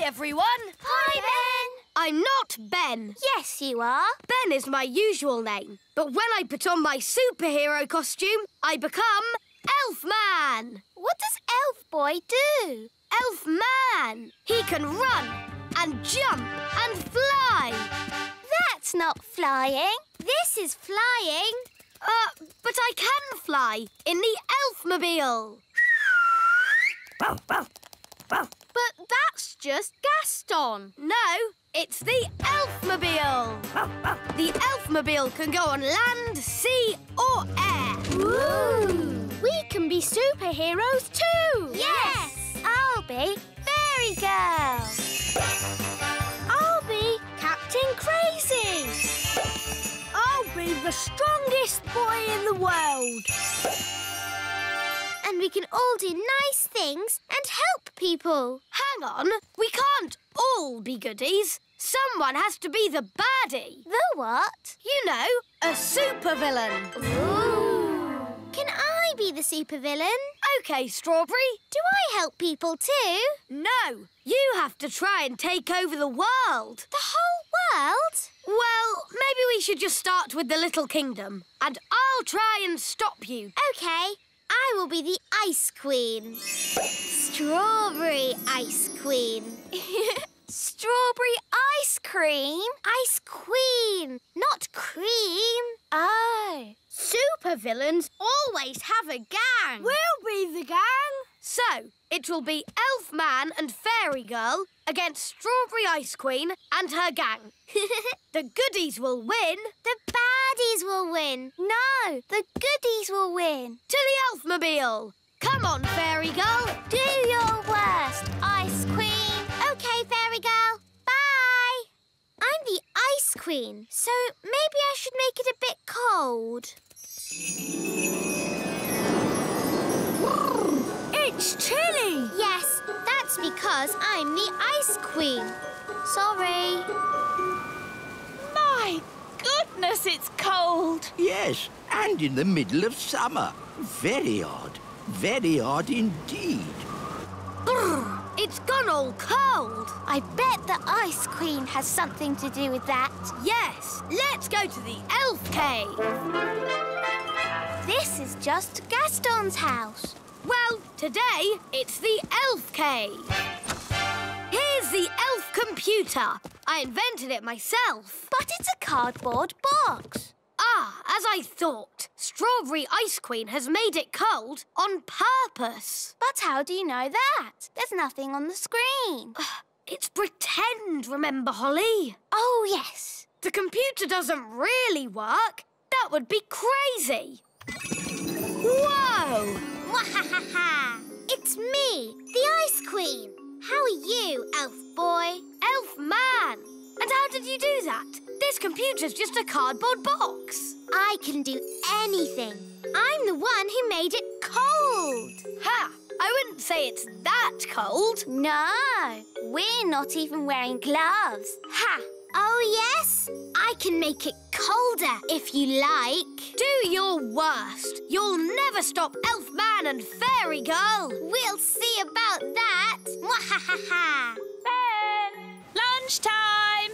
Hi, everyone. Hi, Ben. I'm not Ben. Yes, you are. Ben is my usual name. But when I put on my superhero costume, I become Elf Man. What does Elf Boy do? Elf Man. He can run and jump and fly. That's not flying. This is flying. But I can fly in the Elfmobile. But that's just Gaston. No, it's the Elfmobile. The Elfmobile can go on land, sea or air. Ooh. We can be superheroes too. Yes. I'll be Fairy Girl. I'll be Captain Crazy. I'll be the strongest boy in the world. And we can all do nice things and help people. Hang on, we can't all be goodies. Someone has to be the baddie. The what? You know, a supervillain. Ooh. Can I be the supervillain? OK, Strawberry. Do I help people too? No, you have to try and take over the world. The whole world? Well, maybe we should just start with the Little Kingdom. And I'll try and stop you. OK. I will be the Ice Queen. Strawberry Ice Queen. Strawberry ice cream? Ice Queen, not cream. Oh. Supervillains always have a gang. We'll be the gang. So, it will be Elf Man and Fairy Girl against Strawberry Ice Queen and her gang. The goodies will win. The baddies will win. No, the goodies will win. To the Elfmobile. Come on, Fairy Girl. Do your worst, Ice Queen. OK, Fairy Girl. Bye. I'm the Ice Queen, so maybe I should make it a bit cold. It's chilly. Yes, that's because I'm the Ice Queen. Sorry. My goodness, it's cold. Yes, and in the middle of summer. Very odd. Very odd indeed. Brr, it's gone all cold. I bet the Ice Queen has something to do with that. Yes, let's go to the Elf Cave. This is just Gaston's house. Well, today it's the Elf Cave. Here's the Elf computer. I invented it myself. But it's a cardboard box. Ah, as I thought. Strawberry Ice Queen has made it cold on purpose. But how do you know that? There's nothing on the screen. It's pretend, remember, Holly? Oh, yes. The computer doesn't really work. That would be crazy. Whoa! Wahahaha! It's me, the Ice Queen. How are you, Elf Boy? Elf Man! And how did you do that? This computer's just a cardboard box. I can do anything. I'm the one who made it cold. Ha! I wouldn't say it's that cold. No, we're not even wearing gloves. Ha! Oh, yes? I can make it colder, if you like. Do your worst. You'll never stop Elf Man and Fairy Girl. We'll see about that. Mwahahaha. Ben! Lunchtime!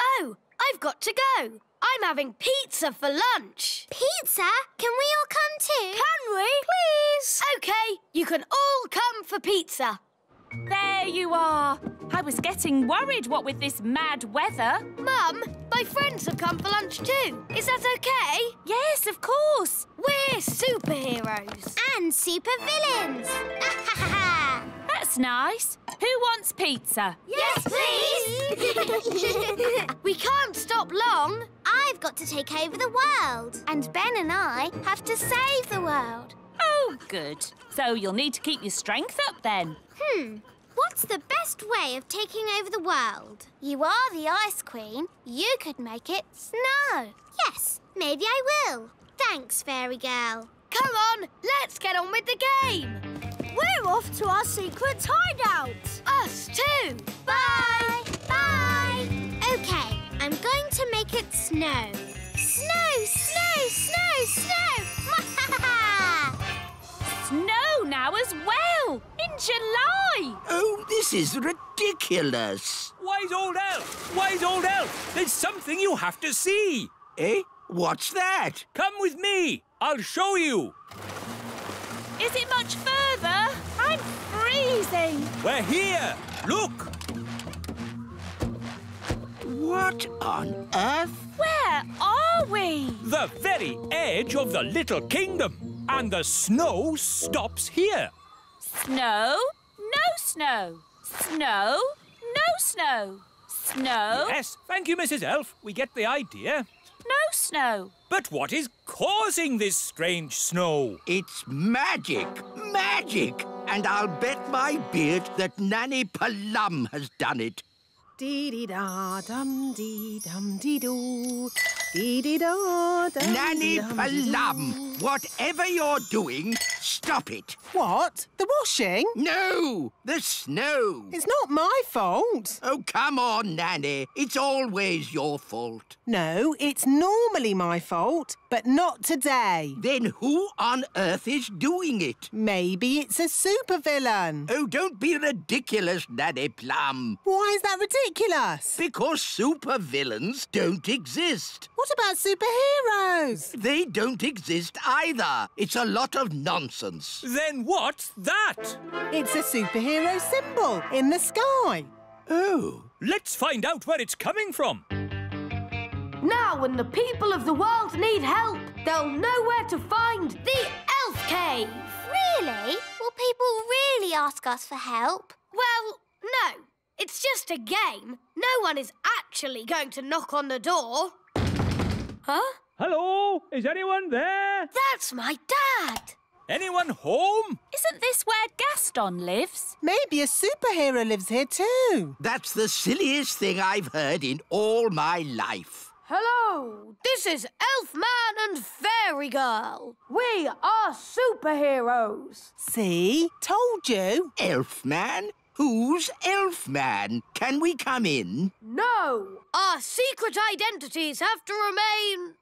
Oh, I've got to go. I'm having pizza for lunch. Pizza? Can we all come too? Can we? Please. OK, you can all come for pizza. There you are. I was getting worried, what with this mad weather. Mum, my friends have come for lunch too. Is that OK? Yes, of course. We're superheroes. And supervillains. That's nice. Who wants pizza? Yes, please. We can't stop long. I've got to take over the world. And Ben and I have to save the world. Oh, good. So you'll need to keep your strength up then. What's the best way of taking over the world? You are the Ice Queen. You could make it snow. Yes, maybe I will. Thanks, Fairy Girl. Come on, let's get on with the game. We're off to our secret hideout. Us too. Bye. Bye. OK, I'm going to make it snow. Snow, snow, snow, snow. Snow now as well, in July. Oh, this is ridiculous. Wise Old Elf! Wise Old Elf! There's something you have to see. Eh? What's that? Come with me. I'll show you. Is it much further? I'm freezing. We're here. Look. What on earth? Where are we? The very edge of the little kingdom. And the snow stops here. Snow? No snow. Snow? No snow. Snow? Yes, thank you, Mrs Elf. We get the idea. No snow. But what is causing this strange snow? It's magic. Magic. And I'll bet my beard that Nanny Plum has done it. Dee-dee-da-dum-dee-dum-dee-doo. Dee-dee-da-dum-dee-dum-dee-doo. Nanny Plum, whatever you're doing, stop it. What? The washing? No, the snow. It's not my fault. Oh, come on, Nanny. It's always your fault. No, it's normally my fault, but not today. Then who on earth is doing it? Maybe it's a supervillain. Oh, don't be ridiculous, Nanny Plum. Why is that ridiculous? Because supervillains don't exist. What about superheroes? They don't exist either. It's a lot of nonsense. Then what's that? It's a superhero symbol in the sky. Oh. Let's find out where it's coming from. Now when the people of the world need help, they'll know where to find the Elf Cave. Really? Will people really ask us for help? Well, no. It's just a game. No one is actually going to knock on the door. Huh? Hello? Is anyone there? That's my dad. Anyone home? Isn't this where Gaston lives? Maybe a superhero lives here too. That's the silliest thing I've heard in all my life. Hello. This is Elf Man and Fairy Girl. We are superheroes. See? Told you. Elf Man? Who's Elf Man? Can we come in? No. Our secret identities have to remain,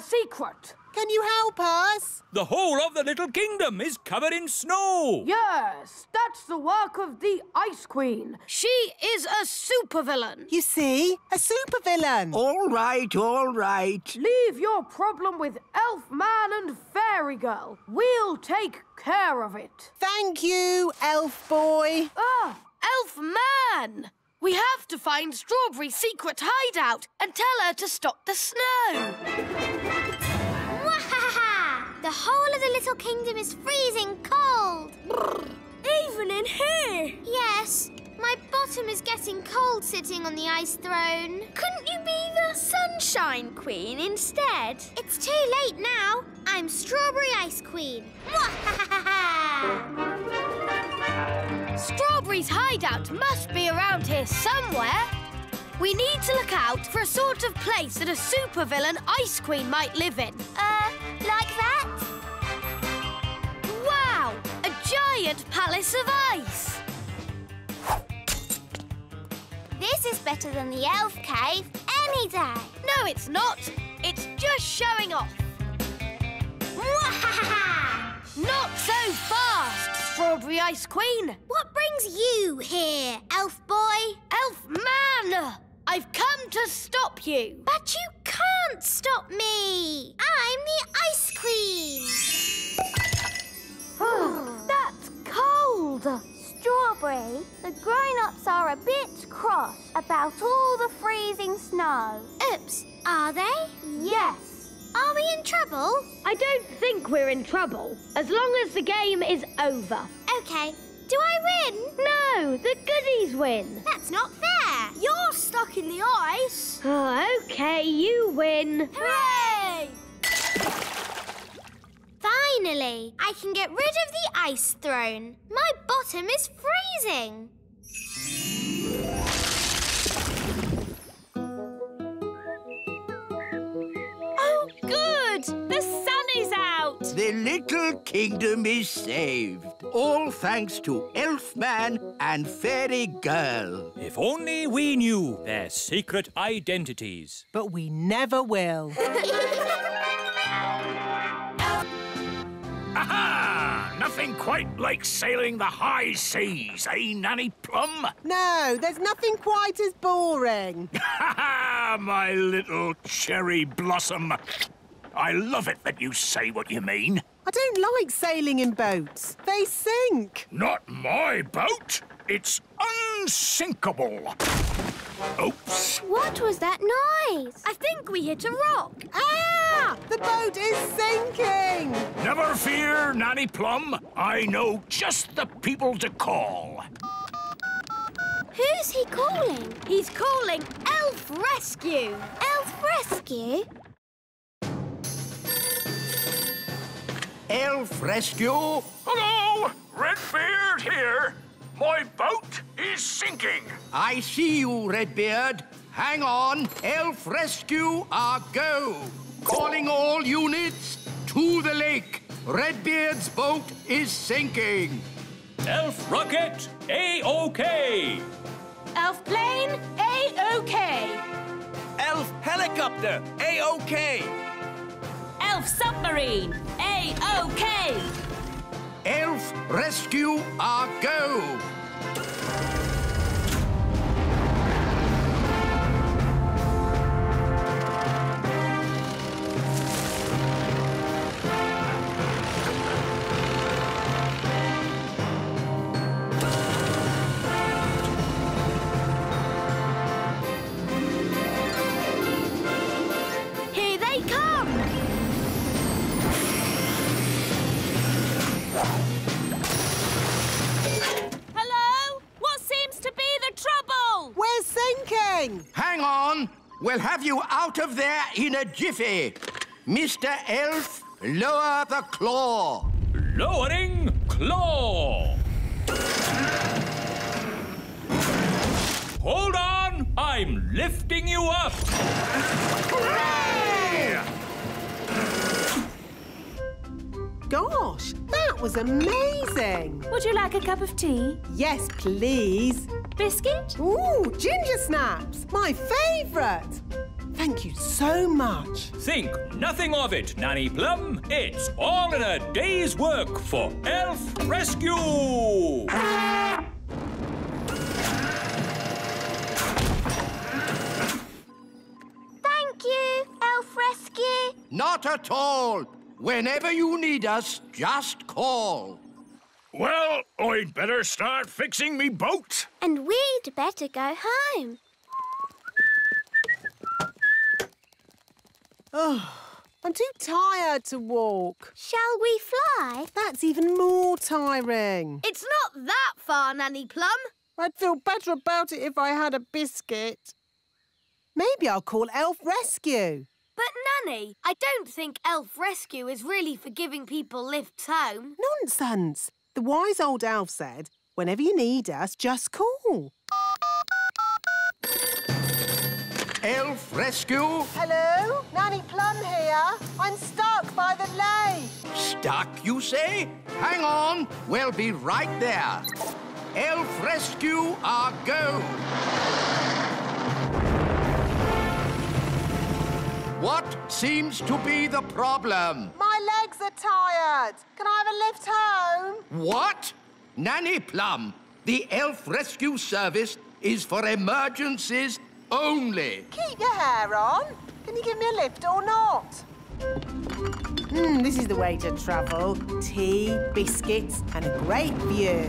secret. Can you help us? The whole of the little kingdom is covered in snow. Yes, that's the work of the Ice Queen. She is a supervillain. You see, a supervillain. All right, all right. Leave your problem with Elf Man and Fairy Girl. We'll take care of it. Thank you, Elf Boy. Ah, Elf Man. We have to find Strawberry's secret hideout and tell her to stop the snow. The whole of the little kingdom is freezing cold. Even in here? Yes. My bottom is getting cold sitting on the ice throne. Couldn't you be the Sunshine Queen instead? It's too late now. I'm Strawberry Ice Queen. Strawberry's hideout must be around here somewhere. We need to look out for a sort of place that a supervillain Ice Queen might live in. Like that? Wow! A giant palace of ice! This is better than the Elf Cave any day. No, it's not. It's just showing off. Not so fast! Strawberry Ice Queen. What brings you here, Elf Boy? Elf Man! I've come to stop you. But you can't stop me. I'm the Ice Queen. That's cold. Strawberry, the grown-ups are a bit cross about all the freezing snow. Oops, are they? Yes. Are we in trouble? I don't think we're in trouble, as long as the game is over. OK. Do I win? No, the goodies win. That's not fair. You're stuck in the ice. Oh, OK, you win. Hooray! Finally, I can get rid of the ice throne. My bottom is freezing. Good! The sun is out! The little kingdom is saved, all thanks to Elf Man and Fairy Girl. If only we knew their secret identities. But we never will. Aha! Nothing nothing quite like sailing the high seas, eh, Nanny Plum? No, there's nothing quite as boring. Ha ha, my little cherry blossom. I love it that you say what you mean. I don't like sailing in boats. They sink. Not my boat. It's unsinkable. Oops. What was that noise? I think we hit a rock. Ah! The boat is sinking! Never fear, Nanny Plum. I know just the people to call. Who's he calling? He's calling Elf Rescue. Elf Rescue? Elf Rescue? Hello! Redbeard here. My boat is sinking. I see you, Redbeard. Hang on. Elf Rescue are go. Calling all units to the lake. Redbeard's boat is sinking. Elf Rocket, A-OK. Elf Plane, A-OK. Elf Helicopter, A-OK. Elf Submarine, A-OK. Elf Rescue are go! Hang on! We'll have you out of there in a jiffy. Mr. Elf, lower the claw. Lowering claw. Hold on! I'm lifting you up. Hooray! Gosh, that was amazing. Would you like a cup of tea? Yes, please. Biscuit? Ooh, ginger snaps! My favourite! Thank you so much. Think nothing of it, Nanny Plum. It's all in a day's work for Elf Rescue! Thank you, Elf Rescue. Not at all. Whenever you need us, just call. Well, I'd better start fixing me boat. And we'd better go home. Oh, I'm too tired to walk. Shall we fly? That's even more tiring. It's not that far, Nanny Plum. I'd feel better about it if I had a biscuit. Maybe I'll call Elf Rescue. But, Nanny, I don't think Elf Rescue is really for giving people lifts home. Nonsense. The wise old elf said, whenever you need us, just call. Elf Rescue? Hello? Nanny Plum here. I'm stuck by the lake. Stuck, you say? Hang on. We'll be right there. Elf Rescue are go. What seems to be the problem? My legs are tired. Can I have a lift home? What? Nanny Plum, the Elf Rescue Service is for emergencies only. Keep your hair on. Can you give me a lift or not? This is the way to travel. Tea, biscuits and a great view.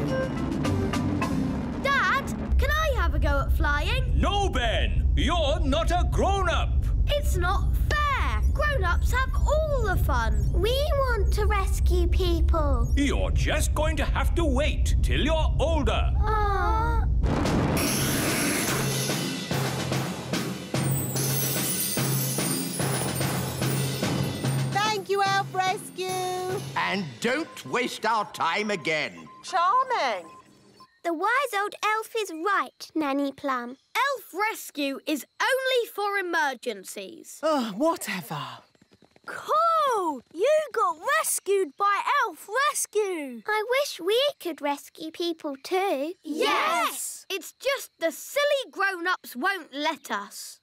Dad, can I have a go at flying? No, Ben. You're not a grown-up. It's not fair. Grown-ups have all the fun. We want to rescue people. You're just going to have to wait till you're older. Aww. Thank you, Elf Rescue. And don't waste our time again. Charming. The wise old elf is right, Nanny Plum. Elf Rescue is only for emergencies. Oh, whatever. Cool! You got rescued by Elf Rescue. I wish we could rescue people too. Yes! It's just the silly grown-ups won't let us.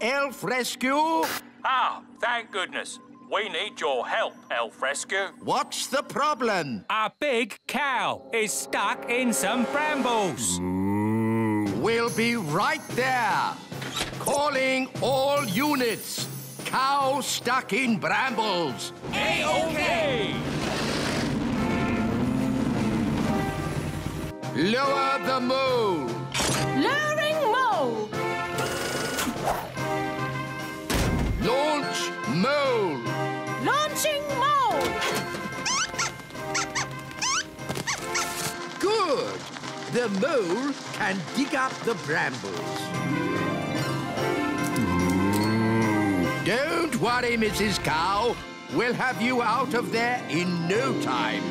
Elf Rescue? Ah, thank goodness. We need your help, Elf Rescue. What's the problem? Our big cow is stuck in some brambles. We'll be right there. Calling all units. Cow stuck in brambles. A-OK! Lower the mole. Lowering mole. Launch mole. Launching mole. Good. The mole can dig up the brambles. Don't worry, Mrs. Cow. We'll have you out of there in no time.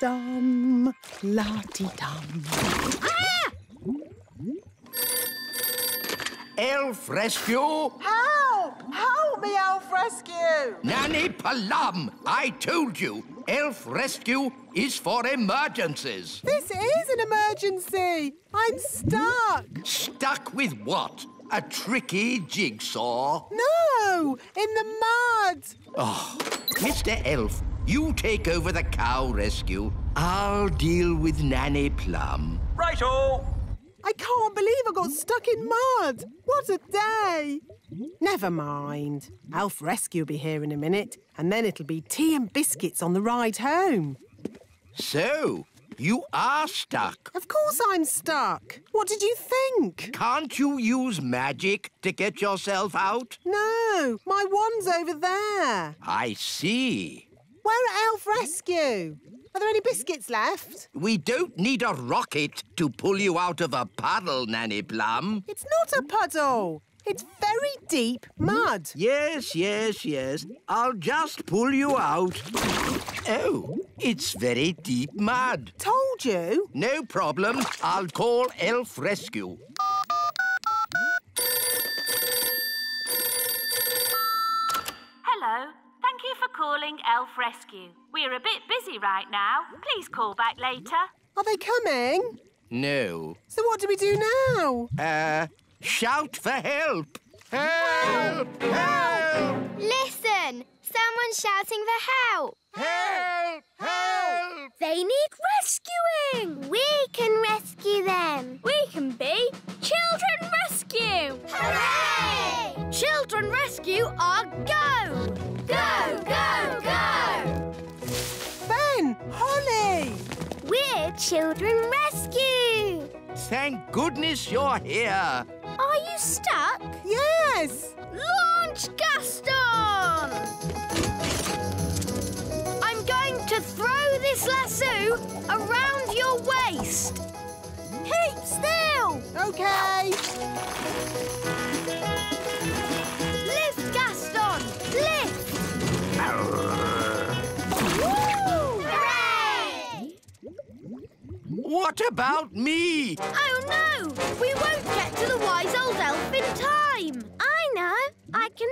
Dum, la-ti-dum. Ah! Elf Rescue? Help! Help me, Elf Rescue! Nanny Plum, I told you, Elf Rescue is for emergencies. This is an emergency. I'm stuck. Stuck with what? A tricky jigsaw? No! In the mud! Oh, Mr. Elf, you take over the cow rescue. I'll deal with Nanny Plum. Right-o! I can't believe I got stuck in mud! What a day! Never mind. Elf Rescue will be here in a minute, and then it'll be tea and biscuits on the ride home. So, you are stuck. Of course I'm stuck. What did you think? Can't you use magic to get yourself out? No, my wand's over there. I see. We're at Elf Rescue. Are there any biscuits left? We don't need a rocket to pull you out of a puddle, Nanny Plum. It's not a puddle. It's very deep mud. Yes, yes, yes. I'll just pull you out. Oh, it's very deep mud. Told you. No problem. I'll call Elf Rescue. Hello. Thank you for calling Elf Rescue. We're a bit busy right now. Please call back later. Are they coming? No. So what do we do now? Shout for help! Help! Help! Help! Listen! Someone's shouting for help! Help! Help! They need rescuing! We can rescue them! We can be Children Rescue! Hooray! Children Rescue are go! Go! Go! Go! Ben! Holly! We're Children Rescue! Thank goodness you're here! Are you stuck? Yes! Launch, Gaston! I'm going to throw this lasso around your waist. Keep still! Okay. Lift, Gaston! Lift! Woo! Hooray! What about me? Oh, no! We won't get to the Wise Old Elf in time! I know. I can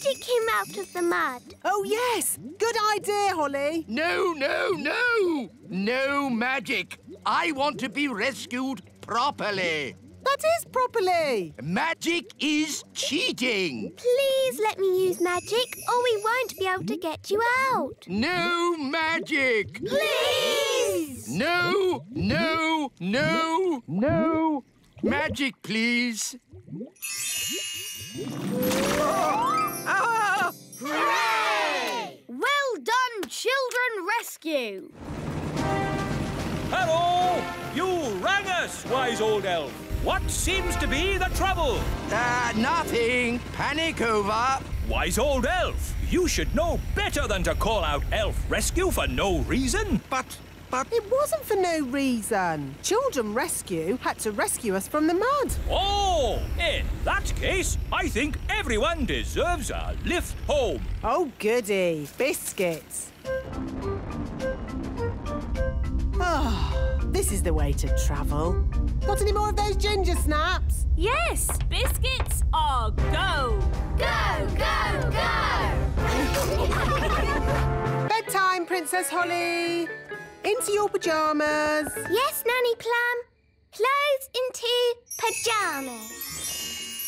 magic him out of the mud. Oh, yes. Good idea, Holly. No, no, no. No magic. I want to be rescued properly. That is properly. Magic is cheating. Please let me use magic or we won't be able to get you out. No magic. Please. No, no, no, no. Magic, please. Ah! Hooray! Well done, Children Rescue! Hello! You rang us, Wise Old Elf. What seems to be the trouble? Nothing. Panic over. Wise Old Elf, you should know better than to call out Elf Rescue for no reason. But it wasn't for no reason. Children Rescue had to rescue us from the mud. Oh, in that case, I think everyone deserves a lift home. Oh, goody. Biscuits. Oh, this is the way to travel. Got any more of those ginger snaps? Yes, biscuits are go. Go, go, go. Bedtime, Princess Holly. Into your pyjamas. Yes, Nanny Plum. Clothes into pyjamas.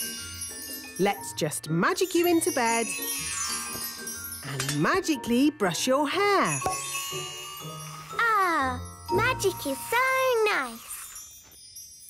Let's just magic you into bed and magically brush your hair. Ah, magic is so nice.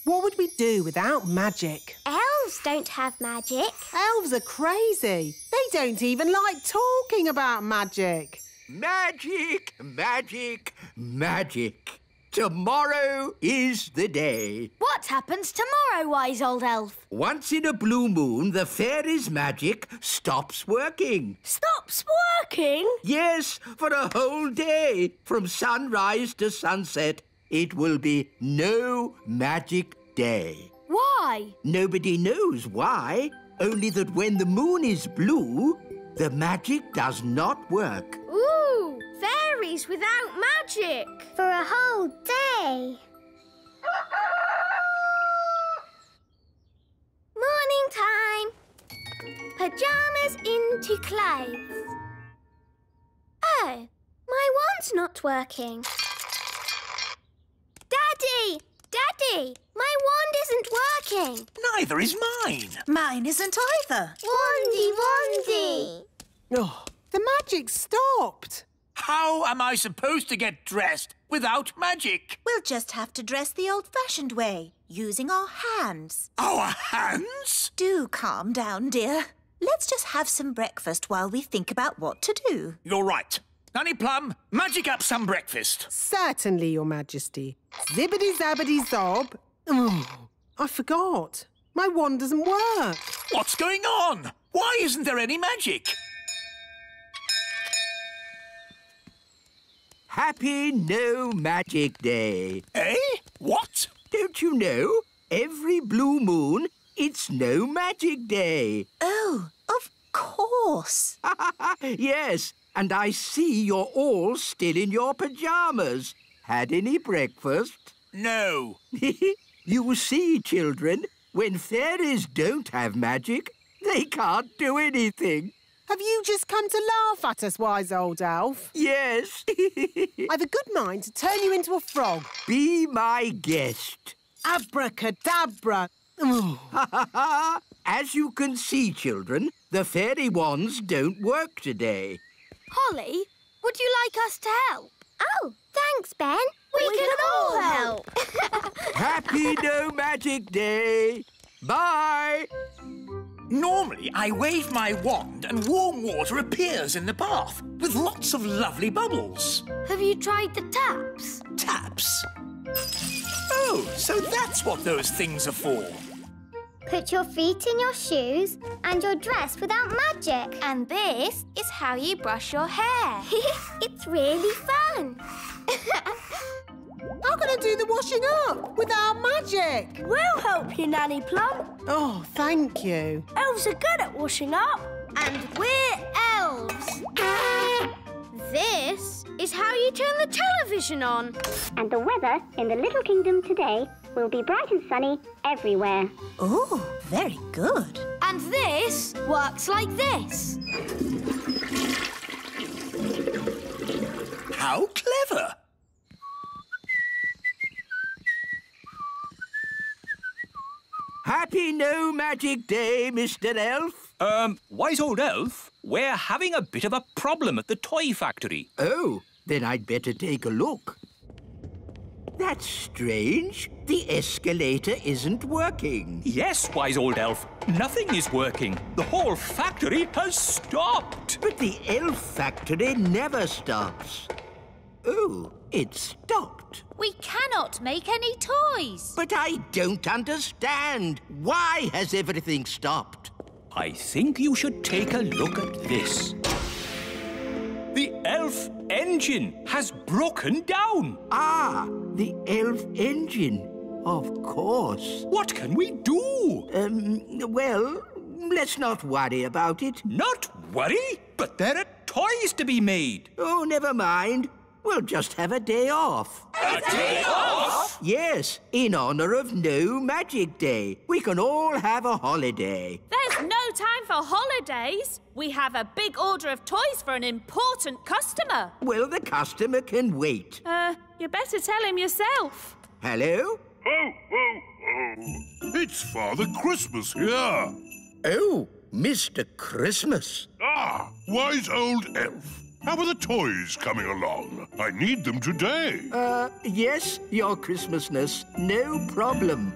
What would we do without magic? Elves don't have magic. Elves are crazy. They don't even like talking about magic. Magic, magic, magic. Tomorrow is the day. What happens tomorrow, Wise Old Elf? Once in a blue moon, the fairies' magic stops working. Stops working? Yes, for a whole day. From sunrise to sunset, it will be no magic day. Why? Nobody knows why, only that when the moon is blue, the magic does not work. Ooh, fairies without magic. For a whole day. Morning time. Pyjamas into clothes. Oh, my wand's not working. Daddy! Daddy, my wand isn't working. Neither is mine. Mine isn't either. Wandy, wandy. Oh, the magic stopped. How am I supposed to get dressed without magic? We'll just have to dress the old-fashioned way, using our hands. Our hands? Do calm down, dear. Let's just have some breakfast while we think about what to do. You're right. Nanny Plum, magic up some breakfast. Certainly, Your Majesty. Zibbity-zabbity-zob. Oh, I forgot. My wand doesn't work. What's going on? Why isn't there any magic? Happy No Magic Day. Eh? What? Don't you know? Every blue moon, it's No Magic Day. Oh, of course. Yes. And I see you're all still in your pyjamas. Had any breakfast? No. You see, children, when fairies don't have magic, they can't do anything. Have you just come to laugh at us, Wise Old Elf? Yes. I've a good mind to turn you into a frog. Be my guest. Abracadabra. As you can see, children, the fairy wands don't work today. Holly, would you like us to help? Oh, thanks, Ben. We can all help. Happy No Magic Day. Bye. Normally, I wave my wand and warm water appears in the bath with lots of lovely bubbles. Have you tried the taps? Taps? Oh, so that's what those things are for. Put your feet in your shoes and you're dressed without magic. And this is how you brush your hair. It's really fun. How can I do the washing up without magic? We'll help you, Nanny Plum. Oh, thank you. Elves are good at washing up. And we're elves. This is how you turn the television on. And the weather in the Little Kingdom today will be bright and sunny everywhere. Oh, very good. And this works like this. How clever! Happy No Magic Day, Mr. Elf. Wise Old Elf, we're having a bit of a problem at the toy factory. Oh, then I'd better take a look. That's strange. The escalator isn't working. Yes, Wise Old Elf. Nothing is working. The whole factory has stopped. But the elf factory never stops. Oh, it stopped. We cannot make any toys. But I don't understand. Why has everything stopped? I think you should take a look at this. The elf engine has broken down. Ah, the elf engine, of course. What can we do? Well, let's not worry about it. Not worry? But there are toys to be made. Oh, never mind. We'll just have a day off. A day off? Yes, in honour of No Magic Day. We can all have a holiday. There's no time for holidays. We have a big order of toys for an important customer. Well, the customer can wait. You better tell him yourself. Hello? Ho, ho, ho. It's Father Christmas here. Oh, Mr. Christmas. Ah, Wise Old Elf. How are the toys coming along? I need them today. Yes, Your Christmasness. No problem.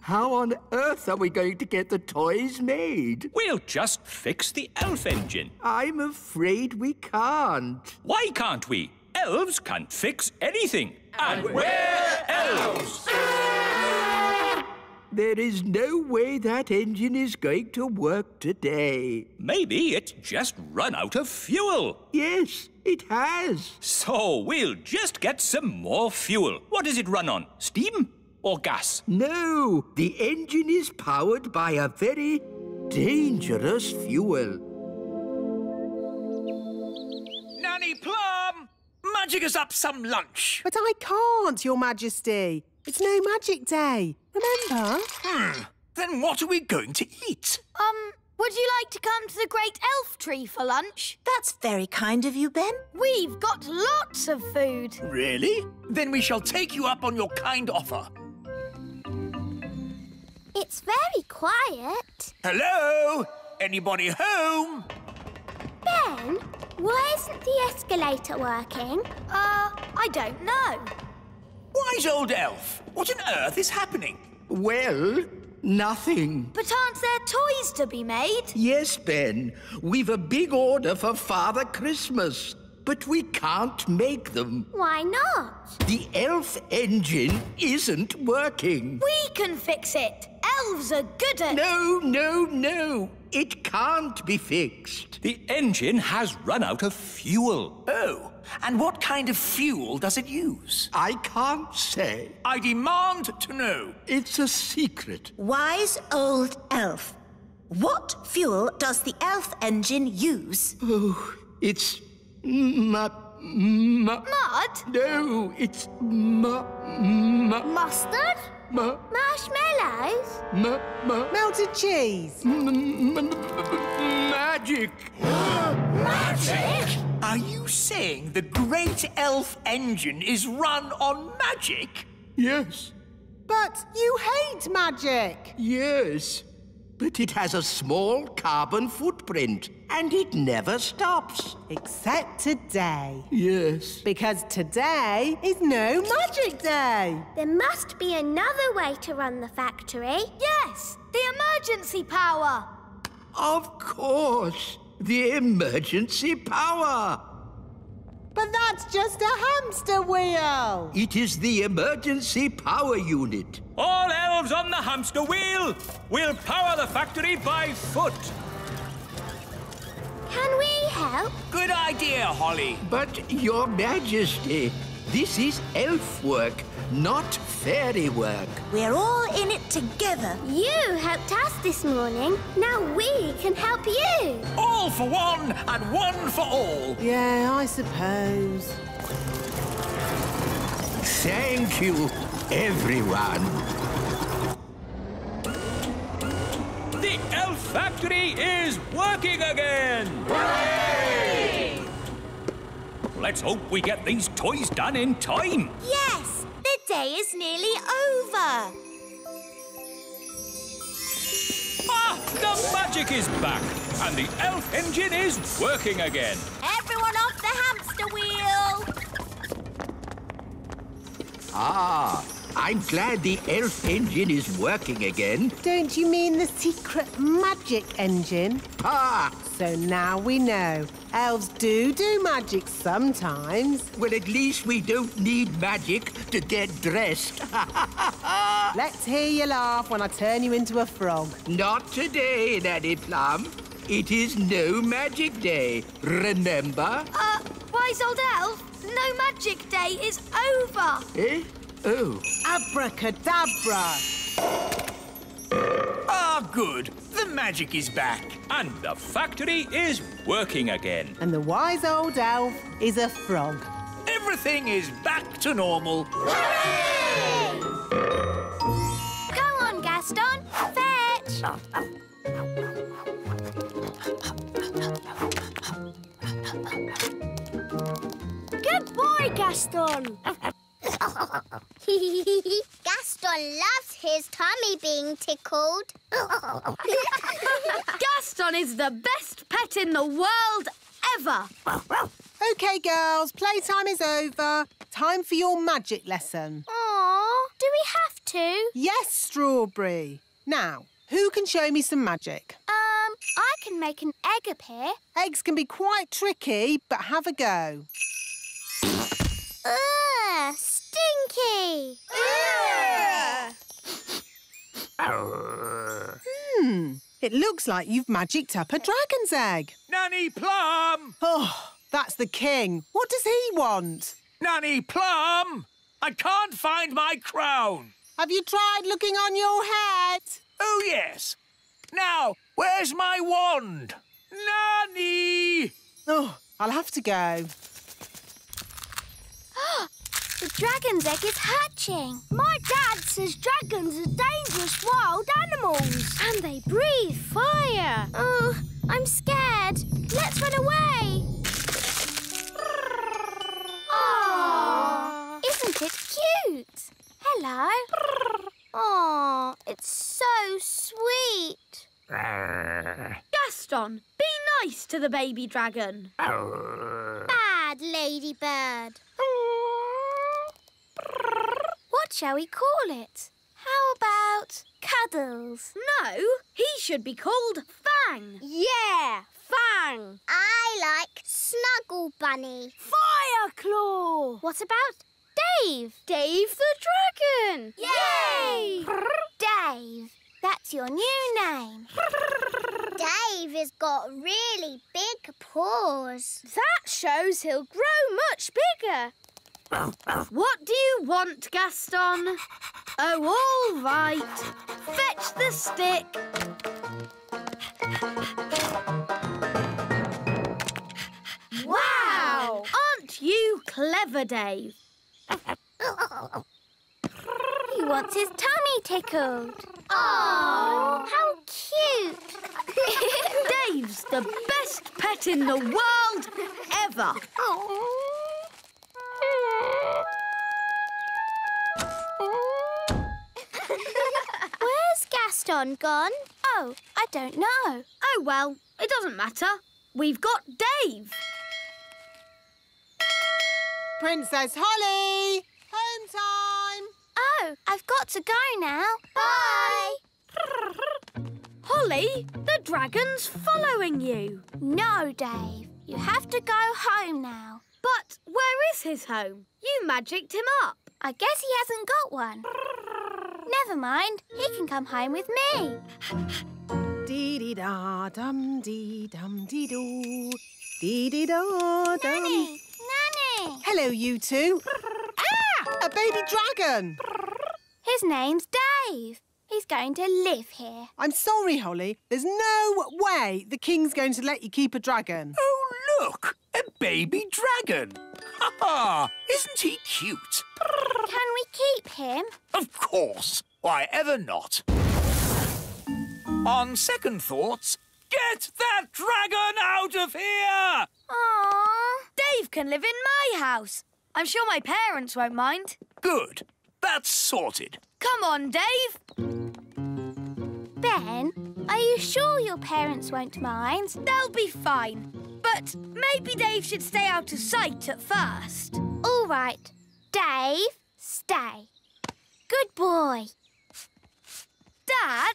How on earth are we going to get the toys made? We'll just fix the elf engine. I'm afraid we can't. Why can't we? Elves can't fix anything. And we're elves! There is no way that engine is going to work today. Maybe it's just run out of fuel. Yes, it has. So we'll just get some more fuel. What does it run on? Steam or gas? No, the engine is powered by a very dangerous fuel. Nanny Plum! Magic us up some lunch. But I can't, Your Majesty. It's no magic day, remember? Then what are we going to eat? Would you like to come to the Great Elf Tree for lunch? That's very kind of you, Ben. We've got lots of food. Really? Then we shall take you up on your kind offer. It's very quiet. Hello? Anybody home? Ben, why isn't the escalator working? I don't know. Wise Old Elf, what on earth is happening? Well, nothing. But aren't there toys to be made? Yes, Ben. We've a big order for Father Christmas, but we can't make them. Why not? The elf engine isn't working. We can fix it. Elves are good at... No, no, no. It can't be fixed. The engine has run out of fuel. Oh, and what kind of fuel does it use? I can't say. I demand to know. It's a secret. Wise Old Elf, what fuel does the elf engine use? Oh, it's mud? No, it's mustard? Marshmallows? Melted cheese? Magic! Magic? Are you saying the Great Elf Engine is run on magic? Yes. But you hate magic. Yes, but it has a small carbon footprint and it never stops. Except today. Yes. Because today is no magic day. There must be another way to run the factory. Yes, the emergency power. Of course, the emergency power. But that's just a hamster wheel. It is the emergency power unit. All elves on the hamster wheel. We'll power the factory by foot. Can we help? Good idea, Holly. But, Your Majesty, this is elf work, not fairy work. We're all in it together. You helped us this morning. Now we can help you. All for one and one for all. Yeah, I suppose. Thank you, everyone. The elf factory is working again! Hooray! Let's hope we get these toys done in time. Yes, the day is nearly over. Ah, the magic is back and the elf engine is working again. Everyone off the hamster wheel! Ah! I'm glad the elf engine is working again. Don't you mean the secret magic engine? Ah! So now we know. Elves do magic sometimes. Well, at least we don't need magic to get dressed. Let's hear you laugh when I turn you into a frog. Not today, Nanny Plum. It is no magic day, remember? Wise Old Elf, no magic day is over. Eh? Oh. Abracadabra! Ah, good. The magic is back. And the factory is working again. And the Wise Old Elf is a frog. Everything is back to normal. Hooray! Go on, Gaston. Fetch. Good boy, Gaston. Oh. Gaston loves his tummy being tickled. Gaston is the best pet in the world ever. OK, girls, playtime is over. Time for your magic lesson. Aw, do we have to? Yes, Strawberry. Now, who can show me some magic? I can make an egg appear. Eggs can be quite tricky, but have a go. Ugh, stinky! Ugh. It looks like you've magicked up a dragon's egg. Nanny Plum! Oh, that's the king. What does he want? Nanny Plum! I can't find my crown. Have you tried looking on your head? Oh, yes. Now, where's my wand? Nanny! Oh, I'll have to go. The dragon's egg is hatching. My dad says dragons are dangerous wild animals. And they breathe fire. Oh, I'm scared. Let's run away. Aww. Isn't it cute? Hello. Aww, it's so sweet. Gaston, be nice to the baby dragon. Bad ladybird. What shall we call it? How about Cuddles? No, he should be called Fang. Yeah, Fang. I like Snuggle Bunny. Fireclaw. What about Dave? Dave the Dragon. Yay! Dave, that's your new name. Dave has got really big paws. That shows he'll grow much bigger. What do you want, Gaston? Oh, all right. Fetch the stick. Wow! Aren't you clever, Dave? He wants his tummy tickled. Oh, how cute. Dave's the best pet in the world ever. Oh. Where's Gaston gone? Oh, I don't know. Oh, well, it doesn't matter. We've got Dave. Princess Holly! Home time! Oh, I've got to go now. Bye! Holly, the dragon's following you. No, Dave. You have to go home now. But where is his home? You magicked him up. I guess he hasn't got one. Never mind. He can come home with me. Dee-dee-da, dum-dee-dum, dee-doo. Dee-dee-da, dum. Nanny! Nanny! Hello, you two. Ah! A baby dragon! His name's Dave. He's going to live here. I'm sorry, Holly. There's no way the king's going to let you keep a dragon. Oh, look! A baby dragon! Ha ha! Isn't he cute? Can we keep him? Of course! Why ever not? On second thoughts, get that dragon out of here! Aww! Dave can live in my house. I'm sure my parents won't mind. Good. That's sorted. Come on, Dave. Ben, are you sure your parents won't mind? They'll be fine. But maybe Dave should stay out of sight at first. All right. Dave, stay. Good boy. Dad,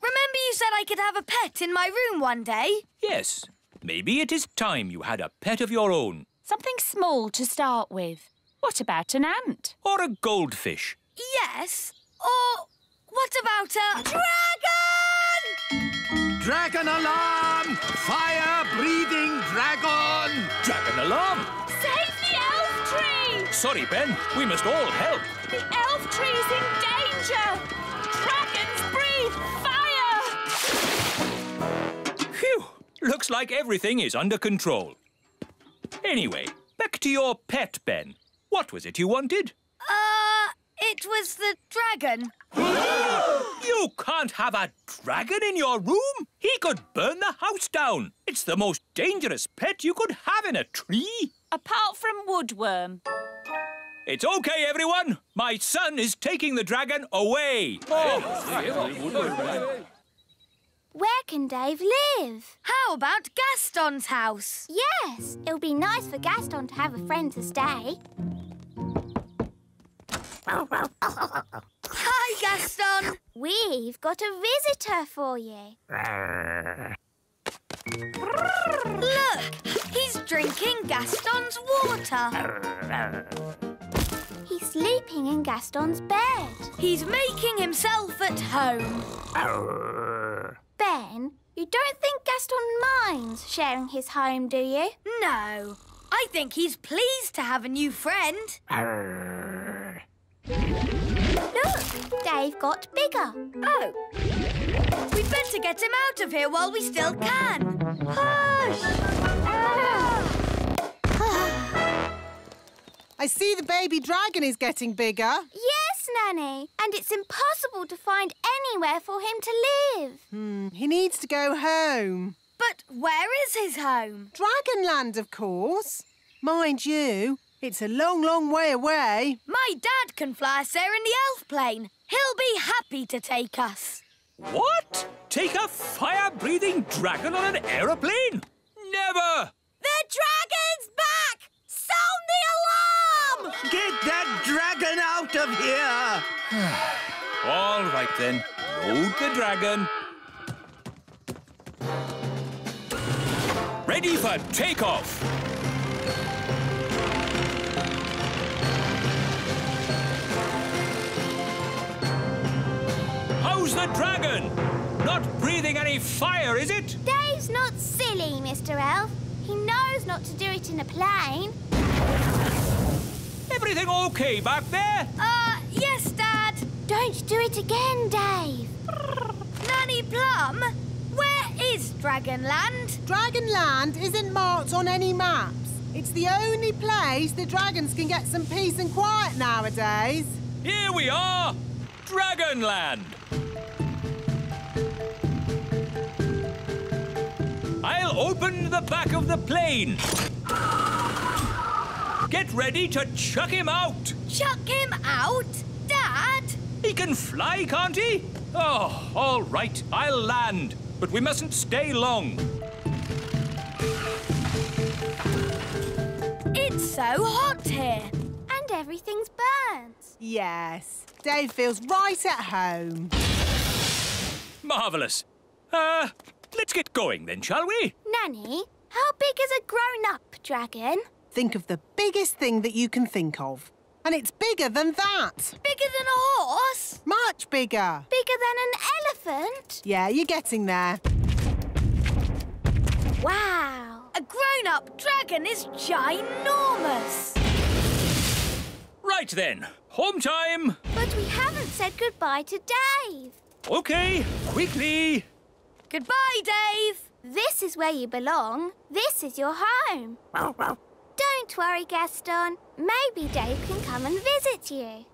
remember you said I could have a pet in my room one day? Yes. Maybe it is time you had a pet of your own. Something small to start with. What about an ant? Or a goldfish? Yes. Or what about a dragon? Dragon alarm! Fire-breathing dragon! Dragon alarm! Save the elf tree! Sorry, Ben. We must all help. The elf tree's in danger. Dragons breathe fire! Phew! Looks like everything is under control. Anyway, back to your pet, Ben. What was it you wanted? It was the dragon. You can't have a dragon in your room. He could burn the house down. It's the most dangerous pet you could have in a tree. Apart from Woodworm. It's okay, everyone. My son is taking the dragon away. Oh. Where can Dave live? How about Gaston's house? Yes, it'll be nice for Gaston to have a friend to stay. Hi, Gaston. We've got a visitor for you. Look, he's drinking Gaston's water. He's sleeping in Gaston's bed. He's making himself at home. Ben, you don't think Gaston minds sharing his home, do you? No. I think he's pleased to have a new friend. Look, Dave got bigger. Oh. We'd better get him out of here while we still can. Hush! I see the baby dragon is getting bigger. Yes, Nanny. And it's impossible to find anywhere for him to live. He needs to go home. But where is his home? Dragonland, of course. Mind you, it's a long, long way away. My dad can fly us there in the Elf Plane. He'll be happy to take us. What? Take a fire-breathing dragon on an aeroplane? Never! The dragon's back! Sound the alarm! Get that dragon out of here! All right, then. Load the dragon. Ready for takeoff. How's the dragon? Not breathing any fire, is it? Dave's not silly, Mr. Elf. He knows not to do it in a plane. Everything okay back there? Yes, Dad. Don't do it again, Dave. Nanny Plum, where is Dragonland? Dragonland isn't marked on any maps. It's the only place the dragons can get some peace and quiet nowadays. Here we are, Dragonland. I'll open the back of the plane. Get ready to chuck him out. Chuck him out? Dad? He can fly, can't he? Oh, all right, I'll land. But we mustn't stay long. It's so hot here. And everything's burnt. Yes. Dave feels right at home. Marvellous. Let's get going then, shall we? Nanny, how big is a grown-up dragon? Think of the biggest thing that you can think of. And it's bigger than that. Bigger than a horse? Much bigger. Bigger than an elephant? Yeah, you're getting there. Wow. A grown-up dragon is ginormous. Right then, home time. But we haven't said goodbye to Dave. OK, quickly. Goodbye, Dave. This is where you belong. This is your home. Don't worry, Gaston. Maybe Dave can come and visit you.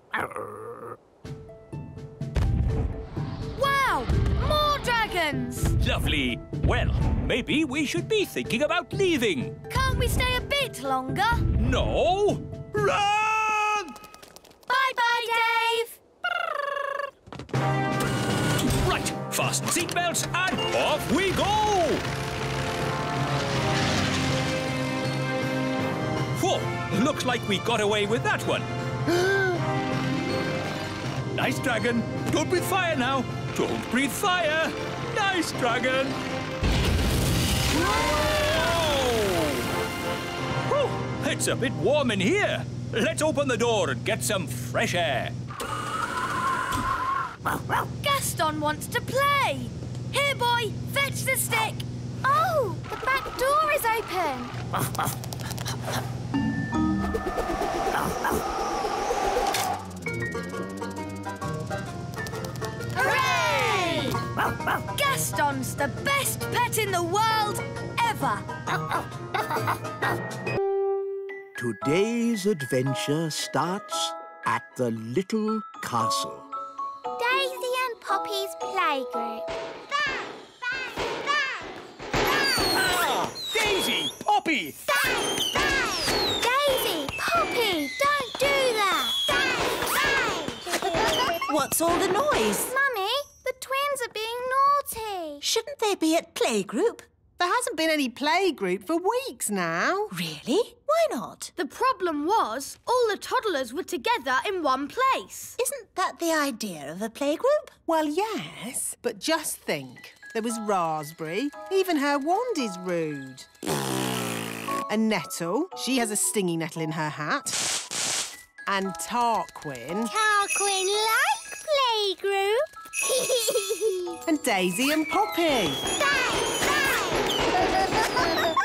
Wow! More dragons! Lovely. Well, maybe we should be thinking about leaving. Can't we stay a bit longer? No. Run! Bye-bye, Dave. Right, fasten seatbelts and off we go! Whoa, looks like we got away with that one. Nice dragon. Don't breathe fire now. Don't breathe fire. Nice dragon. Whoa! Whew, it's a bit warm in here. Let's open the door and get some fresh air. Gaston wants to play. Here, boy, fetch the stick. Oh, the back door is open. Hooray! Gaston's the best pet in the world ever. Today's adventure starts at the little castle. Daisy and Poppy's playgroup. Bang! Bang! Bang! Bang! Ah, Daisy! Poppy! Bang! Bang! Daisy! Poppy! Don't do that! What's all the noise? Mummy, the twins are being naughty. Shouldn't they be at playgroup? There hasn't been any playgroup for weeks now. Really? Why not? The problem was all the toddlers were together in one place. Isn't that the idea of a playgroup? Well, yes, but just think. There was Raspberry. Even her wand is rude. And Nettle. She has a stinging nettle in her hat. And Tarquin. Tarquin like playgroup. And Daisy and Poppy. Bye.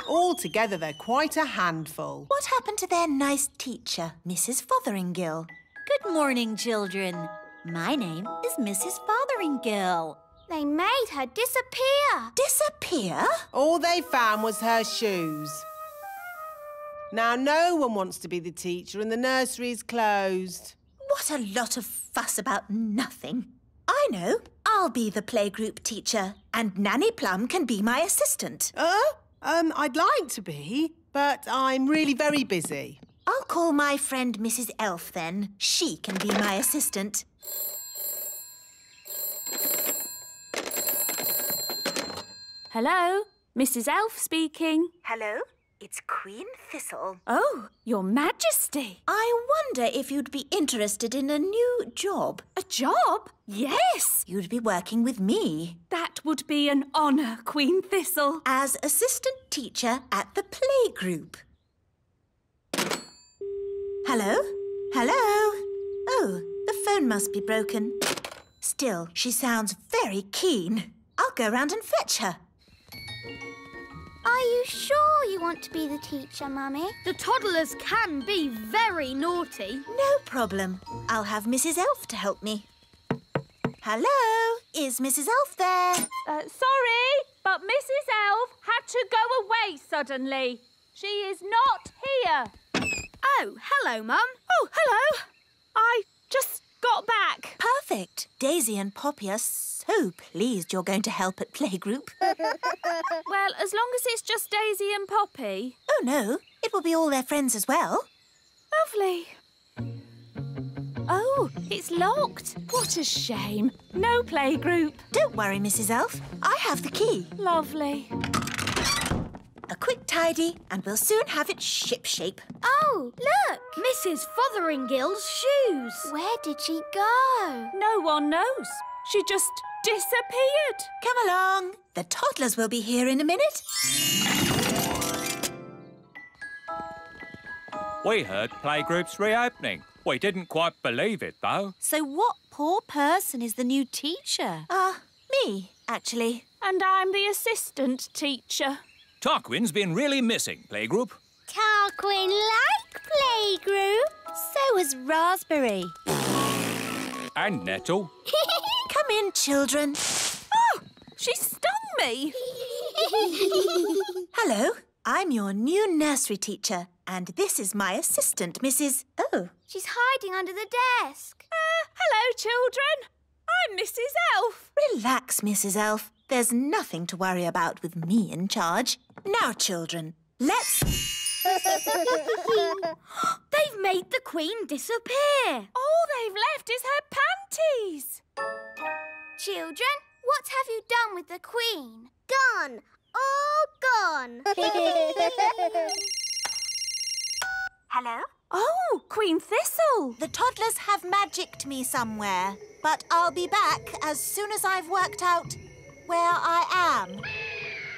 Altogether, they're quite a handful. What happened to their nice teacher, Mrs Fotheringill? Good morning, children. My name is Mrs Fotheringill. They made her disappear. Disappear? All they found was her shoes. Now, no one wants to be the teacher and the nursery is closed. What a lot of fuss about nothing. I know. I'll be the playgroup teacher and Nanny Plum can be my assistant. I'd like to be, but I'm really very busy. I'll call my friend Mrs Elf then. She can be my assistant. Hello, Mrs Elf speaking. Hello, it's Queen Thistle. Oh, Your Majesty. I wonder if you'd be interested in a new job. A job? Yes. You'd be working with me. That would be an honour, Queen Thistle. As assistant teacher at the playgroup. Hello? Hello? Oh, the phone must be broken. Still, she sounds very keen. I'll go round and fetch her. Are you sure you want to be the teacher, Mummy? The toddlers can be very naughty. No problem. I'll have Mrs Elf to help me. Hello, is Mrs Elf there? Sorry, but Mrs Elf had to go away suddenly. She is not here. Oh, hello, Mum. Oh, hello. I just got back. Perfect. Daisy and Poppy are so pleased you're going to help at playgroup. Well, as long as it's just Daisy and Poppy. Oh, no. It will be all their friends as well. Lovely. Oh, it's locked. What a shame. No playgroup. Don't worry, Mrs Elf. I have the key. Lovely. A quick tidy and we'll soon have it shipshape. Oh, look! Mrs Fotheringill's shoes. Where did she go? No one knows. She just disappeared. Come along. The toddlers will be here in a minute. We heard playgroup's reopening. We didn't quite believe it, though. So what poor person is the new teacher? Me, actually. And I'm the assistant teacher. Tarquin's been really missing, playgroup. Tarquin like playgroup. So was Raspberry. And Nettle. Come in, children. Oh, she stung me. Hello, I'm your new nursery teacher. And this is my assistant, Mrs... Oh. She's hiding under the desk. Hello, children. I'm Mrs Elf. Relax, Mrs Elf. There's nothing to worry about with me in charge. Now, children, let's... They've made the Queen disappear. All they've left is her panties. Children, what have you done with the Queen? Gone. All gone. Hello? Oh, Queen Thistle! The toddlers have magicked me somewhere, but I'll be back as soon as I've worked out where I am.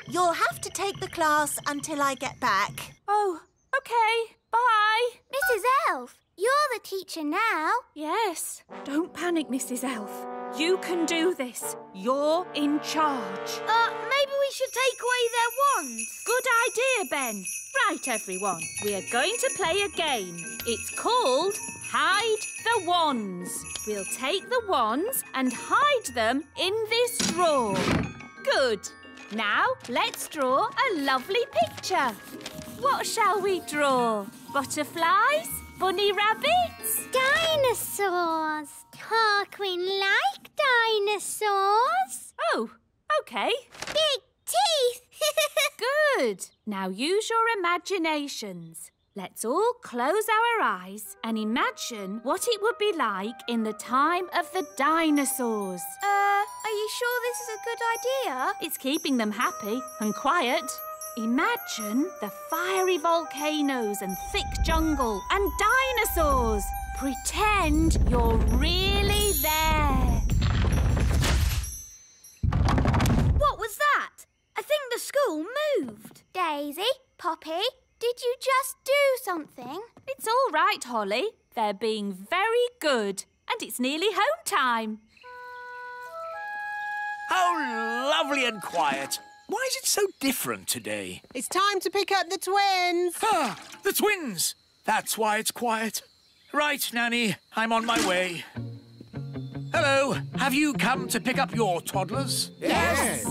You'll have to take the class until I get back. Oh, OK. Bye. Mrs Elf, you're the teacher now. Yes. Don't panic, Mrs Elf. You can do this. You're in charge. Maybe we should take away their wands. Good idea, Ben. Right, everyone. We are going to play a game. It's called Hide the Wands. We'll take the wands and hide them in this drawer. Good. Now, let's draw a lovely picture. What shall we draw? Butterflies? Bunny rabbits? Dinosaurs. Tarquin like dinosaurs. Oh, OK. Big teeth. Good. Now use your imaginations. Let's all close our eyes and imagine what it would be like in the time of the dinosaurs. Are you sure this is a good idea? It's keeping them happy and quiet. Imagine the fiery volcanoes and thick jungle and dinosaurs. Pretend you're really there. What was that? I think the school moved. Daisy, Poppy, did you just do something? It's all right, Holly. They're being very good. And it's nearly home time. How lovely and quiet. Why is it so different today? It's time to pick up the twins. Ah, the twins! That's why it's quiet. Right, Nanny, I'm on my way. Hello, have you come to pick up your toddlers? Yes!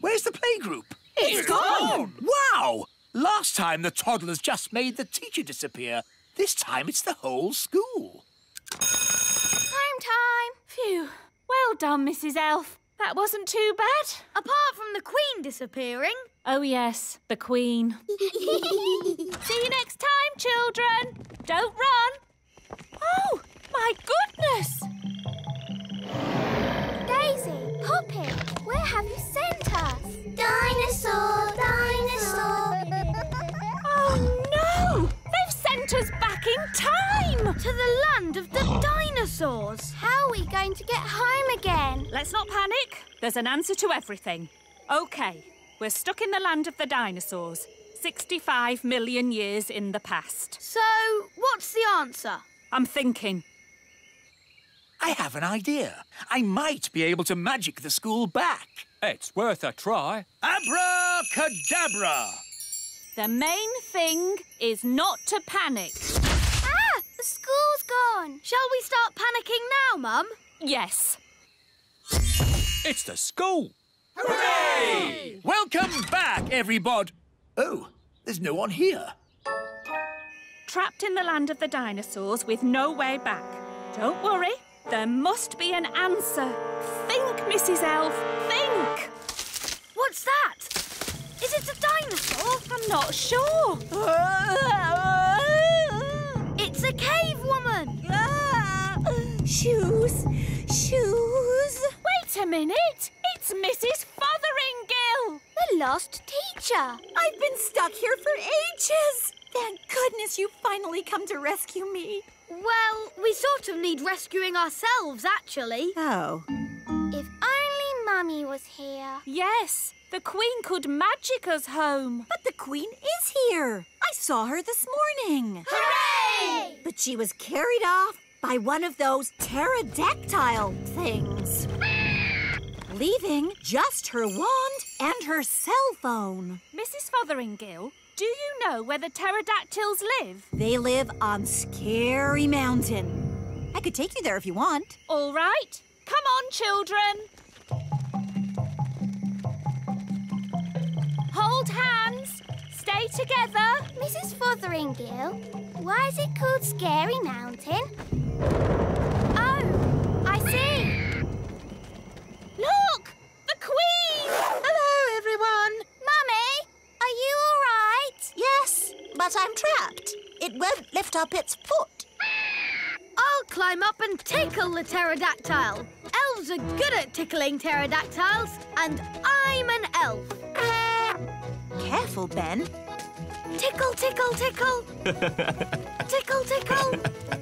Where's the playgroup? It's gone! Wow! Last time the toddlers just made the teacher disappear. This time it's the whole school. Home time! Phew, well done, Mrs Elf. That wasn't too bad. Apart from the Queen disappearing. Oh, yes, the Queen. See you next time, children. Don't run. Oh, my goodness! Daisy, Poppy, where have you sent us? Dinosaur, dinosaur. Oh, no! They've sent us back in time! To the land of the dinosaurs. How are we going to get home again? Let's not panic. There's an answer to everything. OK, we're stuck in the land of the dinosaurs, 65 million years in the past. So, what's the answer? I'm thinking. I have an idea. I might be able to magic the school back. It's worth a try. Abracadabra! The main thing is not to panic. Ah! The school's gone. Shall we start panicking now, Mum? Yes. It's the school. Hooray! Welcome back, everybody. Oh, there's no one here. Trapped in the land of the dinosaurs with no way back. Don't worry. There must be an answer. Think, Mrs Elf. Think! What's that? Is it a dinosaur? I'm not sure. It's a cave woman. Shoes, shoes. Wait a minute. It's Mrs Fotheringill. The lost teacher. I've been stuck here for ages. Thank goodness you've finally come to rescue me. Well, we sort of need rescuing ourselves, actually. Oh. If only Mummy was here. Yes. The Queen could magic us home. But the Queen is here. I saw her this morning. Hooray! But she was carried off by one of those pterodactyl things. Leaving just her wand and her cell phone. Mrs Fotheringill, do you know where the pterodactyls live? They live on Scary Mountain. I could take you there if you want. All right. Come on, children. Hold hands. Stay together. Mrs Fotheringill, why is it called Scary Mountain? Oh, I see. Look! The Queen! Hello, everyone. Mummy, are you all right? Yes, but I'm trapped. It won't lift up its foot. I'll climb up and tickle the pterodactyl. Elves are good at tickling pterodactyls, and I'm an elf. Careful, Ben. Tickle, tickle, tickle. Tickle, tickle.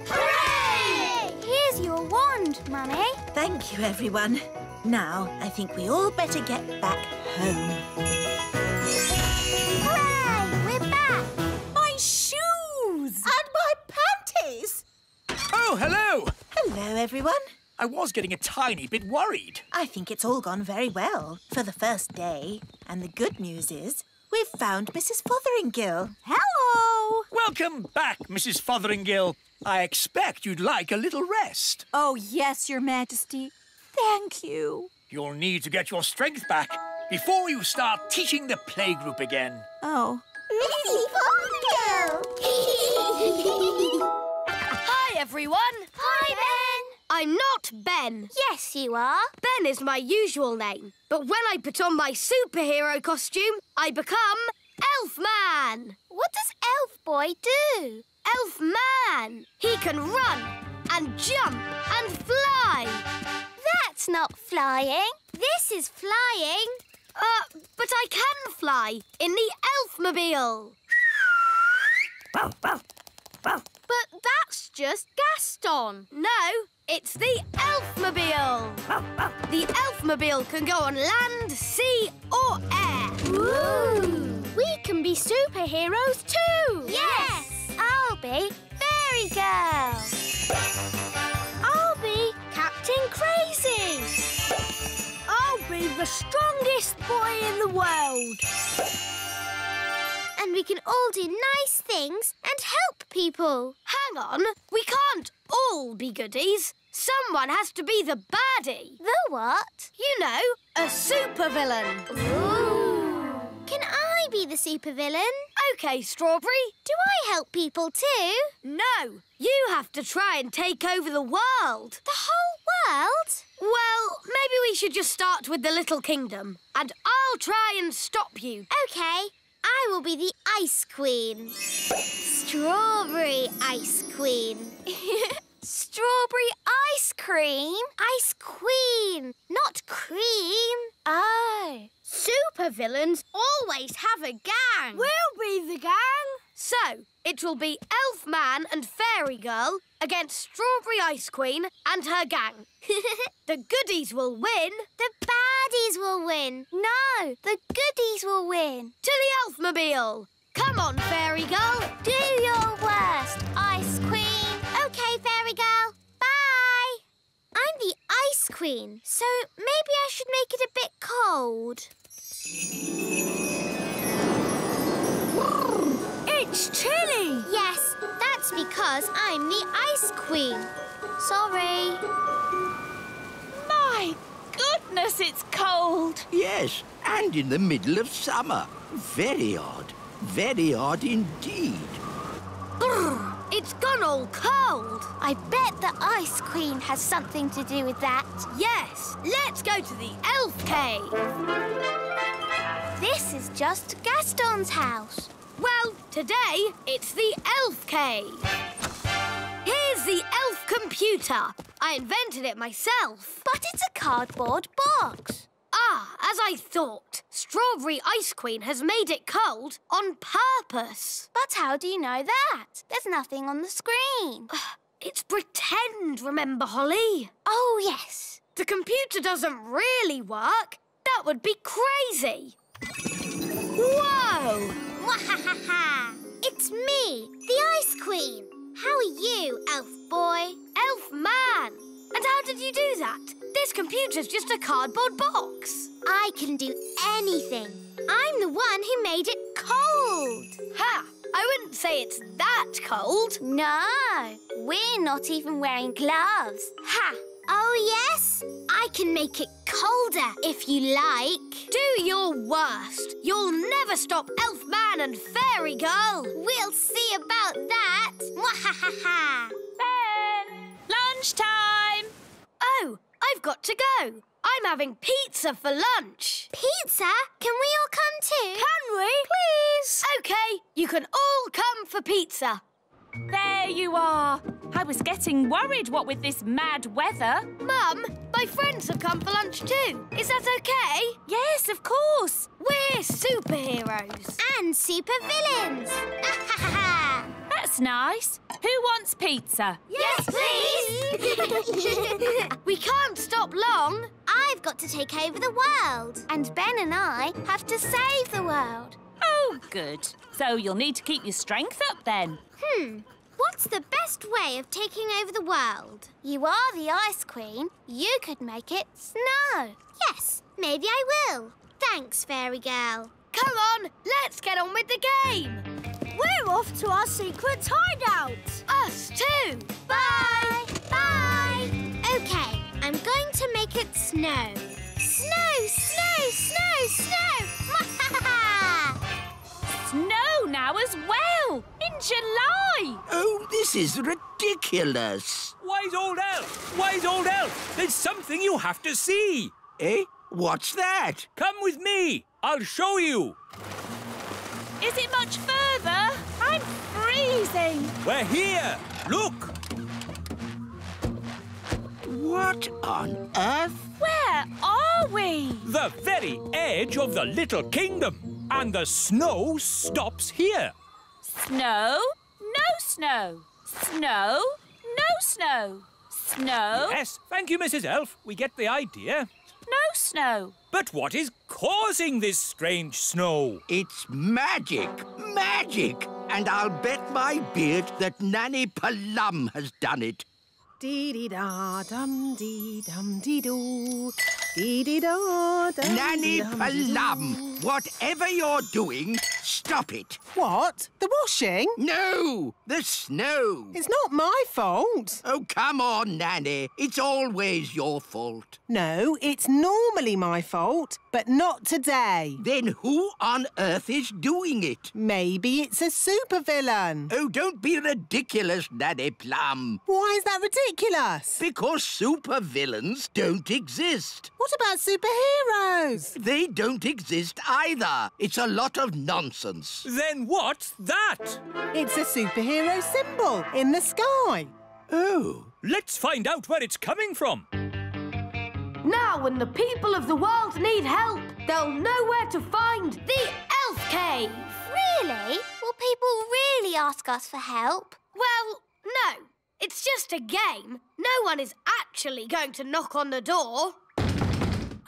Hooray! Here's your wand, Mummy. Thank you, everyone. Now, I think we all better get back home. Hooray! We're back. My shoes! And my panties! Oh, hello! Hello, everyone. I was getting a tiny bit worried. I think it's all gone very well for the first day. And the good news is we've found Mrs Fotheringill. Hello! Welcome back, Mrs Fotheringill. I expect you'd like a little rest. Oh, yes, Your Majesty. Thank you. You'll need to get your strength back before you start teaching the playgroup again. Oh. Mrs Fotheringill! Hi, everyone. Hi, Ben. I'm not Ben. Yes, you are. Ben is my usual name. But when I put on my superhero costume, I become Elf Man. What does Elf Boy do? Elf Man. He can run and jump and fly. That's not flying. This is flying. But I can fly in the Elfmobile. But that's just Gaston. No, it's the Elfmobile. The Elfmobile can go on land, sea or air. Ooh. We can be superheroes too. Yes. I'll be Fairy Girl. I'll be Captain Crazy. I'll be the strongest boy in the world. And we can all do nice things and help people. Hang on, we can't all be goodies. Someone has to be the baddie. The what? You know, a supervillain. Ooh. Can I be the supervillain? OK, Strawberry. Do I help people too? No, you have to try and take over the world. The whole world? Well, maybe we should just start with the little kingdom. And I'll try and stop you. OK. I will be the Ice Queen. Strawberry Ice Queen. Strawberry Ice Cream? Ice Queen, not cream. Oh. Supervillains always have a gang. We'll be the gang. So, it will be Elf Man and Fairy Girl against Strawberry Ice Queen and her gang. The goodies will win. The baddies will win. No, the goodies will win. To the Elfmobile. Come on, Fairy Girl. Do your worst, Ice Queen. OK, Fairy Girl. Bye. I'm the Ice Queen, so maybe I should make it a bit cold. It's chilly. Yes, that's because I'm the Ice Queen. Sorry. My goodness, it's cold. Yes, and in the middle of summer. Very odd. Very odd indeed. Brr, it's gone all cold. I bet the Ice Queen has something to do with that. Yes, let's go to the Elf Cave. This is just Gaston's house. Well, today it's the Elf Cave. Here's the Elf computer. I invented it myself. But it's a cardboard box. Ah, as I thought. Strawberry Ice Queen has made it cold on purpose. But how do you know that? There's nothing on the screen. It's pretend, remember, Holly? Oh, yes. The computer doesn't really work. That would be crazy. Whoa! Wahahaha! It's me, the Ice Queen. How are you, Elf Boy? Elf Man! And how did you do that? This computer's just a cardboard box. I can do anything. I'm the one who made it cold. Ha! I wouldn't say it's that cold. No, we're not even wearing gloves. Ha! Oh, yes? I can make it colder, if you like. Do your worst. You'll never stop Elf Man and Fairy Girl. We'll see about that. Mwahahaha. Ben! Lunchtime! Oh, I've got to go. I'm having pizza for lunch. Pizza? Can we all come too? Can we? Please. OK, you can all come for pizza. There you are. I was getting worried, what with this mad weather. Mum, my friends have come for lunch too. Is that OK? Yes, of course. We're superheroes. And supervillains. That's nice. Who wants pizza? Yes, please. We can't stop long. I've got to take over the world. And Ben and I have to save the world. Oh, good. So you'll need to keep your strength up then. What's the best way of taking over the world? You are the Ice Queen. You could make it snow. Yes, maybe I will. Thanks, Fairy Girl. Come on, let's get on with the game. We're off to our secret hideout. Us too. Bye. Bye. OK, I'm going to make it snow. Snow, snow, snow, snow. Snow now as well, in July. Oh, this is ridiculous. Wise Old Elf, Wise Old Elf, there's something you have to see. Eh? What's that? Come with me. I'll show you. Is it much further? I'm freezing. We're here. Look. What on earth? Where are we? The very edge of the little kingdom. And the snow stops here. Snow? No snow. Snow? No snow. Snow? Yes, thank you, Mrs Elf. We get the idea. No snow. But what is causing this strange snow? It's magic. Magic. And I'll bet my beard that Nanny Plum has done it. Dee-dee-da-dum-dee-dum-dee-doo. Dee-dee-da-dum-dee-dum-dee-doo. Nanny Plum, whatever you're doing, stop it. What? The washing? No, the snow. It's not my fault. Oh, come on, Nanny. It's always your fault. No, it's normally my fault, but not today. Then who on earth is doing it? Maybe it's a supervillain. Oh, don't be ridiculous, Nanny Plum. Why is that ridiculous? Because supervillains don't exist. What about superheroes? They don't exist either. It's a lot of nonsense. Then what's that? It's a superhero symbol in the sky. Oh. Let's find out where it's coming from. Now when the people of the world need help, they'll know where to find the Elf Cave. Really? Will people really ask us for help? Well, no. It's just a game. No one is actually going to knock on the door.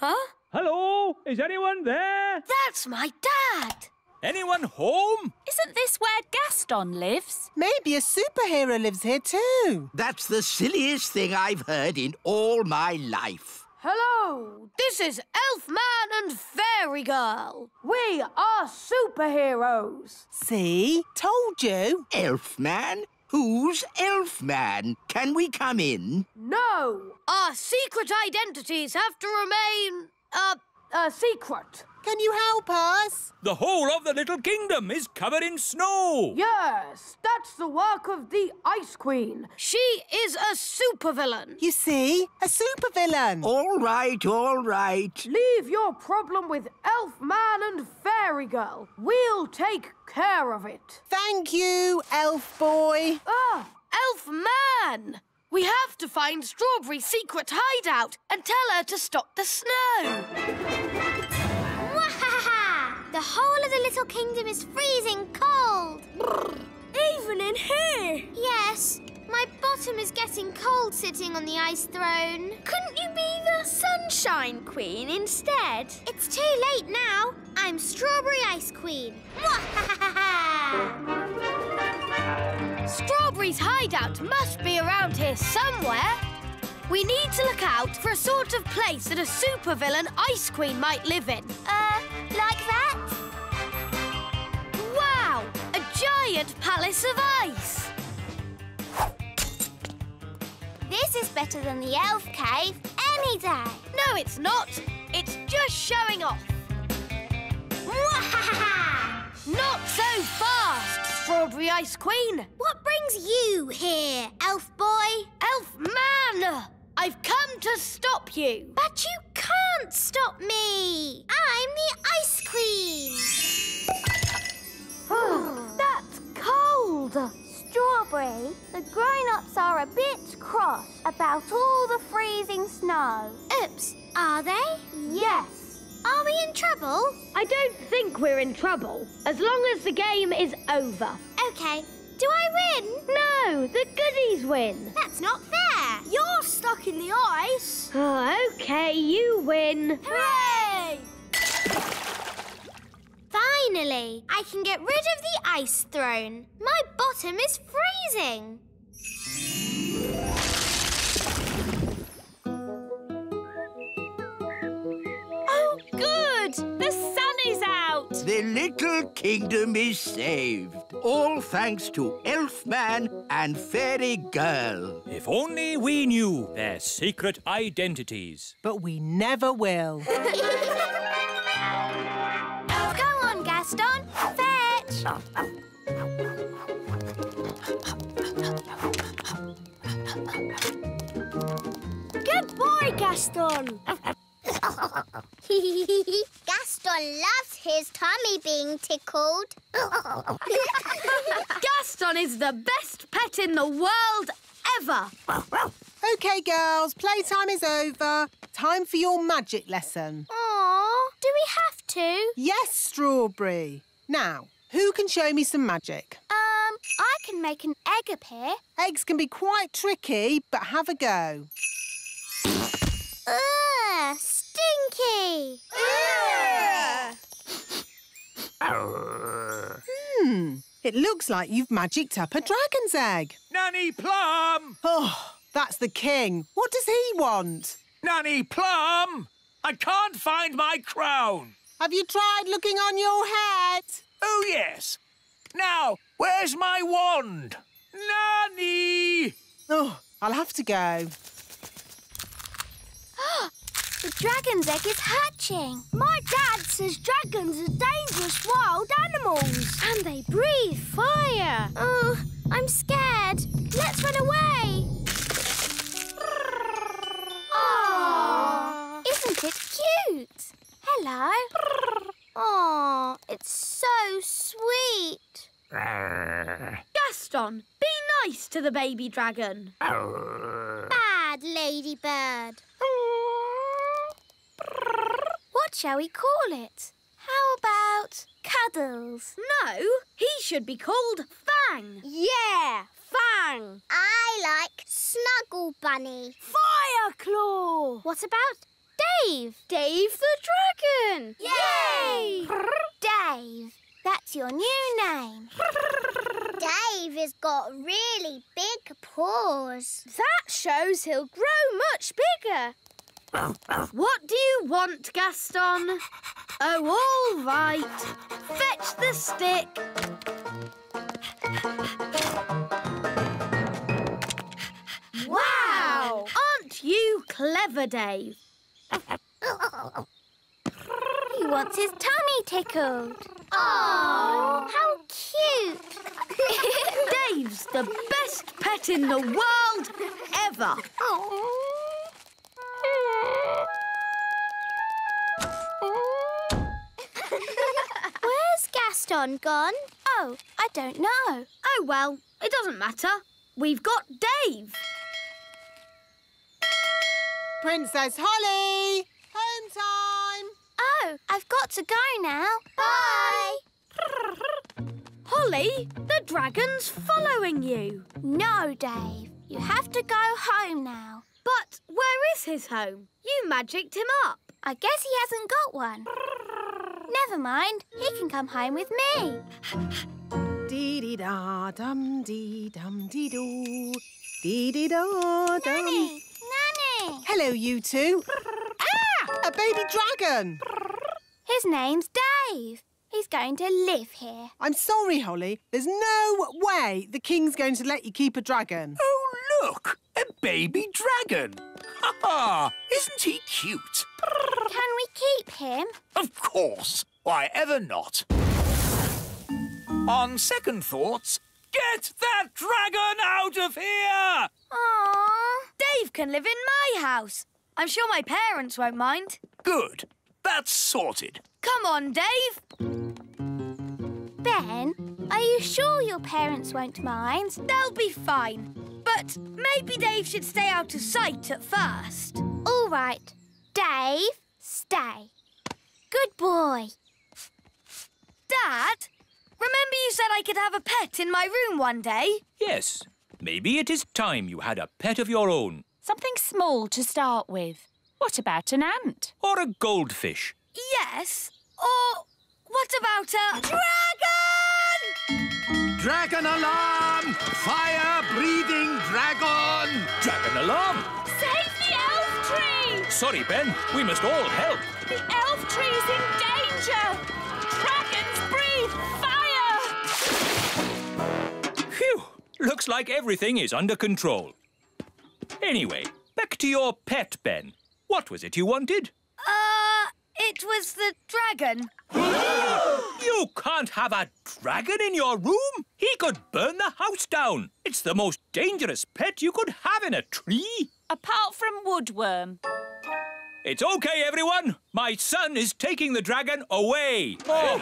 Huh? Hello? Is anyone there? That's my dad. Anyone home? Isn't this where Gaston lives? Maybe a superhero lives here too. That's the silliest thing I've heard in all my life. Hello. This is Elf Man and Fairy Girl. We are superheroes. See? Told you. Elf Man? Who's Elf Man? Can we come in? No! Our secret identities have to remain... secret. Can you help us? The whole of the little kingdom is covered in snow. Yes, that's the work of the Ice Queen. She is a supervillain. You see? A supervillain. All right, all right. Leave your problem with Elf Man and Fairy Girl. We'll take care of it. Thank you, Elf Boy. Ah, Elf Man! We have to find Strawberry's secret hideout and tell her to stop the snow. The whole of the little kingdom is freezing cold. Even in here? Yes. My bottom is getting cold sitting on the ice throne. Couldn't you be the Sunshine Queen instead? It's too late now. I'm Strawberry Ice Queen. Strawberry's hideout must be around here somewhere. We need to look out for a sort of place that a supervillain Ice Queen might live in. Like that? Wow! A giant palace of ice! This is better than the Elf Cave any day. No, it's not. It's just showing off. Not so fast, Strawberry Ice Queen. What brings you here, Elf Boy? Elf Man! I've come to stop you. But you can't stop me. I'm the Ice Queen. Oh, that's cold. Strawberry, the grown-ups are a bit cross about all the freezing snow. Oops, are they? Yes. Are we in trouble? I don't think we're in trouble, as long as the game is over. OK. Do I win? No, the goodies win. That's not fair. You're stuck in the ice. Oh, OK, you win. Hooray! Finally, I can get rid of the ice throne. My bottom is freezing. Good! The sun is out! The little kingdom is saved, all thanks to Elf Man and Fairy Girl. If only we knew their secret identities. But we never will. Come on, Gaston, fetch! Good boy, Gaston! Gaston loves his tummy being tickled. Gaston is the best pet in the world ever. OK, girls, playtime is over. Time for your magic lesson. Aw, do we have to? Yes, Strawberry. Now, who can show me some magic? I can make an egg appear. Eggs can be quite tricky, but have a go. Ugh, stinky! Ugh. It looks like you've magicked up a dragon's egg. Nanny Plum! Oh, that's the king. What does he want? Nanny Plum! I can't find my crown. Have you tried looking on your head? Oh, yes. Now, where's my wand? Nanny! Oh, I'll have to go. The dragon's egg is hatching. My dad says dragons are dangerous wild animals. And they breathe fire. Oh, I'm scared. Let's run away. Aww. Isn't it cute? Hello. Aww, it's so sweet. Gaston, be nice to the baby dragon. Bad ladybird. What shall we call it? How about Cuddles? No, he should be called Fang. Yeah, Fang. I like Snuggle Bunny. Fireclaw. What about Dave? Dave the Dragon. Yay! Dave, that's your new name. Dave has got really big paws. That shows he'll grow much bigger. What do you want, Gaston? Oh, all right. Fetch the stick. Wow! Aren't you clever, Dave? He wants his tummy tickled. Oh, how cute! Dave's the best pet in the world ever. Oh. Where's Gaston gone? Oh, I don't know. Oh, well, it doesn't matter. We've got Dave. Princess Holly! Home time! Oh, I've got to go now. Bye! Holly, the dragon's following you. No, Dave. You have to go home now. But where is his home? You magicked him up. I guess he hasn't got one. Never mind. He can come home with me. Dee-dee-da-dum-dee-dum-dee-doo. Dee-dee-da-dum. Nanny! Nanny! Hello, you two. Ah! A baby dragon! His name's Dave. He's going to live here. I'm sorry, Holly. There's no way the king's going to let you keep a dragon. Oh, look! A baby dragon! Ha ha! Isn't he cute? Can we keep him? Of course! Why ever not? On second thoughts, get that dragon out of here! Aww! Dave can live in my house. I'm sure my parents won't mind. Good. That's sorted. Come on, Dave. Ben, are you sure your parents won't mind? They'll be fine. But maybe Dave should stay out of sight at first. All right. Dave, stay. Good boy. Dad, remember you said I could have a pet in my room one day? Yes. Maybe it is time you had a pet of your own. Something small to start with. What about an ant? Or a goldfish? Yes. Or what about a dragon? Dragon alarm! Fire-breathing dragon! Dragon alarm! Save the elf tree! Sorry, Ben. We must all help. The elf tree is in danger. Dragons breathe fire! Phew! Looks like everything is under control. Anyway, back to your pet, Ben. What was it you wanted? It was the dragon. You can't have a dragon in your room. He could burn the house down. It's the most dangerous pet you could have in a tree. Apart from Woodworm. It's OK, everyone. My son is taking the dragon away. Oh.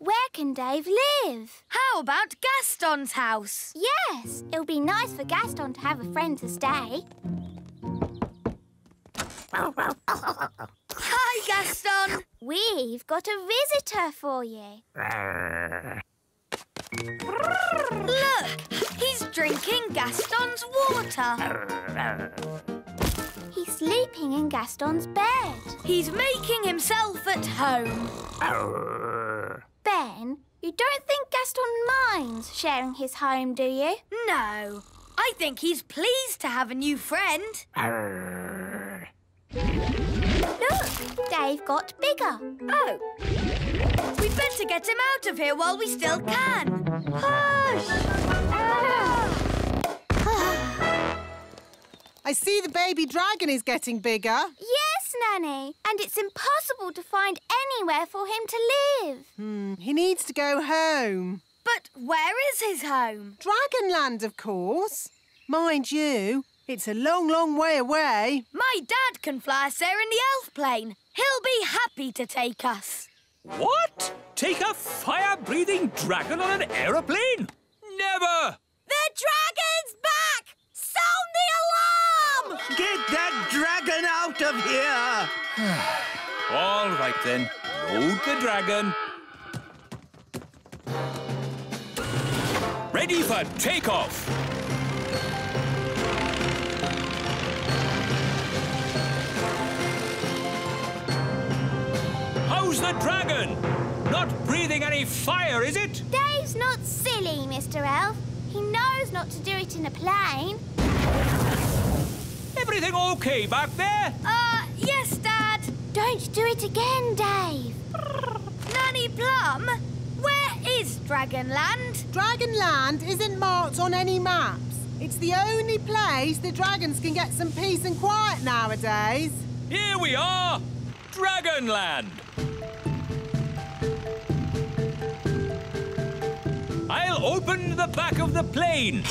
Where can Dave live? How about Gaston's house? Yes, it'll be nice for Gaston to have a friend to stay. Hi, Gaston. We've got a visitor for you. Look, he's drinking Gaston's water. He's sleeping in Gaston's bed. He's making himself at home. Ben, you don't think Gaston minds sharing his home, do you? No, I think he's pleased to have a new friend. Look, Dave got bigger. Oh, we'd better get him out of here while we still can. Hush! Ah. I see the baby dragon is getting bigger. Yes, Nanny, and it's impossible to find anywhere for him to live. He needs to go home. But where is his home? Dragonland, of course. Mind you, it's a long, long way away. My dad can fly us there in the Elf Plane. He'll be happy to take us. What? Take a fire-breathing dragon on an aeroplane? Never! The dragon's back! Sound the alarm! Get that dragon out of here! All right, then. Load the dragon. Ready for takeoff. How's the dragon? Not breathing any fire, is it? Dave's not silly, Mr. Elf. He knows not to do it in a plane. Everything okay back there? Yes, Dad. Don't do it again, Dave. Nanny Plum, where is Dragonland? Dragonland isn't marked on any maps. It's the only place the dragons can get some peace and quiet nowadays. Here we are, Dragonland. I'll open the back of the plane.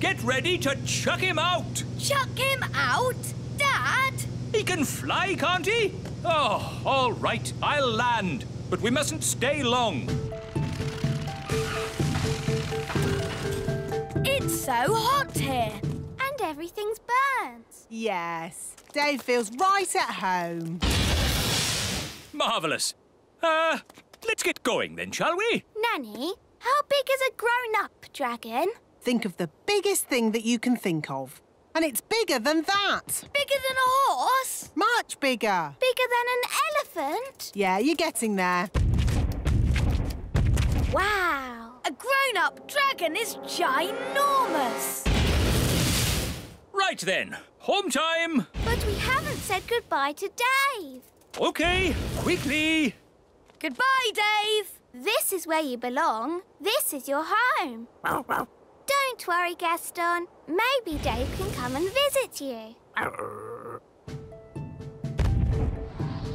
Get ready to chuck him out. Chuck him out? Dad? He can fly, can't he? Oh, all right, I'll land. But we mustn't stay long. It's so hot here. And everything's burnt. Yes. Dave feels right at home. Marvellous. Let's get going then, shall we? Nanny, how big is a grown-up dragon? Think of the biggest thing that you can think of. And it's bigger than that. Bigger than a horse? Much bigger. Bigger than an elephant? Yeah, you're getting there. Wow. A grown-up dragon is ginormous. Right then, home time. But we haven't said goodbye to Dave. OK, quickly. Goodbye, Dave. This is where you belong. This is your home. Don't worry, Gaston. Maybe Dave can come and visit you.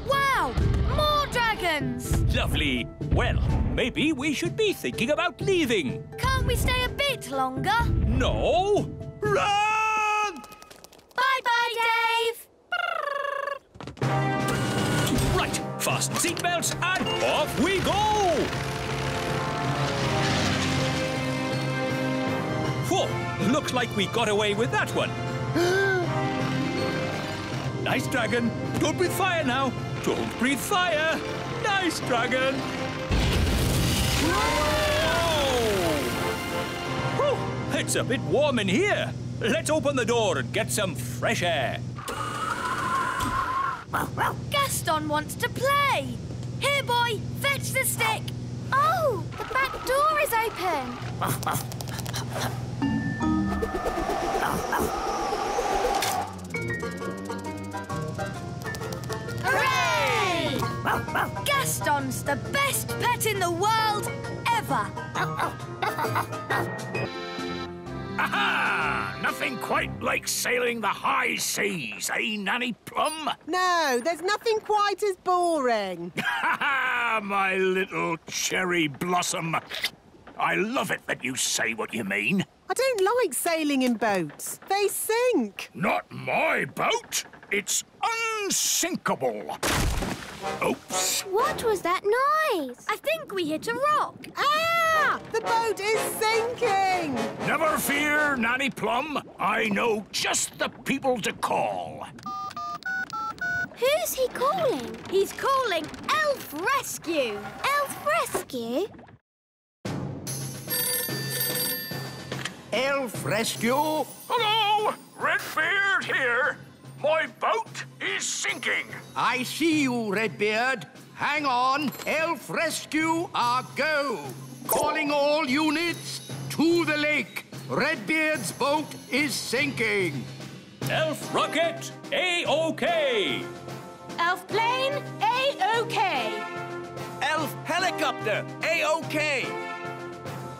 Wow! More dragons! Lovely. Well, maybe we should be thinking about leaving. Can't we stay a bit longer? No. Run! Bye-bye, Dave. Right, fasten seatbelts and off we go! Whoa, looks like we got away with that one. Nice dragon. Don't breathe fire now. Don't breathe fire. Nice dragon. Whoa! Whew, it's a bit warm in here. Let's open the door and get some fresh air. Gaston wants to play. Here, boy, fetch the stick. Oh, the back door is open. Hooray! Gaston's the best pet in the world ever. Aha! Nothing quite like sailing the high seas, eh, Nanny Plum? No, there's nothing quite as boring. Ha ha! My little cherry blossom. I love it that you say what you mean. I don't like sailing in boats. They sink. Not my boat. It's unsinkable. Oops. What was that noise? I think we hit a rock. Ah! The boat is sinking! Never fear, Nanny Plum. I know just the people to call. Who's he calling? He's calling Elf Rescue. Elf Rescue? Elf Rescue? Hello! Redbeard here. My boat is sinking. I see you, Redbeard. Hang on. Elf Rescue are go. Calling all units to the lake. Redbeard's boat is sinking. Elf Rocket, A-OK. Elf Plane, A-OK. Elf Helicopter, A-OK.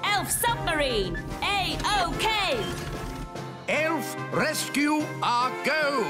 Elf Submarine, A-OK. Elf Rescue are go!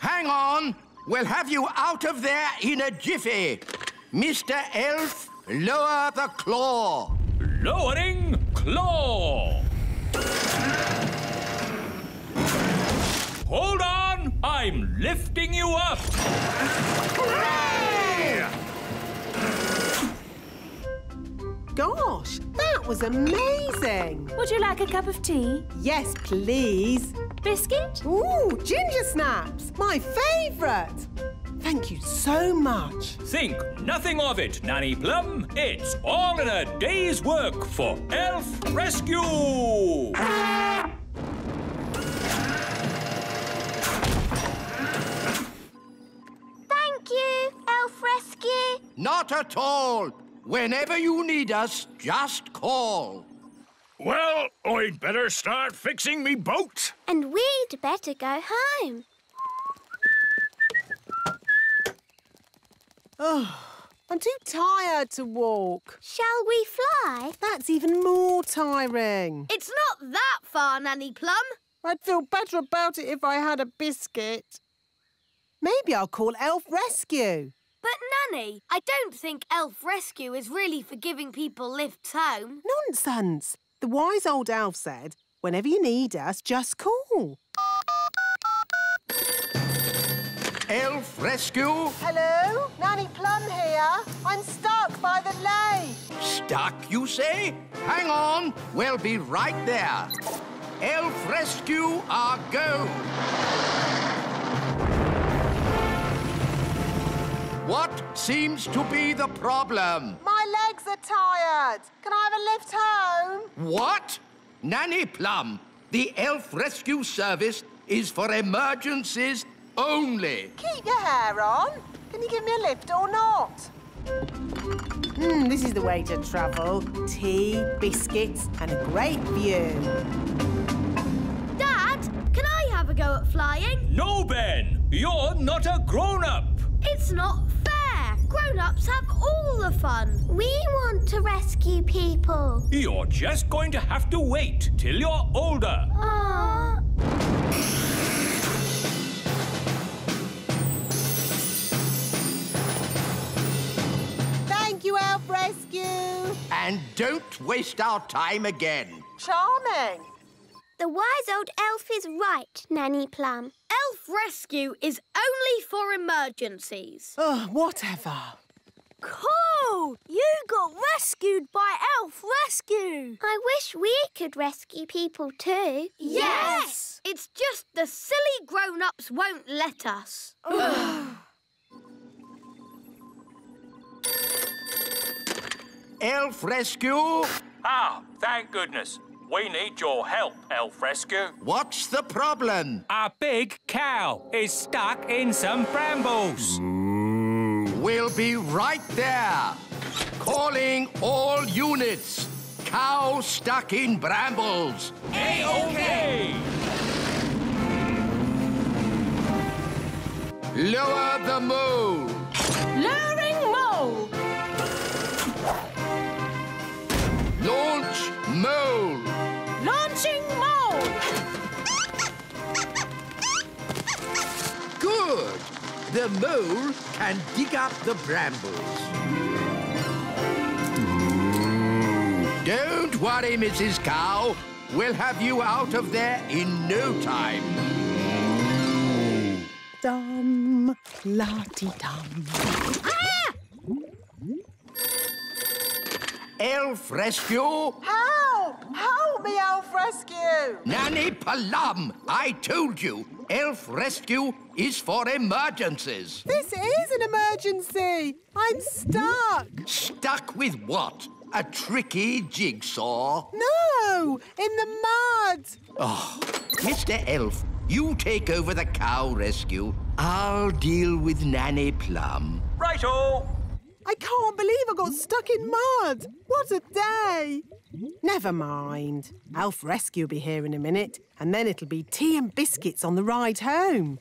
Hang on. We'll have you out of there in a jiffy. Mr. Elf, lower the claw. Lowering claw. Hold on. I'm lifting you up. Hooray! Gosh, that was amazing. Would you like a cup of tea? Yes, please. Biscuit? Ooh, ginger snaps! My favourite! Thank you so much. Think nothing of it, Nanny Plum. It's all in a day's work for Elf Rescue! Thank you, Elf Rescue. Not at all. Whenever you need us, just call. Well, I'd better start fixing me boat. And we'd better go home. Oh, I'm too tired to walk. Shall we fly? That's even more tiring. It's not that far, Nanny Plum. I'd feel better about it if I had a biscuit. Maybe I'll call Elf Rescue. But, Nanny, I don't think Elf Rescue is really for giving people lifts home. Nonsense. The wise old elf said, whenever you need us, just call. Elf Rescue? Hello, Nanny Plum here. I'm stuck by the lake. Stuck, you say? Hang on, we'll be right there. Elf Rescue are go. What seems to be the problem? My legs are tired. Can I have a lift home? What? Nanny Plum, the Elf Rescue Service is for emergencies only. Keep your hair on. Can you give me a lift or not? This is the way to travel. Tea, biscuits and a great view. Dad, can I have a go at flying? No, Ben. You're not a grown-up. It's not fair. Grown-ups have all the fun. We want to rescue people. You're just going to have to wait till you're older. Aww. Thank you, Elf Rescue. And don't waste our time again. Charming. The wise old elf is right, Nanny Plum. Elf Rescue is only for emergencies. Oh, whatever. Cool! You got rescued by Elf Rescue. I wish we could rescue people too. Yes! It's just the silly grown-ups won't let us. Elf Rescue? Ah, thank goodness. We need your help, Elf Rescue. What's the problem? Our big cow is stuck in some brambles. We'll be right there. Calling all units. Cow stuck in brambles. A-OK! Lower the mole. Lowering mole. Launch mole. Launching mole. Good. The mole can dig up the brambles. Don't worry, Mrs. Cow. We'll have you out of there in no time. Dum, la-ti-dum. Ah! Elf Rescue? Help! Help me, Elf Rescue! Nanny Plum, I told you, Elf Rescue is for emergencies. This is an emergency. I'm stuck. Stuck with what? A tricky jigsaw? No! In the mud! Oh, Mr. Elf, you take over the cow rescue. I'll deal with Nanny Plum. Right-o! I can't believe I got stuck in mud. What a day! Never mind. Elf Rescue will be here in a minute, and then it'll be tea and biscuits on the ride home.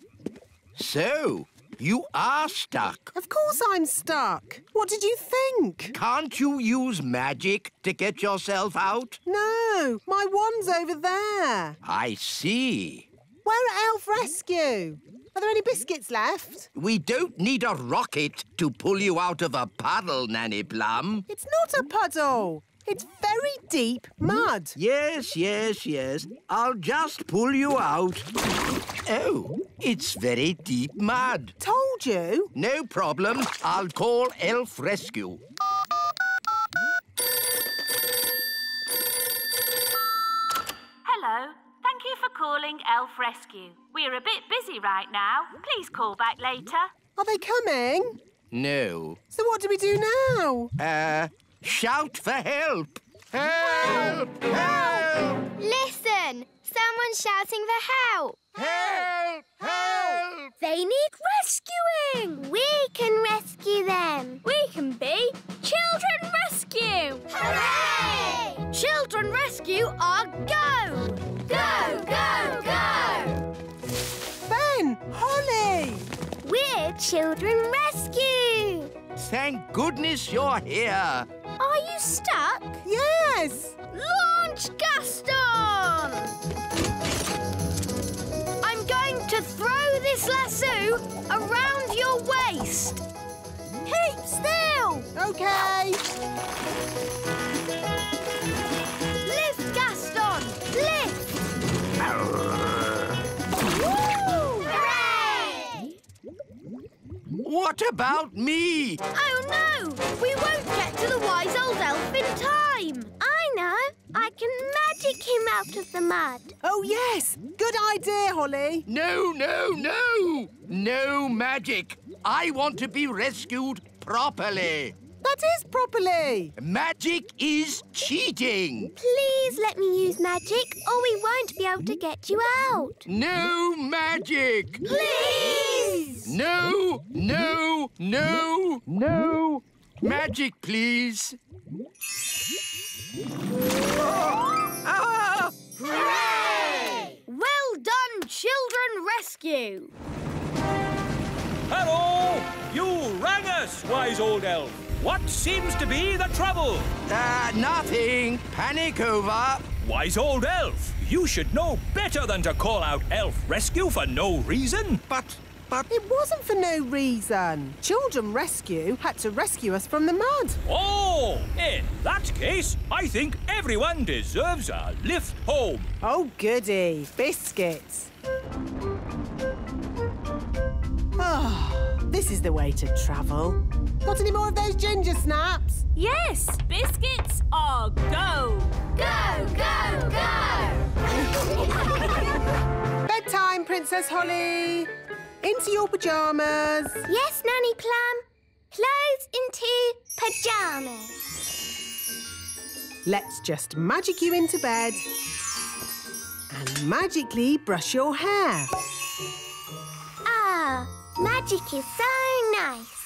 So, you are stuck. Of course I'm stuck. What did you think? Can't you use magic to get yourself out? No, my wand's over there. I see. We're at Elf Rescue. Are there any biscuits left? We don't need a rocket to pull you out of a puddle, Nanny Plum. It's not a puddle. It's very deep mud. Yes, yes, yes. I'll just pull you out. Oh, it's very deep mud. Told you. No problem. I'll call Elf Rescue. Hello. Thank you for calling Elf Rescue. We're a bit busy right now. Please call back later. Are they coming? No. So what do we do now? Shout for help. Help! Help! Help! Listen! Someone's shouting for help. Help! Help! They need rescuing. We can rescue them. We can be Children Rescue. Hooray! Children Rescue are go. Go, go, go. Ben, Holly. We're Children Rescue. Thank goodness you're here. Are you stuck? Yes! Launch Gaston! I'm going to throw this lasso around your waist. Keep still! OK. Lift, Gaston! Lift! Woo! Hooray! What about me? Oh, no! We won't get to the Wise Old Elf in time. I know. I can magic him out of the mud. Oh, yes. Good idea, Holly. No, no, no. No magic. I want to be rescued properly. That is properly. Magic is cheating. Please let me use magic or we won't be able to get you out. No magic. Please. No, no, no, no. Magic, please. Ah! Hooray! Well done, Children Rescue. Hello! You rang us, Wise Old Elf. What seems to be the trouble? Nothing. Panic over. Wise Old Elf, you should know better than to call out Elf Rescue for no reason. But it wasn't for no reason. Children Rescue had to rescue us from the mud. Oh, in that case, I think everyone deserves a lift home. Oh, goody. Biscuits. Oh, this is the way to travel. Got any more of those ginger snaps? Yes, biscuits are go. Go, go, go. Bedtime, Princess Holly. Into your pyjamas. Yes, Nanny Plum. Clothes into pyjamas. Let's just magic you into bed and magically brush your hair. Ah, magic is so nice.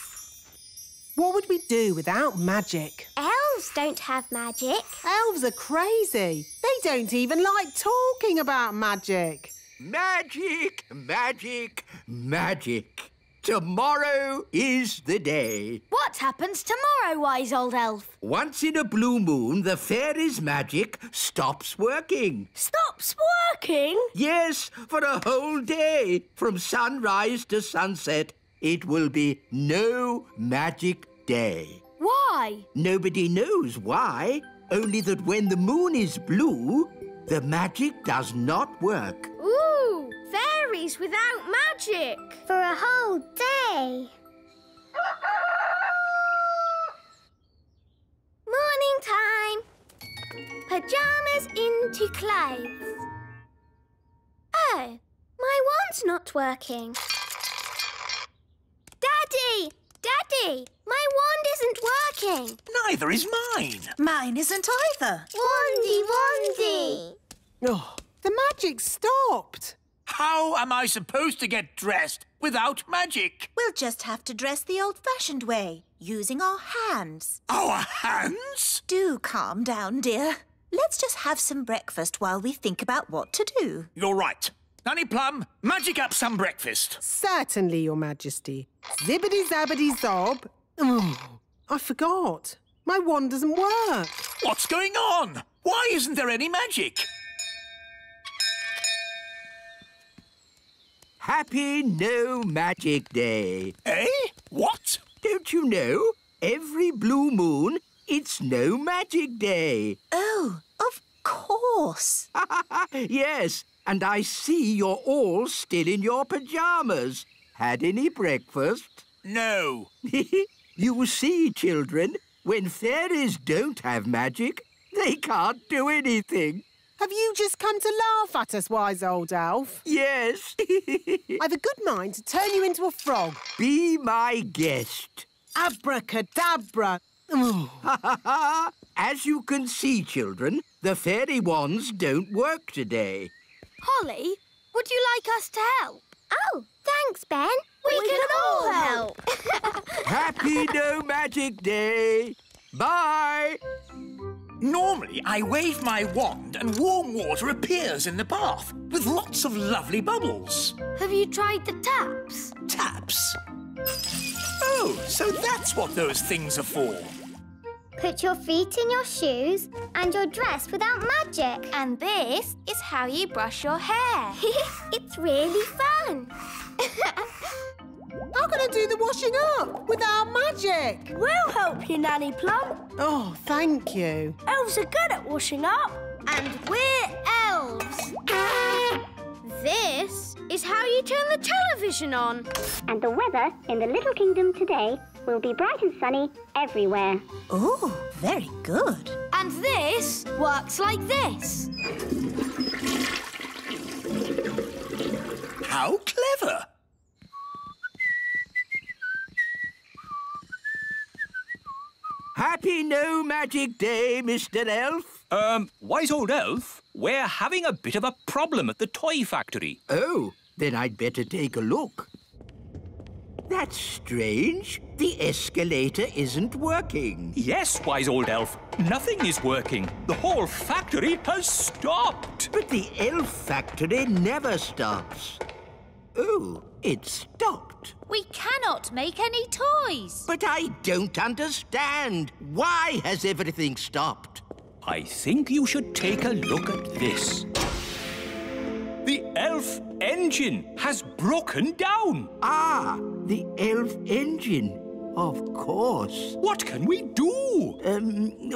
What would we do without magic? Elves don't have magic. Elves are crazy. They don't even like talking about magic. Magic, magic, magic. Tomorrow is the day. What happens tomorrow, Wise Old Elf? Once in a blue moon, the fairy's magic stops working. Stops working? Yes, for a whole day. From sunrise to sunset, it will be no magic day. Why? Nobody knows why, only that when the moon is blue, the magic does not work. Ooh! Fairies without magic! For a whole day! Morning time! Pyjamas into clothes. Oh, my wand's not working. Daddy! Daddy! My wand isn't working. Neither is mine. Mine isn't either. Wandy, wandy. Oh, the magic stopped. How am I supposed to get dressed without magic? We'll just have to dress the old-fashioned way, using our hands. Our hands? Do calm down, dear. Let's just have some breakfast while we think about what to do. You're right. Nanny Plum, magic up some breakfast. Certainly, Your Majesty. Zibbity-zabbity-zob. Oh, I forgot. My wand doesn't work. What's going on? Why isn't there any magic? Happy No Magic Day. Eh? What? Don't you know? Every blue moon, it's No Magic Day. Oh, of course. Yes, and I see you're all still in your pyjamas. Had any breakfast? No. You see, children, when fairies don't have magic, they can't do anything. Have you just come to laugh at us, Wise Old Elf? Yes. I've a good mind to turn you into a frog. Be my guest. Abracadabra. As you can see, children, the fairy wands don't work today. Holly, would you like us to help? Oh, thanks, Ben. We can all help. Happy No Magic Day. Bye. Normally, I wave my wand and warm water appears in the bath with lots of lovely bubbles. Have you tried the taps? Taps? Oh, so that's what those things are for. Put your feet in your shoes and you're dressed without magic. And this is how you brush your hair. It's really fun. How can I do the washing up without magic? We'll help you, Nanny Plum. Oh, thank you. Elves are good at washing up. And we're elves. This is how you turn the television on. And the weather in the Little Kingdom today will be bright and sunny everywhere. Oh, very good. And this works like this. How clever! Happy No Magic Day, Mr. Elf. Wise Old Elf, we're having a bit of a problem at the toy factory. Oh, then I'd better take a look. That's strange. The escalator isn't working. Yes, Wise Old Elf. Nothing is working. The whole factory has stopped. But the elf factory never stops. Oh, it stopped. We cannot make any toys. But I don't understand. Why has everything stopped? I think you should take a look at this. The elf engine has broken down. Ah, the elf engine. Of course. What can we do?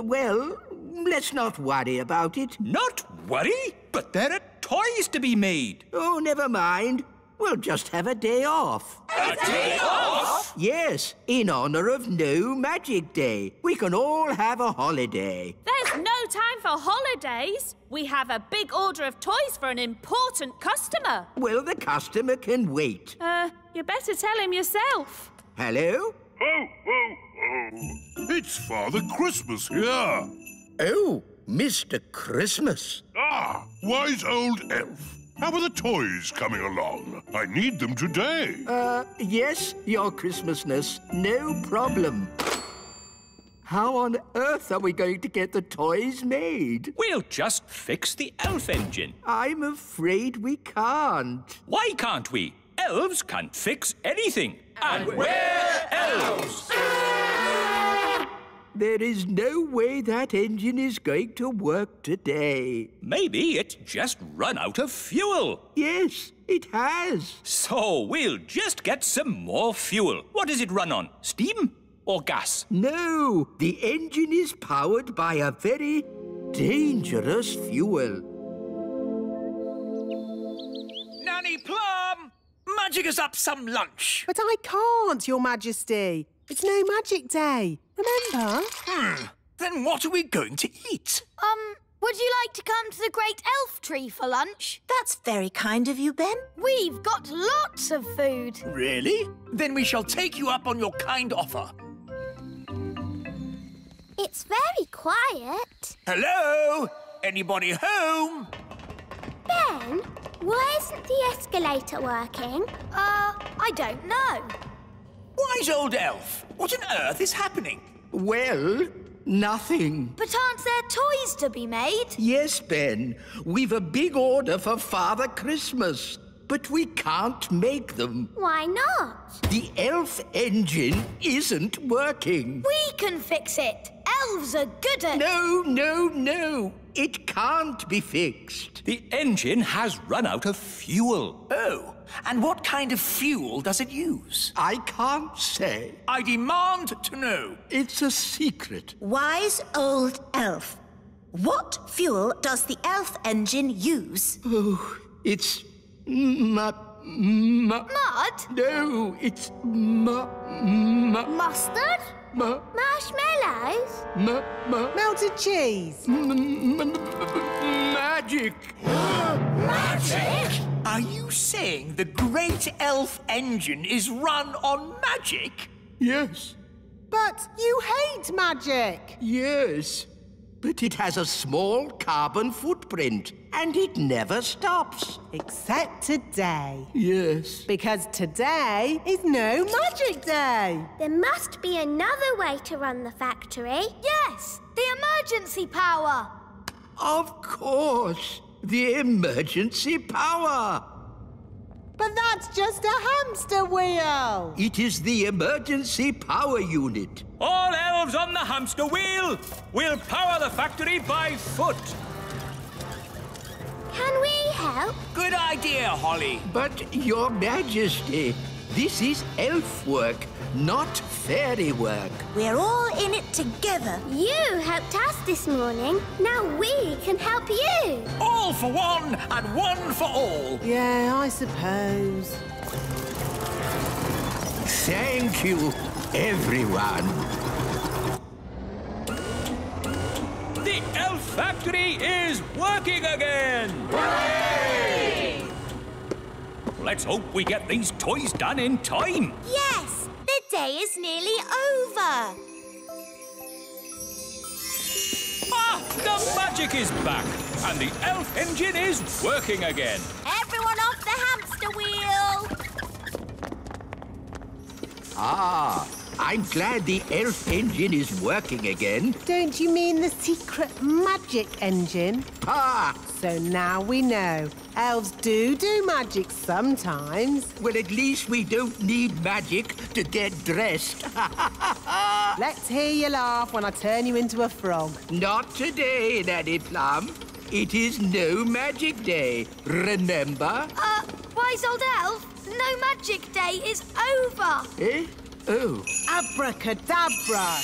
Well, let's not worry about it. Not worry? But there are toys to be made. Oh, never mind. We'll just have a day off. A day off? Yes, in honour of No Magic Day. We can all have a holiday. There's no time for holidays. We have a big order of toys for an important customer. Well, the customer can wait. You better tell him yourself. Hello? Ho, ho, ho. It's Father Christmas here. Oh, Mr. Christmas. Ah, Wise Old Elf. How are the toys coming along? I need them today. Yes, Your Christmasness. No problem. How on earth are we going to get the toys made? We'll just fix the elf engine. I'm afraid we can't. Why can't we? elves can't fix anything. And we're elves! There is no way that engine is going to work today. Maybe it's just run out of fuel. Yes, it has. So we'll just get some more fuel. What does it run on? Steam or gas? No, the engine is powered by a very dangerous fuel. Nanny Plum, magic us up some lunch. But I can't, Your Majesty. It's no magic day. Remember? Then what are we going to eat? Would you like to come to the Great Elf Tree for lunch? That's very kind of you, Ben. We've got lots of food. Really? Then we shall take you up on your kind offer. It's very quiet. Hello? Anybody home? Ben, why isn't the escalator working? I don't know. Wise Old Elf, what on earth is happening? Well, nothing. But aren't there toys to be made? Yes, Ben. We've a big order for Father Christmas, but we can't make them. Why not? The elf engine isn't working. We can fix it. Elves are good at... No, no, no. It can't be fixed. The engine has run out of fuel. Oh. And what kind of fuel does it use? I can't say. I demand to know. It's a secret. Wise Old Elf, what fuel does the elf engine use? Oh, it's mud? No, it's mustard? Marshmallows? Melted cheese? Magic! Magic? Are you saying the Great Elf Engine is run on magic? Yes. But you hate magic. Yes, but it has a small carbon footprint and it never stops. Except today. Yes. Because today is no magic day. There must be another way to run the factory. Yes, the emergency power. Of course. The emergency power! But that's just a hamster wheel! It is the emergency power unit. All elves on the hamster wheel! We'll power the factory by foot! Can we help? Good idea, Holly! But, Your Majesty, this is elf work, not fairy work. We're all in it together. You helped us this morning. Now we can help you. All for one and one for all. Yeah, I suppose. Thank you, everyone. The elf factory is working again. Hooray! Let's hope we get these toys done in time. Yes, the day is nearly over. Ah, the magic is back and the elf engine is working again. Everyone off the hamster wheel. Ah, I'm glad the elf engine is working again. Don't you mean the secret magic engine? Ah! So now we know. Elves do magic sometimes. Well, at least we don't need magic to get dressed. Let's hear you laugh when I turn you into a frog. Not today, Nanny Plum. It is no magic day, remember? Wise Old Elf, no magic day is over. Eh? Oh. Abracadabra.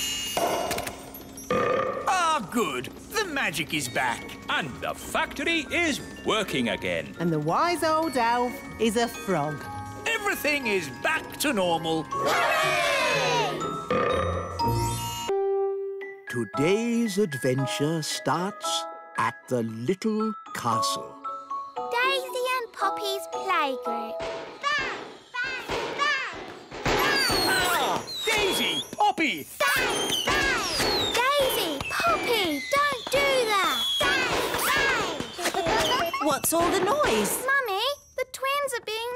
Ah, good. The magic is back. And the factory is working again. And the Wise Old Elf is a frog. Everything is back to normal. Hooray! Today's adventure starts at the little castle. Daisy and Poppy's playgroup. Bang! Bang! Bang! Bang! Ah! Daisy! Poppy! Bang! Bang! Daisy! Poppy! Don't do that! Bang! Bang! What's all the noise? Mummy, the twins are being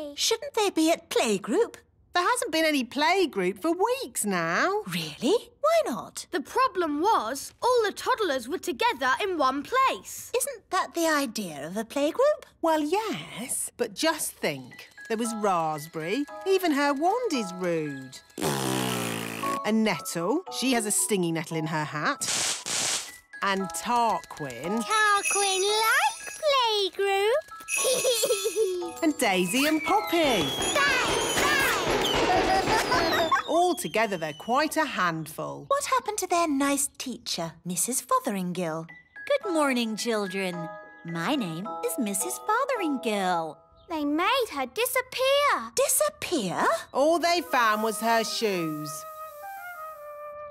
naughty. Shouldn't they be at playgroup? There hasn't been any playgroup for weeks now. Really? Why not? The problem was all the toddlers were together in one place. Isn't that the idea of a playgroup? Well, yes, but just think. There was Raspberry. Even her wand is rude. And Nettle. She has a stinging nettle in her hat. And Tarquin. Tarquin like playgroup. And Daisy and Poppy. Bang, bang. All together, they're quite a handful. What happened to their nice teacher, Mrs Fotheringill? Good morning, children. My name is Mrs Fotheringill. They made her disappear. Disappear? All they found was her shoes.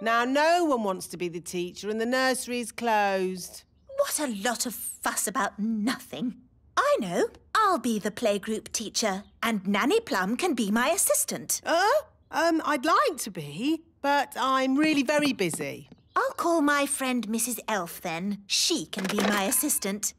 Now, no one wants to be the teacher and the nursery's closed. What a lot of fuss about nothing. I know. I'll be the playgroup teacher and Nanny Plum can be my assistant. I'd like to be, but I'm really very busy. I'll call my friend Mrs Elf then. She can be my assistant.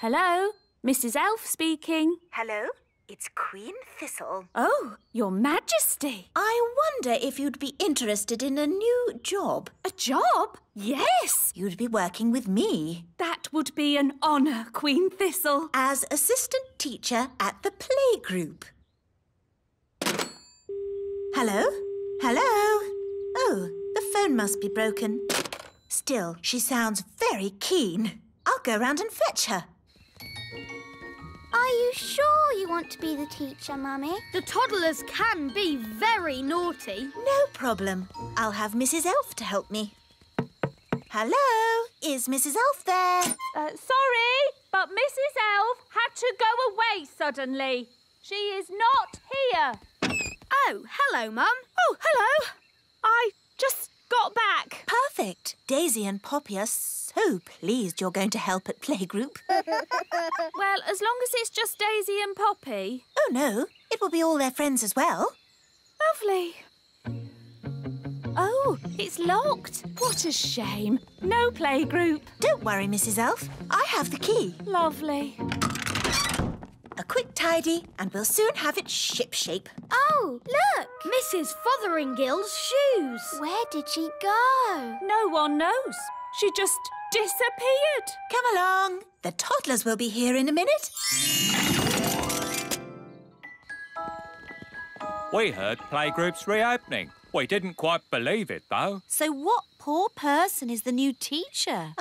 Hello? Mrs Elf speaking. Hello? It's Queen Thistle. Oh, Your Majesty. I wonder if you'd be interested in a new job. A job? Yes. You'd be working with me. That would be an honour, Queen Thistle. As assistant teacher at the playgroup. Hello? Hello? Oh, the phone must be broken. Still, she sounds very keen. I'll go round and fetch her. Are you sure you want to be the teacher, Mummy? The toddlers can be very naughty. No problem. I'll have Mrs Elf to help me. Hello? Is Mrs Elf there? Sorry, but Mrs Elf had to go away suddenly. She is not here. Oh, hello, Mum. Oh, hello. I just got back. Perfect. Daisy and Poppy are so pleased you're going to help at playgroup. Well, as long as it's just Daisy and Poppy. Oh, no. It will be all their friends as well. Lovely. Oh, it's locked. What a shame. No playgroup. Don't worry, Mrs Elf. I have the key. Lovely. A quick tidy and we'll soon have it shipshape. Oh, look! Mrs Fotheringill's shoes. Where did she go? No one knows. She just disappeared. Come along. The toddlers will be here in a minute. We heard playgroup's reopening. We didn't quite believe it, though. So what poor person is the new teacher?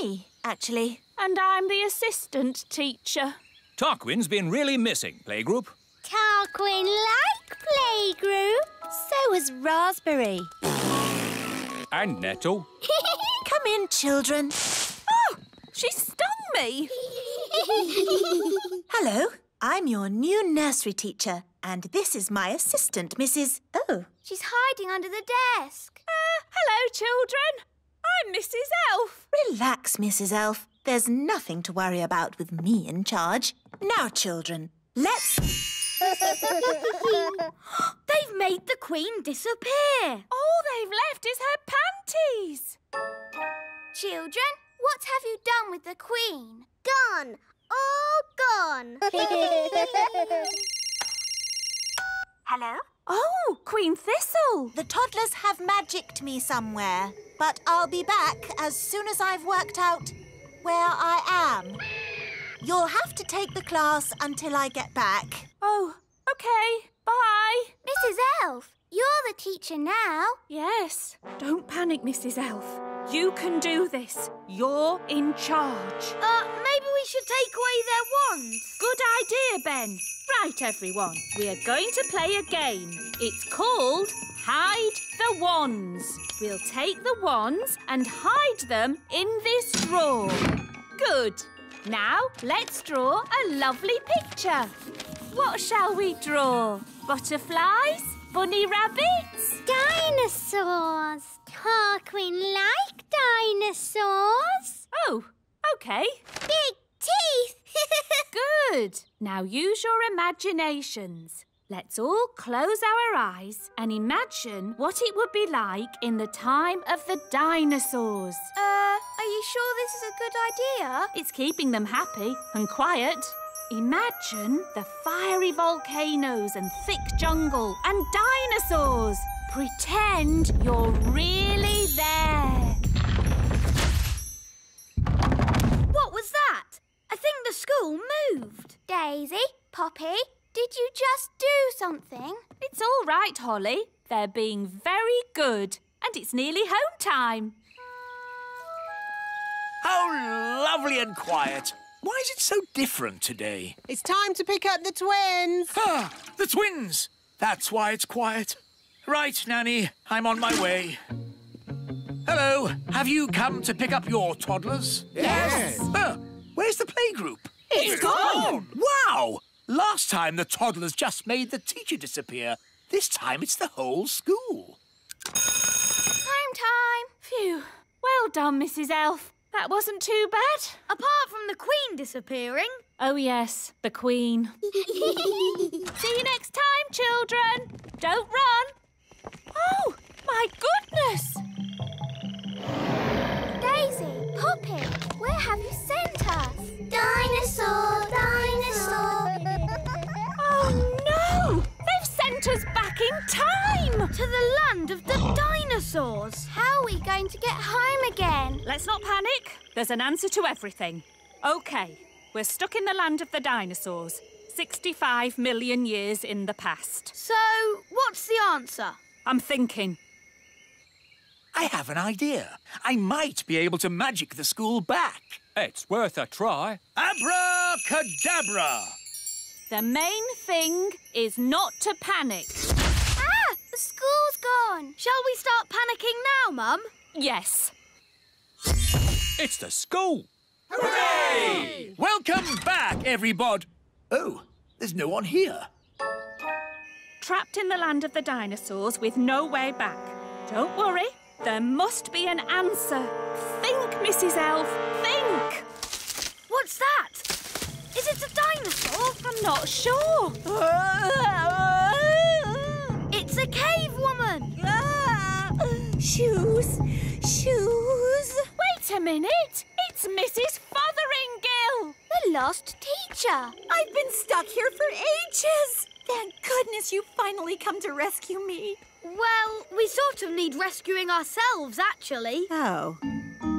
Me, actually. And I'm the assistant teacher. Tarquin's been really missing, playgroup. Tarquin like playgroup. So was Raspberry. And Nettle. Come in, children. Oh, she stung me. Hello, I'm your new nursery teacher. And this is my assistant, Mrs... Oh. She's hiding under the desk. Hello, children. I'm Mrs Elf. Relax, Mrs Elf. There's nothing to worry about with me in charge. Now, children, let's... They've made the Queen disappear. All they've left is her panties. Children, what have you done with the Queen? Gone. All gone. Hello? Oh, Queen Thistle. The toddlers have magicked me somewhere, but I'll be back as soon as I've worked out... where I am. You'll have to take the class until I get back. Oh, OK. Bye. Mrs Elf, you're the teacher now. Yes. Don't panic, Mrs Elf. You can do this. You're in charge. Maybe we should take away their wands. Good idea, Ben. Right, everyone. We are going to play a game. It's called Hide the Wands. We'll take the wands and hide them in this drawer. Good. Now, let's draw a lovely picture. What shall we draw? Butterflies? Bunny rabbits? Dinosaurs. Tarquin like dinosaurs. Oh, OK. Big teeth. Good. Now use your imaginations. Let's all close our eyes and imagine what it would be like in the time of the dinosaurs. Are you sure this is a good idea? It's keeping them happy and quiet. Imagine the fiery volcanoes and thick jungle and dinosaurs. Pretend you're really there. What was Daisy, Poppy, did you just do something? It's all right, Holly. They're being very good. And it's nearly home time. How lovely and quiet. Why is it so different today? It's time to pick up the twins. Ah, the twins. That's why it's quiet. Right, Nanny, I'm on my way. Hello, have you come to pick up your toddlers? Yes. Where's the playgroup? It's gone. Wow! Last time the toddlers just made the teacher disappear. This time it's the whole school. Home time. Phew. Well done, Mrs Elf. That wasn't too bad. Apart from the Queen disappearing. Oh, yes, the Queen. See you next time, children. Don't run. Oh, my goodness! Daisy, Poppy, where have you sent us? Dinosaur, dinosaur. Oh, no! They've sent us back in time! To the land of the dinosaurs. How are we going to get home again? Let's not panic. There's an answer to everything. OK, we're stuck in the land of the dinosaurs. 65 million years in the past. So, what's the answer? I'm thinking. I have an idea. I might be able to magic the school back. It's worth a try. Abracadabra! The main thing is not to panic. Ah! The school's gone. Shall we start panicking now, Mum? Yes. It's the school. Hooray! Welcome back, everybody. Oh, there's no one here. Trapped in the land of the dinosaurs with no way back. Don't worry. There must be an answer. Think, Mrs Elf, think! What's that? Is it a dinosaur? I'm not sure. It's a cave woman. Shoes, shoes. Wait a minute. It's Mrs Fotheringill. The lost teacher. I've been stuck here for ages. Thank goodness you've finally come to rescue me. Well, we sort of need rescuing ourselves, actually. Oh.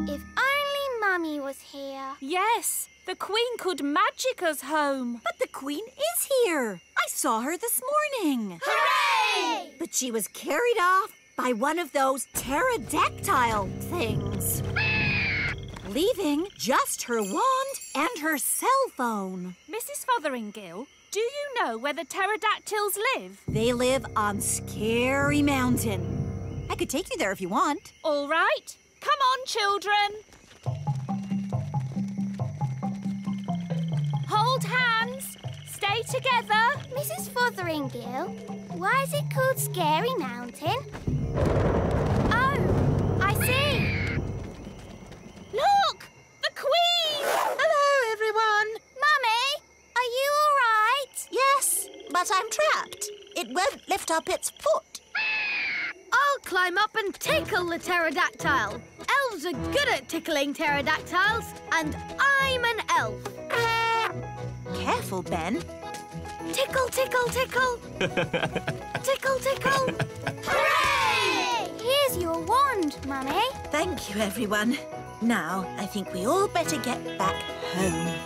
If only Mummy was here. Yes, the Queen could magic us home. But the Queen is here. I saw her this morning. Hooray! But she was carried off by one of those pterodactyl things. Leaving just her wand and her cell phone. Mrs Fotheringill, do you know where the pterodactyls live? They live on Scary Mountain. I could take you there if you want. All right. Come on, children. Hold hands. Stay together. Mrs Fotheringill, why is it called Scary Mountain? Oh, I see. Look! The Queen! Hello, everyone. Mummy, are you all right? Yes, but I'm trapped. It won't lift up its foot. I'll climb up and tickle the pterodactyl. Elves are good at tickling pterodactyls, and I'm an elf. Careful, Ben. Tickle, tickle, tickle. Tickle, tickle. Hooray! Here's your wand, Mummy. Thank you, everyone. Now, I think we all better get back home.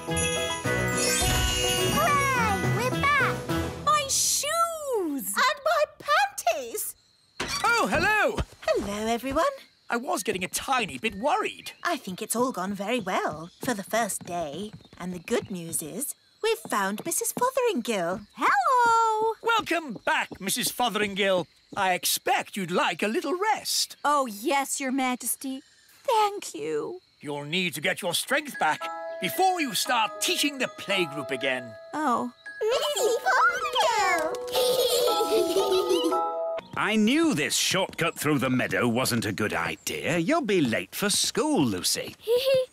Oh, hello! Hello, everyone. I was getting a tiny bit worried. I think it's all gone very well for the first day. And the good news is we've found Mrs Fotheringill. Hello! Welcome back, Mrs Fotheringill. I expect you'd like a little rest. Oh, yes, Your Majesty. Thank you. You'll need to get your strength back before you start teaching the playgroup again. Oh. Mrs Fotheringill! I knew this shortcut through the meadow wasn't a good idea. You'll be late for school, Lucy.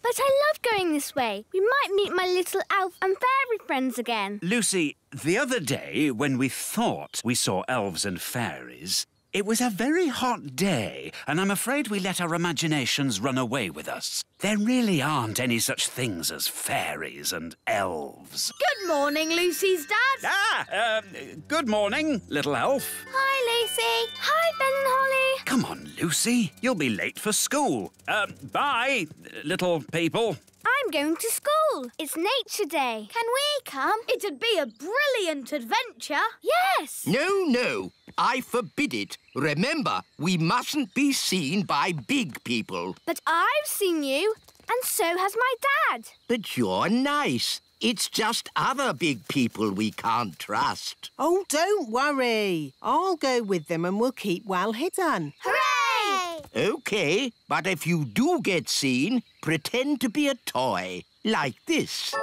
But I love going this way. We might meet my little elf and fairy friends again. Lucy, the other day when we thought we saw elves and fairies, it was a very hot day, and I'm afraid we let our imaginations run away with us. There really aren't any such things as fairies and elves. Good morning, Lucy's dad. Good morning, little elf. Hi, Lucy. Hi, Ben and Holly. Come on, Lucy. You'll be late for school. Bye, little people. I I'm going to school. It's Nature Day. Can we come? It'd be a brilliant adventure. Yes. No, no. I forbid it. Remember, we mustn't be seen by big people. But I've seen you, and so has my dad. But you're nice. It's just other big people we can't trust. Oh, don't worry. I'll go with them and we'll keep well hidden. Hooray! OK, but if you do get seen, pretend to be a toy, like this.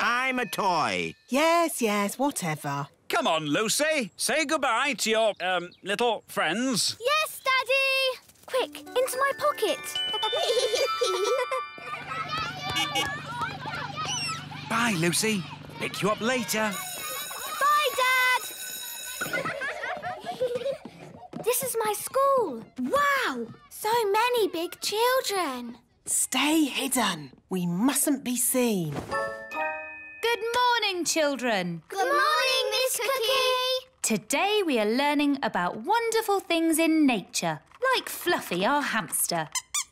I'm a toy. Yes, yes, whatever. Come on, Lucy. Say goodbye to your, little friends. Yes, Daddy! Quick, into my pocket. Bye, Lucy. Pick you up later. Bye, Dad! This is my school. Wow! So many big children. Stay hidden. We mustn't be seen. Good morning, children. Good morning, Miss Cookie. Today we are learning about wonderful things in nature, like Fluffy, our hamster.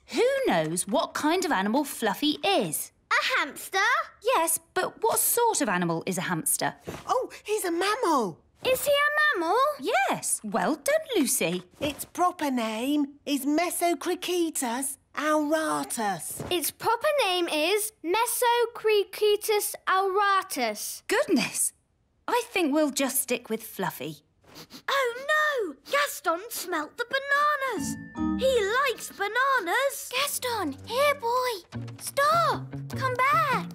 Who knows what kind of animal Fluffy is? A hamster? Yes, but what sort of animal is a hamster? Oh, he's a mammal. Is he a mammal? Yes. Well done, Lucy. Its proper name is Mesocrecetus auratus. Its proper name is Mesocrecetus auratus. Goodness. I think we'll just stick with Fluffy. Oh, no! Gaston smelt the bananas. He likes bananas. Gaston, here, boy. Stop. Come back.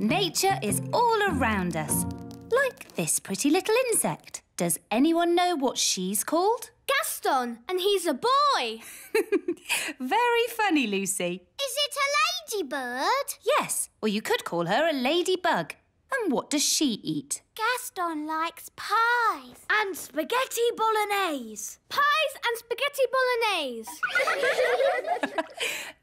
Nature is all around us, like this pretty little insect. Does anyone know what she's called? Gaston, and he's a boy. Very funny, Lucy. Is it a ladybird? Yes, or you could call her a ladybug. And what does she eat? Gaston likes pies. And spaghetti bolognese. Pies and spaghetti bolognese.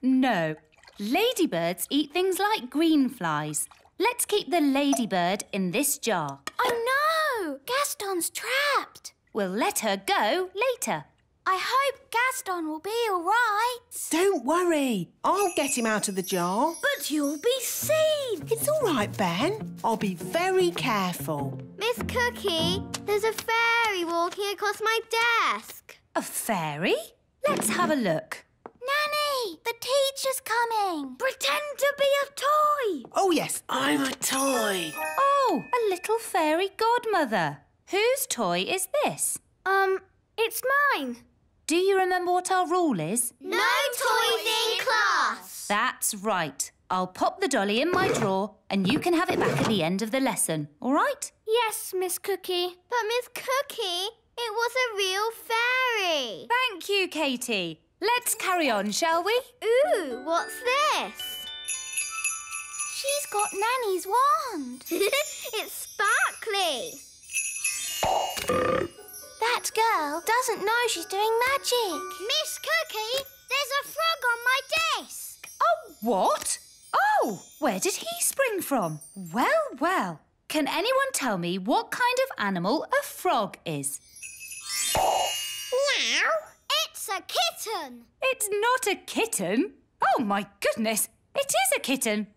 No. Ladybirds eat things like green flies. Let's keep the ladybird in this jar. Oh, no! Gaston's trapped. We'll let her go later. I hope Gaston will be all right. Don't worry. I'll get him out of the jar. But you'll be seen. It's all right, Ben. I'll be very careful. Miss Cookie, there's a fairy walking across my desk. A fairy? Let's have a look. Nanny, the teacher's coming. Pretend to be a toy. Oh, yes, I'm a toy. Oh, a little fairy godmother. Whose toy is this? It's mine. Do you remember what our rule is? No toys in class. That's right. I'll pop the dolly in my drawer and you can have it back at the end of the lesson, all right? Yes, Miss Cookie. But, Miss Cookie, it was a real fairy. Thank you, Katie. Let's carry on, shall we? Ooh, what's this? She's got Nanny's wand. It's sparkly. That girl doesn't know she's doing magic. Miss Cookie, there's a frog on my desk. Oh, what? Oh, where did he spring from? Well, well. Can anyone tell me what kind of animal a frog is? Meow. It's a kitten. It's not a kitten. Oh, my goodness. It is a kitten.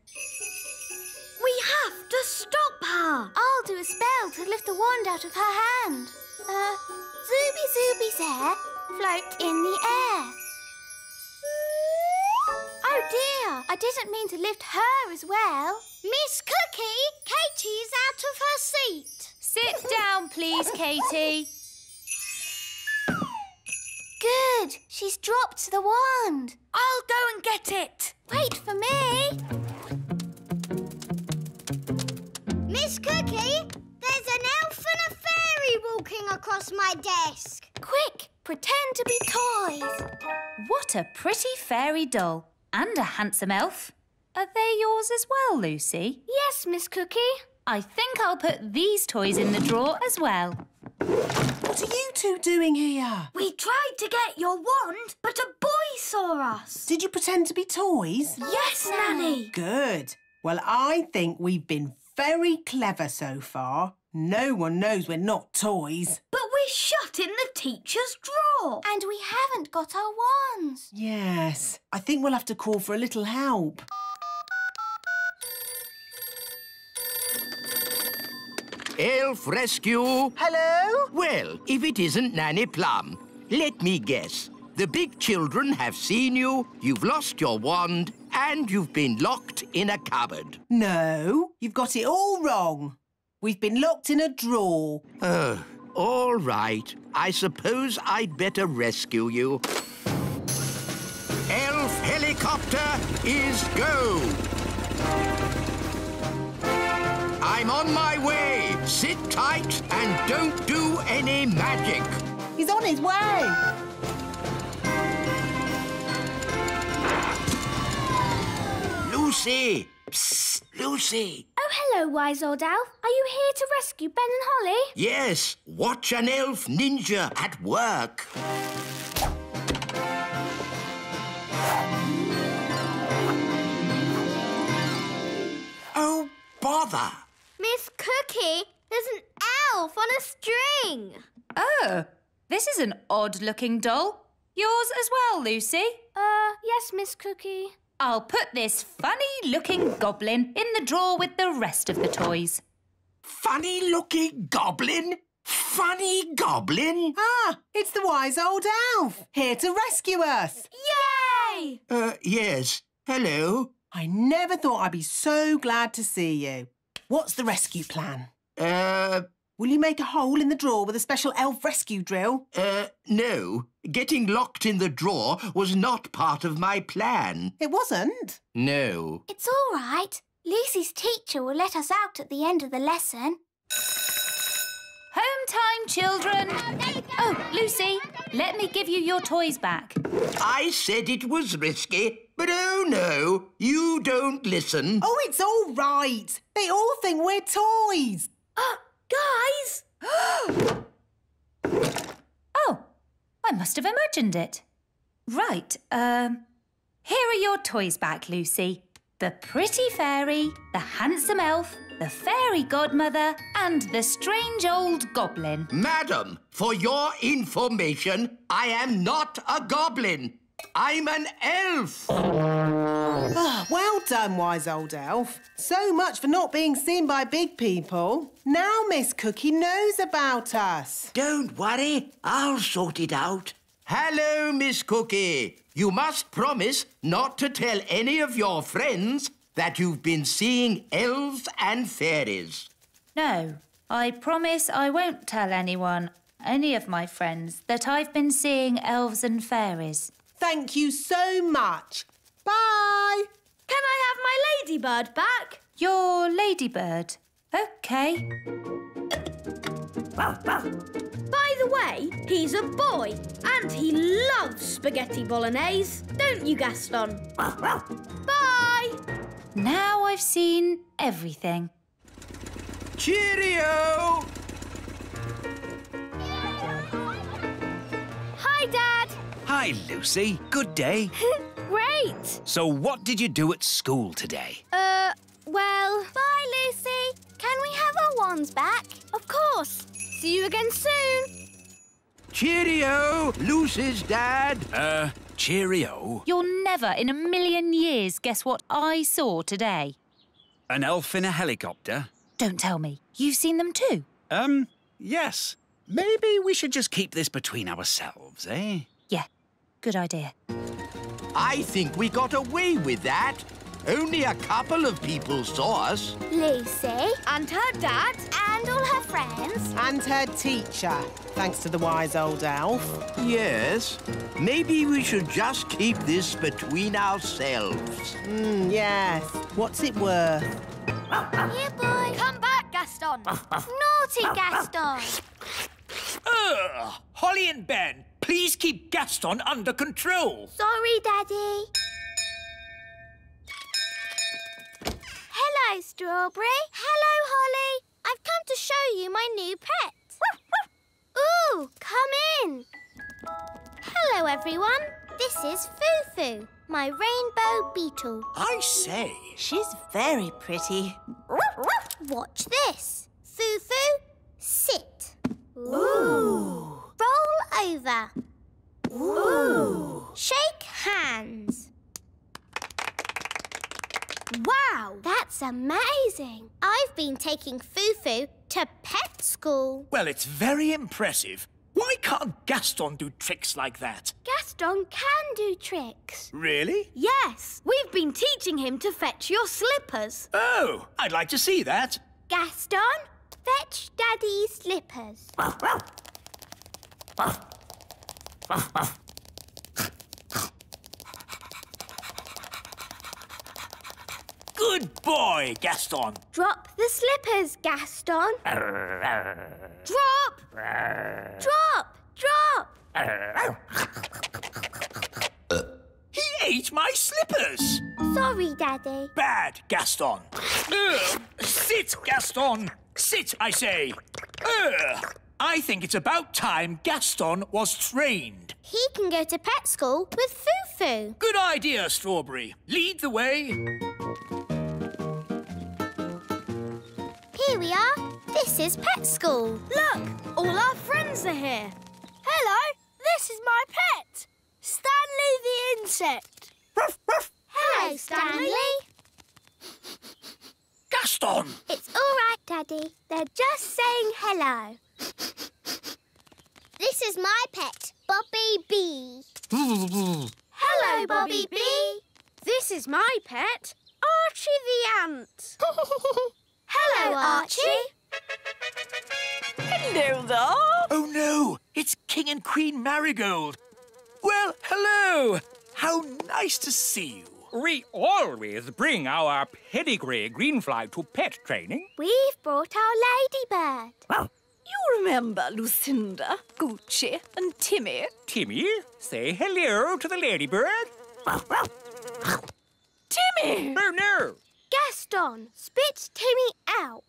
We have to stop her. I'll do a spell to lift the wand out of her hand. Zooby Zooby's hair float in the air. Oh dear, I didn't mean to lift her as well. Miss Cookie, Katie's out of her seat. Sit down, please, Katie. Good, she's dropped the wand. I'll go and get it. Wait for me. Miss Cookie, there's an elf and a fairy walking across my desk. Quick, pretend to be toys. What a pretty fairy doll and a handsome elf. Are they yours as well, Lucy? Yes, Miss Cookie. I think I'll put these toys in the drawer as well. What are you two doing here? We tried to get your wand, but a boy saw us. Did you pretend to be toys? Yes, Nanny. Good. Well, I think we've been very clever so far. No one knows we're not toys. But we're shut in the teacher's drawer. And we haven't got our wands. Yes. I think we'll have to call for a little help. Elf Rescue. Hello? Well, if it isn't Nanny Plum, let me guess. The big children have seen you, you've lost your wand, and you've been locked in a cupboard. No, you've got it all wrong. We've been locked in a drawer. Oh, all right. I suppose I'd better rescue you. Elf Helicopter is go! I'm on my way. Sit tight and don't do any magic. He's on his way. Lucy! Psst, Lucy! Oh, hello, Wise Old Elf. Are you here to rescue Ben and Holly? Yes. Watch an elf ninja at work. Oh, bother! Miss Cookie, there's an elf on a string. Oh, this is an odd-looking doll. Yours as well, Lucy? Yes, Miss Cookie. I'll put this funny-looking goblin in the drawer with the rest of the toys. Funny-looking goblin? Funny goblin? Ah, it's the Wise Old Elf, here to rescue us. Yay! Yes. Hello. I never thought I'd be so glad to see you. What's the rescue plan? Will you make a hole in the drawer with a special elf rescue drill? No. Getting locked in the drawer was not part of my plan. It wasn't? No. It's all right. Lucy's teacher will let us out at the end of the lesson. Home time, children. Oh, Lucy, let me give you your toys back. I said it was risky. But oh no, you don't listen. Oh, it's all right. They all think we're toys. Guys! Oh, I must have imagined it. Right, here are your toys back, Lucy. The pretty fairy, the handsome elf, the fairy godmother and the strange old goblin. Madam, for your information, I am not a goblin. I'm an elf. Oh, well done, Wise Old Elf. So much for not being seen by big people. Now Miss Cookie knows about us. Don't worry, I'll sort it out. Hello, Miss Cookie. You must promise not to tell any of your friends that you've been seeing elves and fairies. No, I promise I won't tell anyone, any of my friends, that I've been seeing elves and fairies. Thank you so much. Bye. Can I have my ladybird back? Your ladybird? OK. By the way, he's a boy and he loves spaghetti bolognese. Don't you, Gaston? Bye. Now I've seen everything. Cheerio! Hi, Dad. Hi, Lucy. Good day. Great! So what did you do at school today? Well... Bye, Lucy. Can we have our wands back? Of course. See you again soon. Cheerio, Lucy's dad. Cheerio. You'll never in a million years guess what I saw today. An elf in a helicopter? Don't tell me. You've seen them too? Yes. Maybe we should just keep this between ourselves, eh? Yeah, good idea. I think we got away with that. Only a couple of people saw us. Lucy. And her dad. And all her friends. And her teacher, thanks to the Wise Old Elf. Yes. Maybe we should just keep this between ourselves. Yes. What's it worth? Here, boy. Come back, Gaston. Naughty Gaston. Ugh! Holly and Ben, please keep Gaston under control. Sorry, Daddy. Hello, Strawberry. Hello, Holly. I've come to show you my new pet. Ooh, come in. Hello, everyone. This is Foo-Foo, my rainbow beetle. I say. She's very pretty. Watch this. Foo-Foo, sit. Ooh. Roll over. Ooh. Shake hands. Wow, that's amazing. I've been taking Foo-Foo to pet school. Well, it's very impressive. Why can't Gaston do tricks like that? Gaston can do tricks. Really? Yes. We've been teaching him to fetch your slippers. Oh, I'd like to see that. Gaston, fetch Daddy's slippers. Good boy, Gaston. Drop the slippers, Gaston. Drop! Drop! Drop! He ate my slippers! Sorry, Daddy. Bad, Gaston. Sit, Gaston. Sit, I say. I think it's about time Gaston was trained. He can go to pet school with Foo-Foo. Good idea, Strawberry. Lead the way. Here we are. This is pet school. Look, all our friends are here. Hello, this is my pet, Stanley the insect. Ruff, ruff. Hello, Stanley. Gaston! It's all right, Daddy. They're just saying hello. This is my pet, Bobby Bee. Hello, Bobby Bee. This is my pet, Archie the ant. Hello, Archie. Hello there. Oh, no, it's King and Queen Marigold. Well, hello. How nice to see you. We always bring our pedigree greenfly to pet training. We've brought our ladybird. You remember Lucinda, Gucci and Timmy. Timmy, say hello to the ladybird. Timmy! Oh, no. Gaston, spit Timmy out.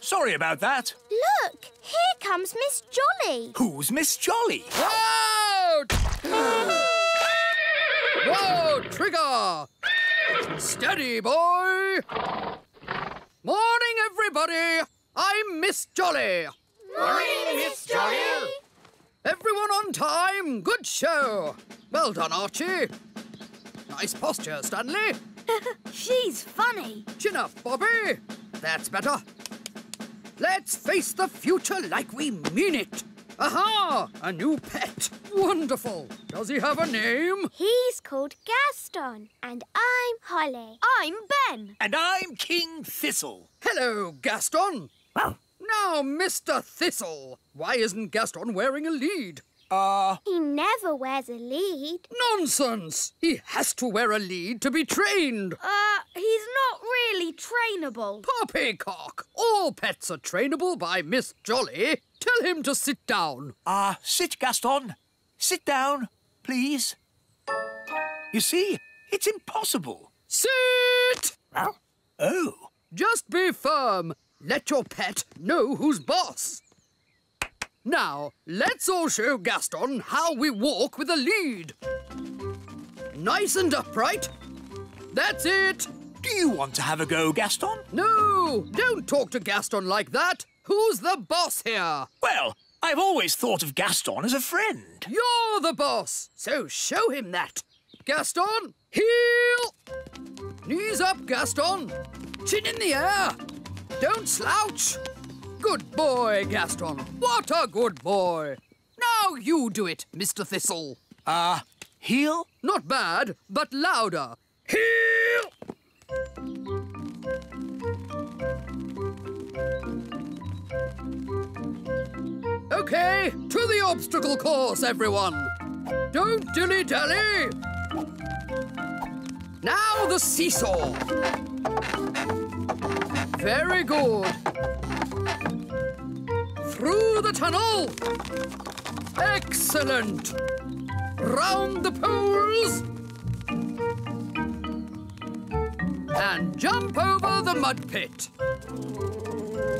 Sorry about that. Look, here comes Miss Jolly. Who's Miss Jolly? Whoa! Whoa, trigger! Steady, boy! Morning, everybody. I'm Miss Jolly. Morning, Miss Jolly. Everyone on time. Good show. Well done, Archie. Nice posture, Stanley. She's funny. Chin up, Bobby. That's better. Let's face the future like we mean it. Aha! A new pet. Wonderful. Does he have a name? He's called Gaston. And I'm Holly. I'm Ben. And I'm King Thistle. Hello, Gaston. Now, Mr. Thistle, why isn't Gaston wearing a lead? He never wears a lead. Nonsense! He has to wear a lead to be trained. He's not really trainable. Poppycock! All pets are trainable by Miss Jolly. Tell him to sit down. Sit, Gaston. Sit down, please. You see, it's impossible. Sit! Oh. Just be firm. Let your pet know who's boss. Now, let's all show Gaston how we walk with a lead. Nice and upright. That's it. Do you want to have a go, Gaston? No, don't talk to Gaston like that. Who's the boss here? Well, I've always thought of Gaston as a friend. You're the boss, so show him that. Gaston, heel. Knees up, Gaston. Chin in the air. Don't slouch. Good boy, Gaston. What a good boy. Now you do it, Mr. Thistle. Heel? Not bad, but louder. Heel! OK, to the obstacle course, everyone. Don't dilly-dally. Now the seesaw. Very good. Through the tunnel. Excellent. Round the poles. And jump over the mud pit.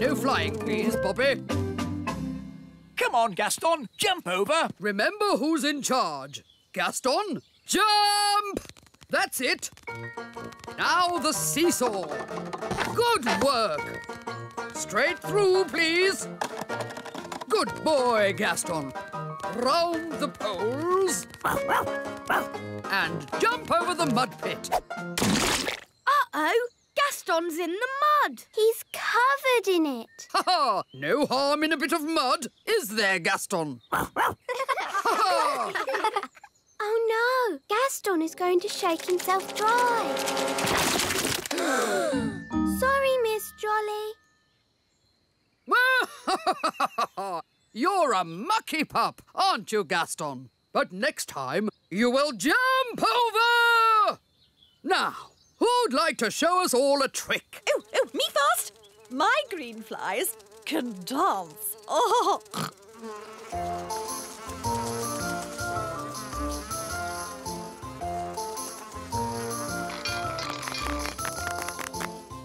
No flying, please, Bobby. Come on, Gaston, jump over. Remember who's in charge. Gaston, jump! That's it. Now the seesaw. Good work. Straight through, please. Good boy, Gaston. Round the poles. And jump over the mud pit. Uh-oh. Gaston's in the mud. He's covered in it. Ha ha! No harm in a bit of mud, is there, Gaston? Ha ha! Oh no! Gaston is going to shake himself dry. Sorry, Miss Jolly. You're a mucky pup, aren't you, Gaston? But next time, you will jump over! Now, who'd like to show us all a trick? Oh, me first! My green flies can dance. Oh!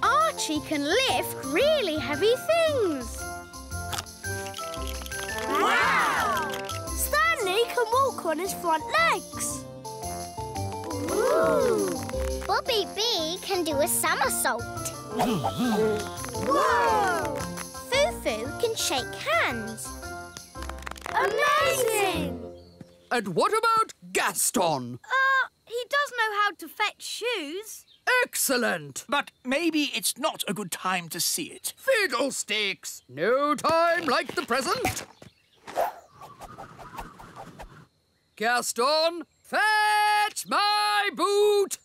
Archie can lift really heavy things. Wow! Stanley can walk on his front legs. Ooh! Bobby Bee can do a somersault. Whoa! Foo-Foo can shake hands. Amazing! And what about Gaston? He does know how to fetch shoes. Excellent! But maybe it's not a good time to see it. Fiddlesticks! No time like the present. Gaston, fetch my boot!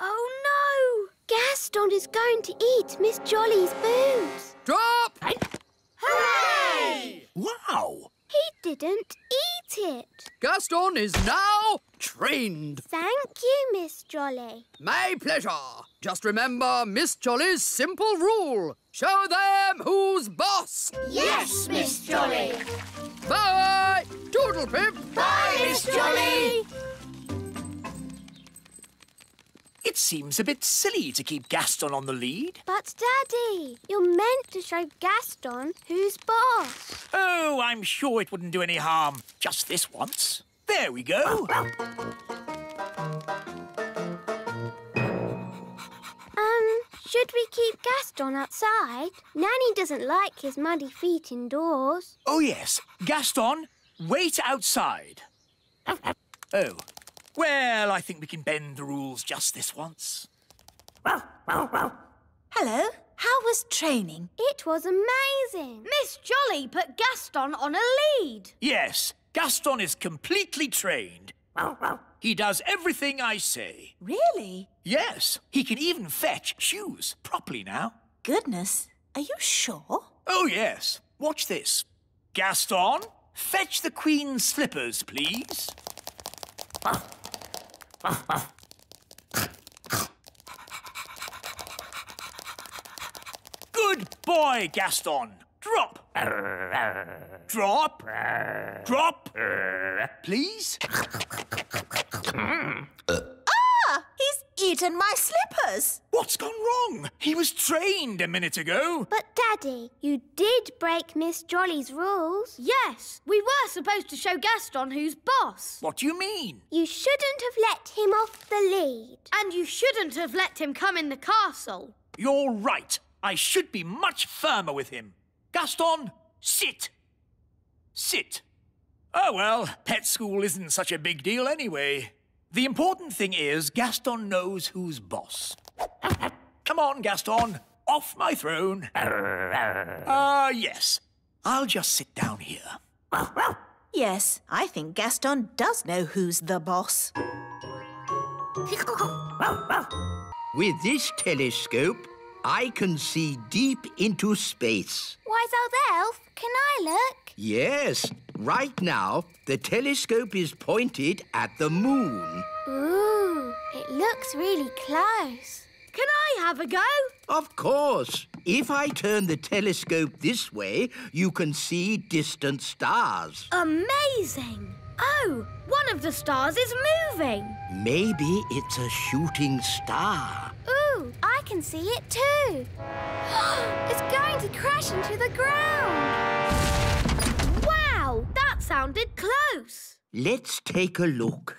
Oh, no! Gaston is going to eat Miss Jolly's boobs. Drop! Hooray! Wow! He didn't eat it. Gaston is now trained. Thank you, Miss Jolly. My pleasure. Just remember Miss Jolly's simple rule. Show them who's boss. Yes, Miss Jolly. Bye, Doodle Pip. Bye, Miss Jolly. It seems a bit silly to keep Gaston on the lead. But, Daddy, you're meant to show Gaston who's boss. Oh, I'm sure it wouldn't do any harm. Just this once. There we go. Should we keep Gaston outside? Nanny doesn't like his muddy feet indoors. Oh, yes. Gaston, wait outside. Oh. Well, I think we can bend the rules just this once. Hello. How was training? It was amazing. Miss Jolly put Gaston on a lead. Yes. Gaston is completely trained. He does everything I say. Really? Yes. He can even fetch shoes properly now. Goodness. Are you sure? Oh, yes. Watch this. Gaston, fetch the Queen's slippers, please. Good boy, Gaston. Drop. Drop. Drop. Please. Ah! He's eaten my slippers. What's gone wrong? He was trained a minute ago. But, Daddy, you did break Miss Jolly's rules. Yes. We were supposed to show Gaston who's boss. What do you mean? You shouldn't have let him off the lead. And you shouldn't have let him come in the castle. You're right. I should be much firmer with him. Gaston, sit. Sit. Oh, well, pet school isn't such a big deal anyway. The important thing is Gaston knows who's boss. Come on, Gaston. Off my throne. Yes. I'll just sit down here. Yes, I think Gaston does know who's the boss. With this telescope, I can see deep into space. Wise Old Elf, can I look? Yes. Right now, the telescope is pointed at the moon. Ooh, it looks really close. Can I have a go? Of course. If I turn the telescope this way, you can see distant stars. Amazing. Oh, one of the stars is moving. Maybe it's a shooting star. Ooh, I can see it too. It's going to crash into the ground. That sounded close. Let's take a look.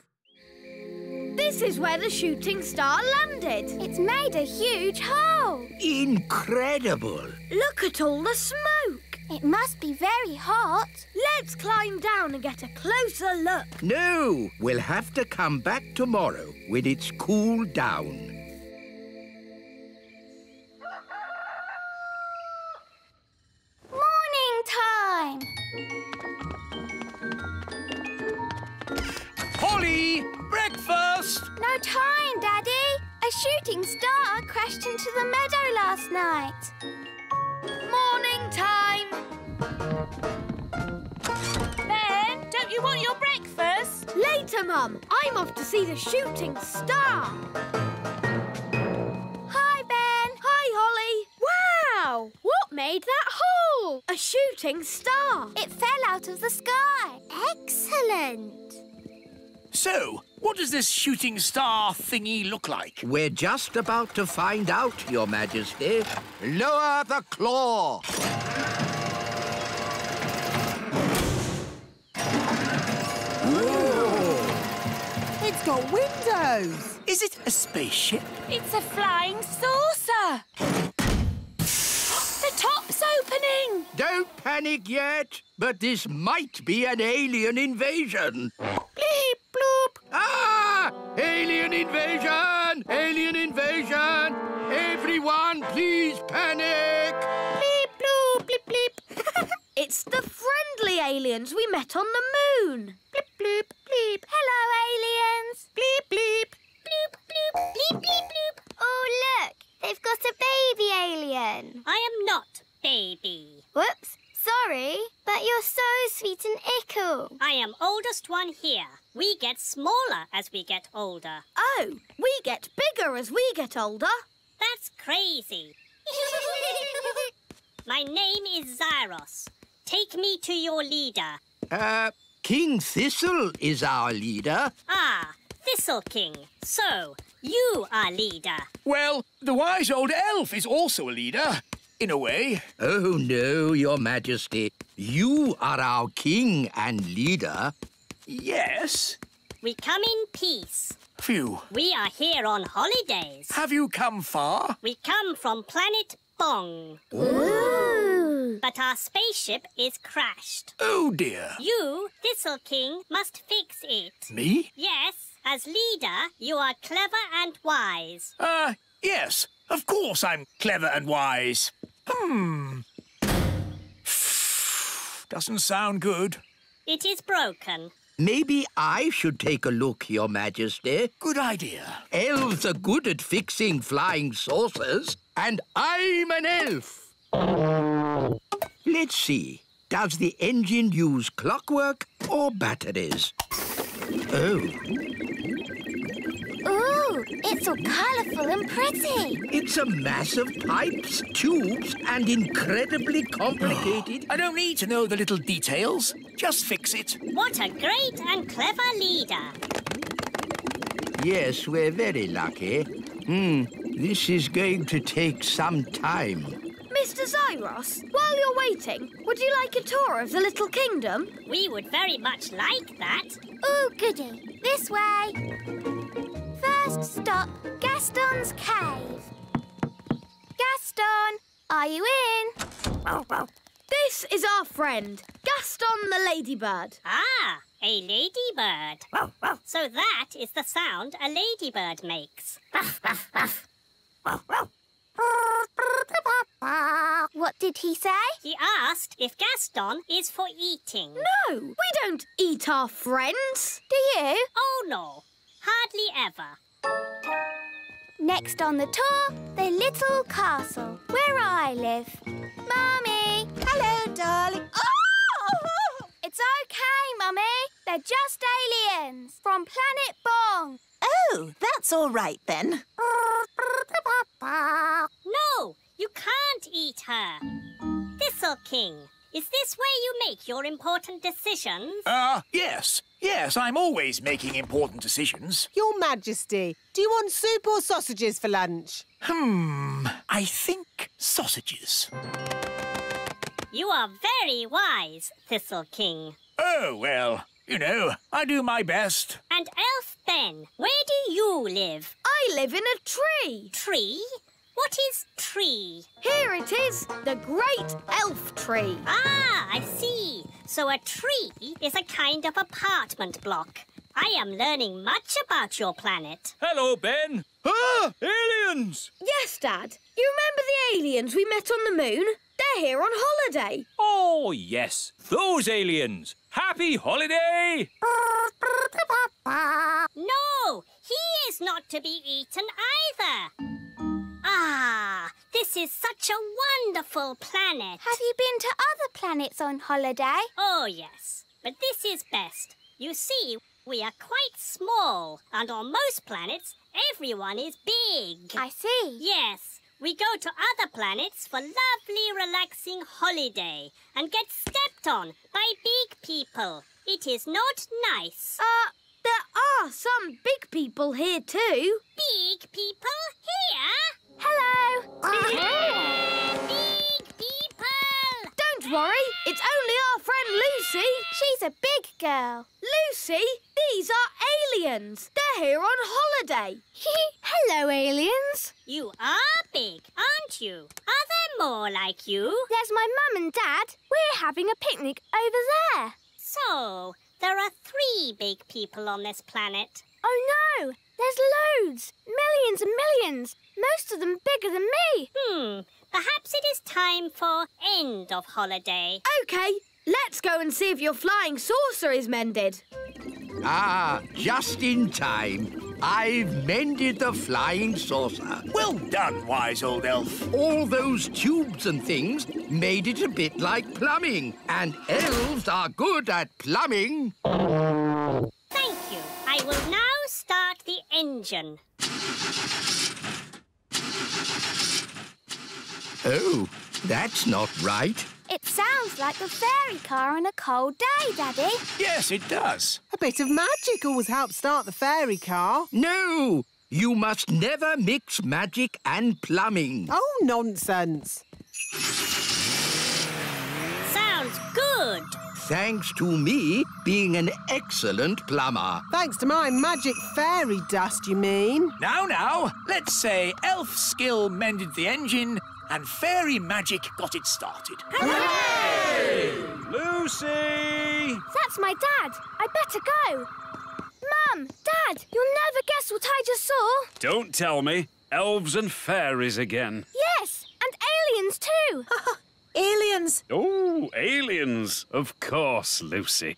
This is where the shooting star landed. It's made a huge hole. Incredible. Look at all the smoke. It must be very hot. Let's climb down and get a closer look. No, we'll have to come back tomorrow when it's cooled down. Morning time! Polly, breakfast! No time, Daddy. A shooting star crashed into the meadow last night. Morning time! Ben, don't you want your breakfast? Later, Mum. I'm off to see the shooting star. Hi, Ben. Hi, Holly. Wow! What made that hole? A shooting star. It fell out of the sky. Excellent. So, what does this shooting star thingy look like? We're just about to find out, Your Majesty. Lower the claw! Ooh. It's got windows! Is it a spaceship? It's a flying saucer! The top's opening! Don't panic yet, but this might be an alien invasion. Bleep, bloop. Ah! Alien invasion! Alien invasion! Everyone, please panic! Bleep, bloop, bleep, bleep. It's the friendly aliens we met on the moon. Bleep, bloop, bleep. Hello, aliens. Bleep, bleep. Bloop, bloop. Bleep, bleep, bloop. Oh, look. They've got a baby alien. I am not baby. Whoops. Sorry, but you're so sweet and ickle. I am oldest one here. We get smaller as we get older. Oh, we get bigger as we get older. That's crazy. My name is Zyros. Take me to your leader. King Thistle is our leader. Ah, Thistle King. So, you are leader. Well, the wise old elf is also a leader. In a way. Oh, no, Your Majesty. You are our king and leader. Yes. We come in peace. Phew. We are here on holidays. Have you come far? We come from planet Bong. Ooh. But our spaceship is crashed. Oh, dear. You, Thistle King, must fix it. Me? Yes. As leader, you are clever and wise. Yes. Of course I'm clever and wise. Doesn't sound good. It is broken. Maybe I should take a look, Your Majesty. Good idea. Elves are good at fixing flying saucers, and I'm an elf. Let's see. Does the engine use clockwork or batteries? Oh. Ooh, it's all colourful and pretty. It's a mass of pipes, tubes and incredibly complicated... I don't need to know the little details. Just fix it. What a great and clever leader. Yes, we're very lucky. This is going to take some time. Mr Zyros, while you're waiting, would you like a tour of the Little Kingdom? We would very much like that. Ooh, goody. This way. First stop, Gaston's cave. Gaston, are you in? This is our friend, Gaston the ladybird. Ah, a ladybird. So that is the sound a ladybird makes. What did he say? He asked if Gaston is for eating. No, we don't eat our friends. Do you? Oh, no. Hardly ever. Next on the tour, the little castle, where I live. Mummy! Hello, darling. Oh! It's okay, Mummy. They're just aliens from planet Bong. Oh, that's all right, then. No, you can't eat her. Thistle King, is this where you make your important decisions? Yes. Yes, I'm always making important decisions. Your Majesty, do you want soup or sausages for lunch? I think sausages. You are very wise, Thistle King. Oh, well, you know, I do my best. And Elf Ben, where do you live? I live in a tree. Tree? What is tree? Here it is, the Great Elf Tree. Ah, I see. So a tree is a kind of apartment block. I am learning much about your planet. Hello, Ben. Ah, aliens! Yes, Dad. You remember the aliens we met on the moon? They're here on holiday. Oh, yes. Those aliens. Happy holiday! No, he is not to be eaten either. Ah, this is such a wonderful planet. Have you been to other planets on holiday? Oh, yes. But this is best. You see, we are quite small, and on most planets, everyone is big. I see. Yes, we go to other planets for lovely, relaxing holiday and get stepped on by big people. It is not nice. There are some big people here too. Big people here? Hello. Big people! Don't worry, it's only our friend Lucy. She's a big girl. Lucy, these are aliens. They're here on holiday. Hello, aliens. You are big, aren't you? Are there more like you? There's my mum and dad. We're having a picnic over there. So, there are 3 big people on this planet. Oh, no. There's loads. Millions and millions. Most of them bigger than me. Perhaps it is time for end of holiday. OK. Let's go and see if your flying saucer is mended. Ah, just in time. I've mended the flying saucer. Well done, Wise Old Elf. All those tubes and things made it a bit like plumbing, and elves are good at plumbing. Thank you. I will now start the engine. Oh, that's not right. It sounds like the fairy car on a cold day, Daddy. Yes, it does. A bit of magic always helps start the fairy car. No! You must never mix magic and plumbing. Oh, nonsense. Sounds good. Thanks to me being an excellent plumber. Thanks to my magic fairy dust, you mean? Now, let's say elf skill mended the engine and fairy magic got it started. Hooray! Lucy! That's my dad. I better go. Mum, Dad, you'll never guess what I just saw. Don't tell me. Elves and fairies again. Yes, and aliens too. Aliens. Oh, aliens. Of course, Lucy.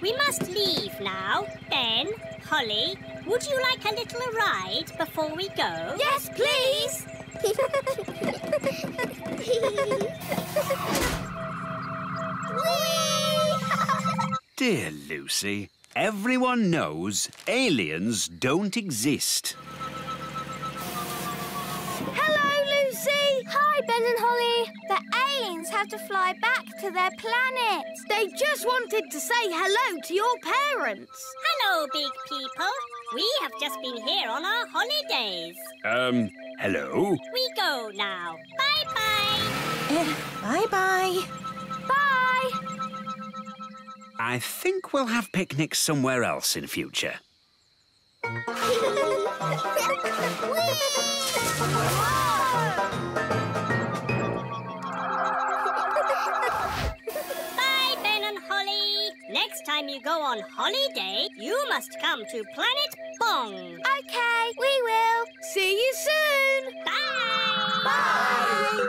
We must leave now. Ben, Holly, would you like a little ride before we go? Yes, please. Dear Lucy, everyone knows aliens don't exist. Hello, Lucy! Hi, Ben and Holly. The aliens have to fly back to their planet. They just wanted to say hello to your parents. Hello, big people. We have just been here on our holidays. Hello? We go now. Bye-bye. Bye-bye. Bye. I think we'll have picnics somewhere else in future. Bye, Ben and Holly. Next time you go on holiday, you must come to Planet Bong. OK, we will. See you soon. Bye. Bye.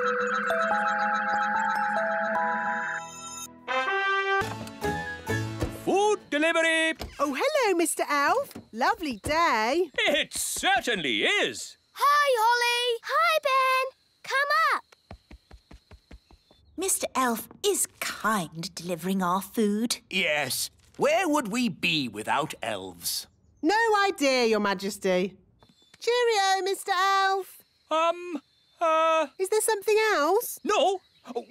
Food delivery. Oh, hello, Mr. Elf. Lovely day. It certainly is. Hi, Holly. Hi, Ben. Come up. Mr. Elf is kind, delivering our food. Yes. Where would we be without elves? No idea, Your Majesty. Cheerio, Mr. Elf. Is there something else? No.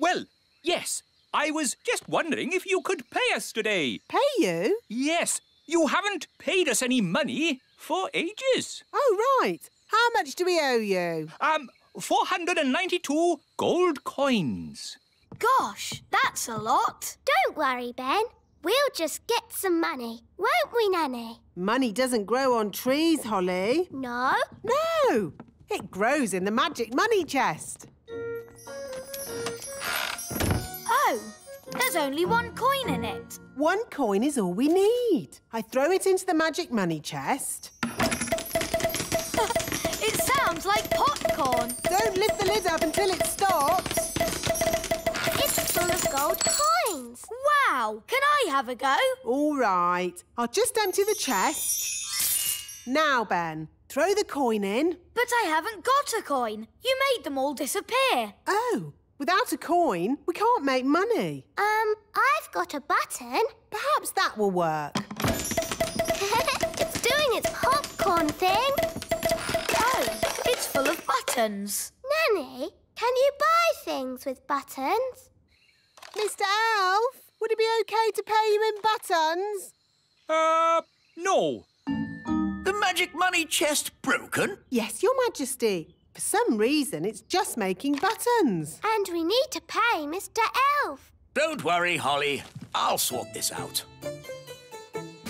Well, yes. I was just wondering if you could pay us today. Pay you? Yes. You haven't paid us any money for ages. Oh, right. How much do we owe you? 492 gold coins. Gosh, that's a lot. Don't worry, Ben. We'll just get some money, won't we, Nanny? Money doesn't grow on trees, Holly. No? No. It grows in the magic money chest. Oh, there's only one coin in it. One coin is all we need. I throw it into the magic money chest. It sounds like popcorn. Don't lift the lid up until it stops. It's full of gold coins. Wow, can I have a go? All right, I'll just empty the chest. Now, Ben, throw the coin in. But I haven't got a coin. You made them all disappear. Oh, without a coin, we can't make money. I've got a button. Perhaps that will work. It's doing its popcorn thing. Oh, it's full of buttons. Nanny, can you buy things with buttons? Mr Elf, would it be OK to pay you in buttons? No. The magic money chest broken? Yes, Your Majesty. For some reason, it's just making buttons. And we need to pay Mr Elf. Don't worry, Holly. I'll sort this out.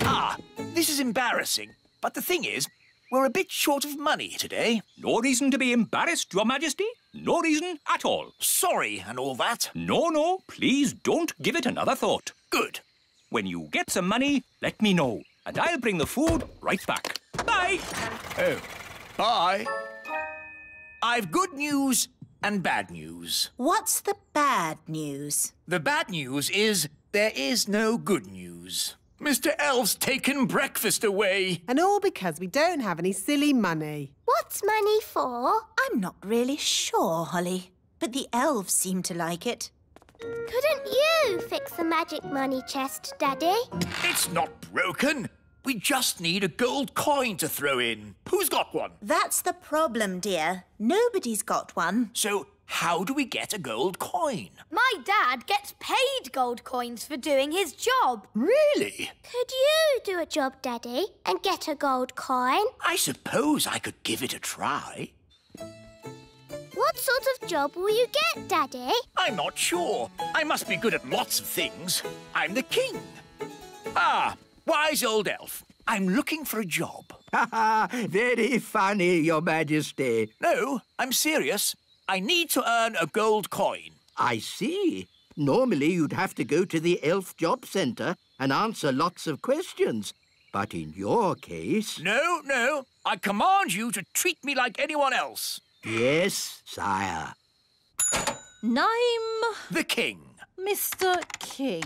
Ah, this is embarrassing. But the thing is, we're a bit short of money today. No reason to be embarrassed, Your Majesty. No reason at all. Sorry and all that. No, please don't give it another thought. Good. When you get some money, let me know, and I'll bring the food right back. Bye. Oh, bye. I've good news and bad news. What's the bad news? The bad news is there is no good news. Mr Elf's taken breakfast away. And all because we don't have any silly money. What's money for? I'm not really sure, Holly. But the elves seem to like it. Couldn't you fix the magic money chest, Daddy? It's not broken. We just need a gold coin to throw in. Who's got one? That's the problem, dear. Nobody's got one. So how do we get a gold coin? My dad gets paid gold coins for doing his job. Really? Could you do a job, Daddy, and get a gold coin? I suppose I could give it a try. What sort of job will you get, Daddy? I'm not sure. I must be good at lots of things. I'm the king. Ah, Wise Old Elf. I'm looking for a job. Ha ha! Very funny, Your Majesty. No, I'm serious. I need to earn a gold coin. I see. Normally you'd have to go to the Elf Job Centre and answer lots of questions. But in your case... No. I command you to treat me like anyone else. Yes, sire. Name? The King. Mr King.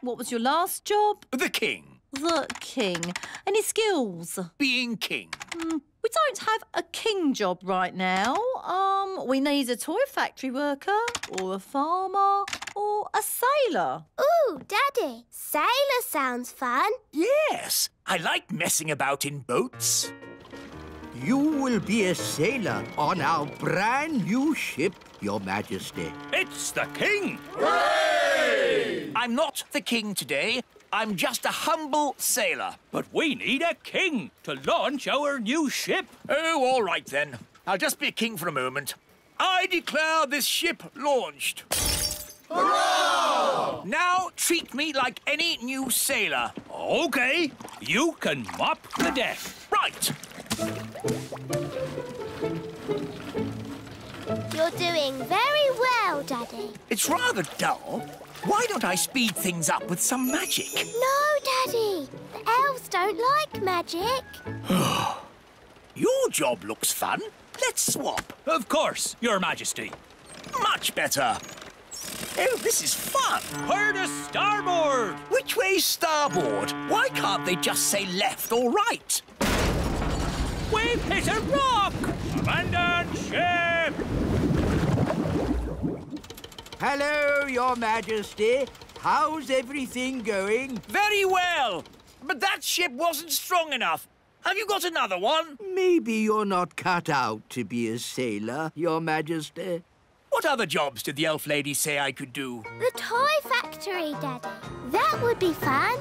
What was your last job? The King. The King. Any skills? Being king. We don't have a king job right now. We need a toy factory worker or a farmer or a sailor. Ooh, Daddy, sailor sounds fun. Yes, I like messing about in boats. You will be a sailor on our brand new ship, Your Majesty. It's the King! Hooray! I'm not the King today. I'm just a humble sailor. But we need a king to launch our new ship. Oh, all right then. I'll just be a king for a moment. I declare this ship launched. Hurrah! Now treat me like any new sailor. OK, you can mop the deck. Right. You're doing very well, Daddy. It's rather dull. Why don't I speed things up with some magic? No, Daddy. The elves don't like magic. Your job looks fun. Let's swap. Of course, Your Majesty. Much better. Oh, this is fun. Hard to starboard. Which way's starboard? Why can't they just say left or right? We've hit a rock. Abandon ship. Hello, Your Majesty. How's everything going? Very well. But that ship wasn't strong enough. Have you got another one? Maybe you're not cut out to be a sailor, Your Majesty. What other jobs did the elf lady say I could do? The toy factory, Daddy. That would be fun.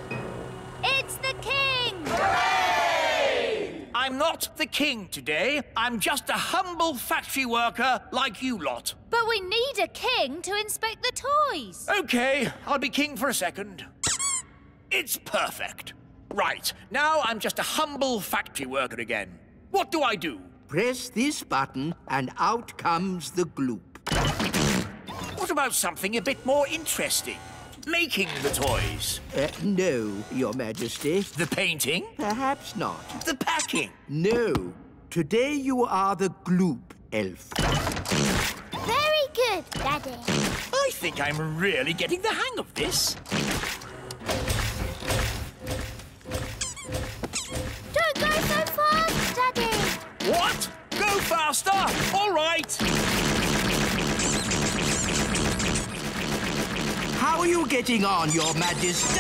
It's the king! Hooray! I'm not the king today. I'm just a humble factory worker like you lot. But we need a king to inspect the toys. OK, I'll be king for a second. It's perfect. Right, now I'm just a humble factory worker again. What do I do? Press this button and out comes the gloop. What about something a bit more interesting? Making the toys? No, Your Majesty. The painting? Perhaps not. The packing? No. Today you are the gloop elf. Very good, Daddy. I think I'm really getting the hang of this. Don't go so fast, Daddy. What? Go faster! All right. How are you getting on, Your Majesty?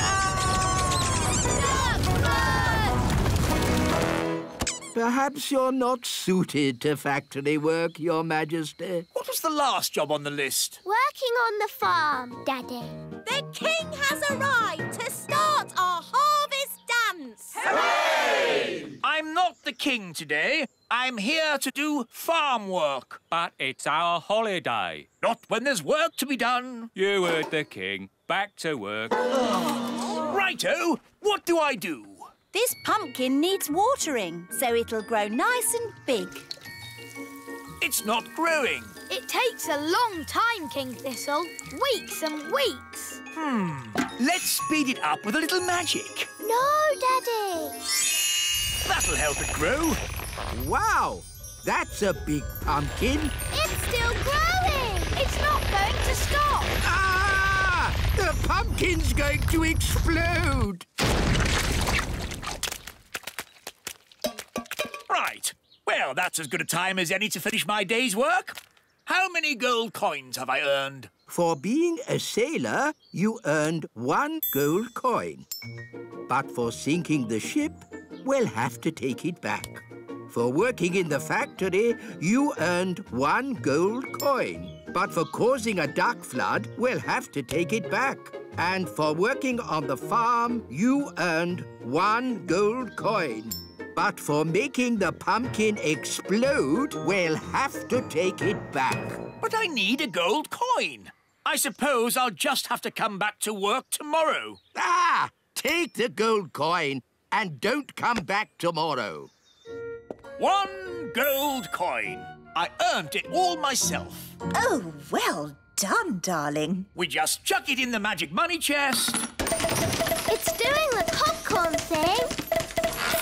Perhaps you're not suited to factory work, Your Majesty. What was the last job on the list? Working on the farm, Daddy. The King has arrived to start our harvest dance. Hooray! I'm not the King today. I'm here to do farm work. But it's our holiday. Not when there's work to be done. You heard the King. Back to work. Righto, what do I do? This pumpkin needs watering, so it'll grow nice and big. It's not growing. It takes a long time, King Thistle. Weeks and weeks. Let's speed it up with a little magic. No, Daddy. That'll help it grow. Wow! That's a big pumpkin. It's still growing! It's not going to stop! Ah! The pumpkin's going to explode! Right. Well, that's as good a time as any to finish my day's work. How many gold coins have I earned? For being a sailor, you earned 1 gold coin. But for sinking the ship, we'll have to take it back. For working in the factory, you earned 1 gold coin. But for causing a duck flood, we'll have to take it back. And for working on the farm, you earned 1 gold coin. But for making the pumpkin explode, we'll have to take it back. But I need a gold coin. I suppose I'll just have to come back to work tomorrow. Ah! Take the gold coin and don't come back tomorrow. 1 gold coin. I earned it all myself. Oh, well done, darling. We just chuck it in the magic money chest. It's doing the popcorn thing.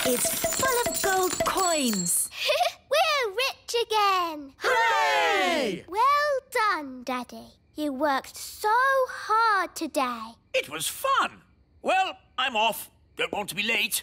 It's full of gold coins. We're rich again. Hooray! Well done, Daddy. You worked so hard today. It was fun. Well, I'm off. Don't want to be late.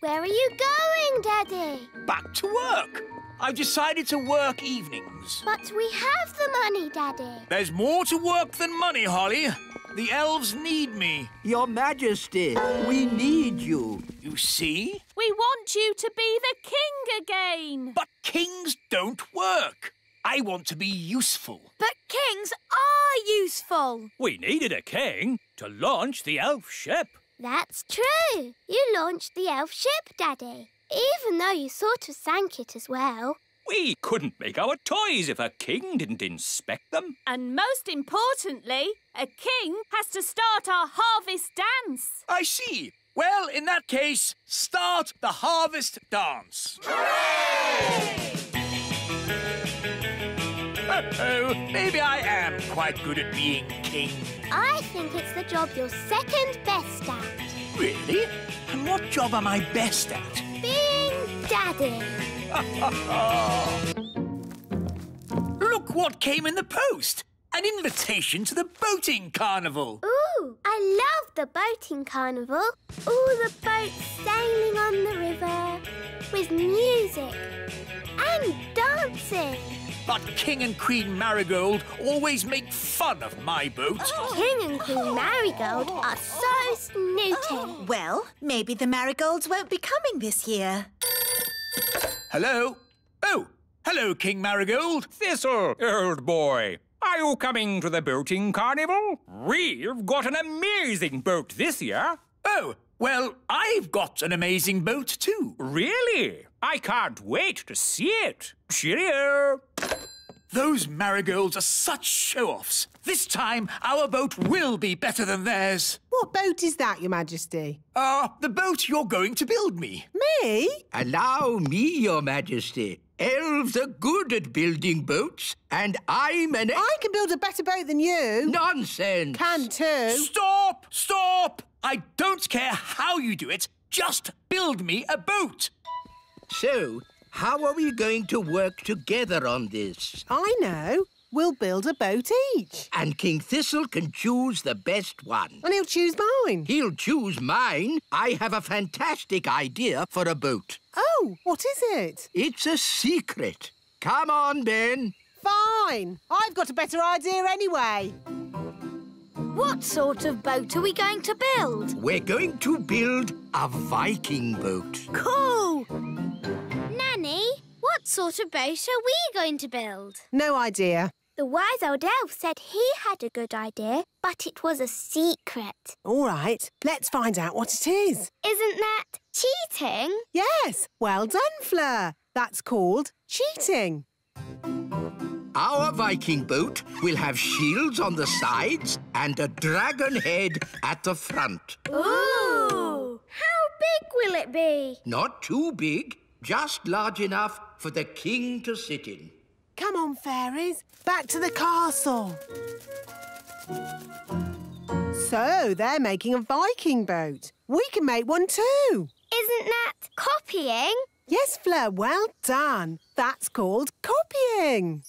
Where are you going, Daddy? Back to work. I've decided to work evenings. But we have the money, Daddy. There's more to work than money, Holly. The elves need me. Your Majesty, we need you. You see? We want you to be the King again. But kings don't work. I want to be useful. But kings are useful. We needed a king to launch the elf ship. That's true. You launched the elf ship, Daddy, even though you sort of sank it as well. We couldn't make our toys if a king didn't inspect them. And most importantly, a king has to start our harvest dance. I see. Well, in that case, start the harvest dance. Hooray! Uh-oh, maybe I am quite good at being king. I think it's the job you're second best at. Really? And what job am I best at? Being Daddy. Look what came in the post. An invitation to the boating carnival. Ooh, I love the boating carnival. All the boats sailing on the river with music and dancing. But King and Queen Marigold always make fun of my boat. King and Queen Marigold are so snooty. Well, maybe the Marigolds won't be coming this year. Hello? Oh, hello, King Marigold. Thistle, old boy. Are you coming to the boating carnival? We've got an amazing boat this year. Oh, well, I've got an amazing boat too. Really? I can't wait to see it. Cheerio! Those marigolds are such show-offs. This time, our boat will be better than theirs. What boat is that, Your Majesty? The boat you're going to build me. Me? Allow me, Your Majesty. Elves are good at building boats, and I'm an elf. I can build a better boat than you. Nonsense. Can too. Stop! Stop! I don't care how you do it. Just build me a boat. So, how are we going to work together on this? I know. We'll build a boat each. And King Thistle can choose the best one. And he'll choose mine. He'll choose mine. I have a fantastic idea for a boat. Oh, what is it? It's a secret. Come on, Ben. Fine. I've got a better idea anyway. What sort of boat are we going to build? We're going to build a Viking boat. Cool! Nanny, what sort of boat are we going to build? No idea. The wise old elf said he had a good idea, but it was a secret. All right, let's find out what it is. Isn't that cheating? Yes, well done, Fleur. That's called cheating. Our Viking boat will have shields on the sides and a dragon head at the front. Ooh! How big will it be? Not too big, just large enough for the king to sit in. Come on, fairies, back to the castle. So, they're making a Viking boat. We can make one too. Isn't that copying? Yes, Fleur, well done. That's called copying.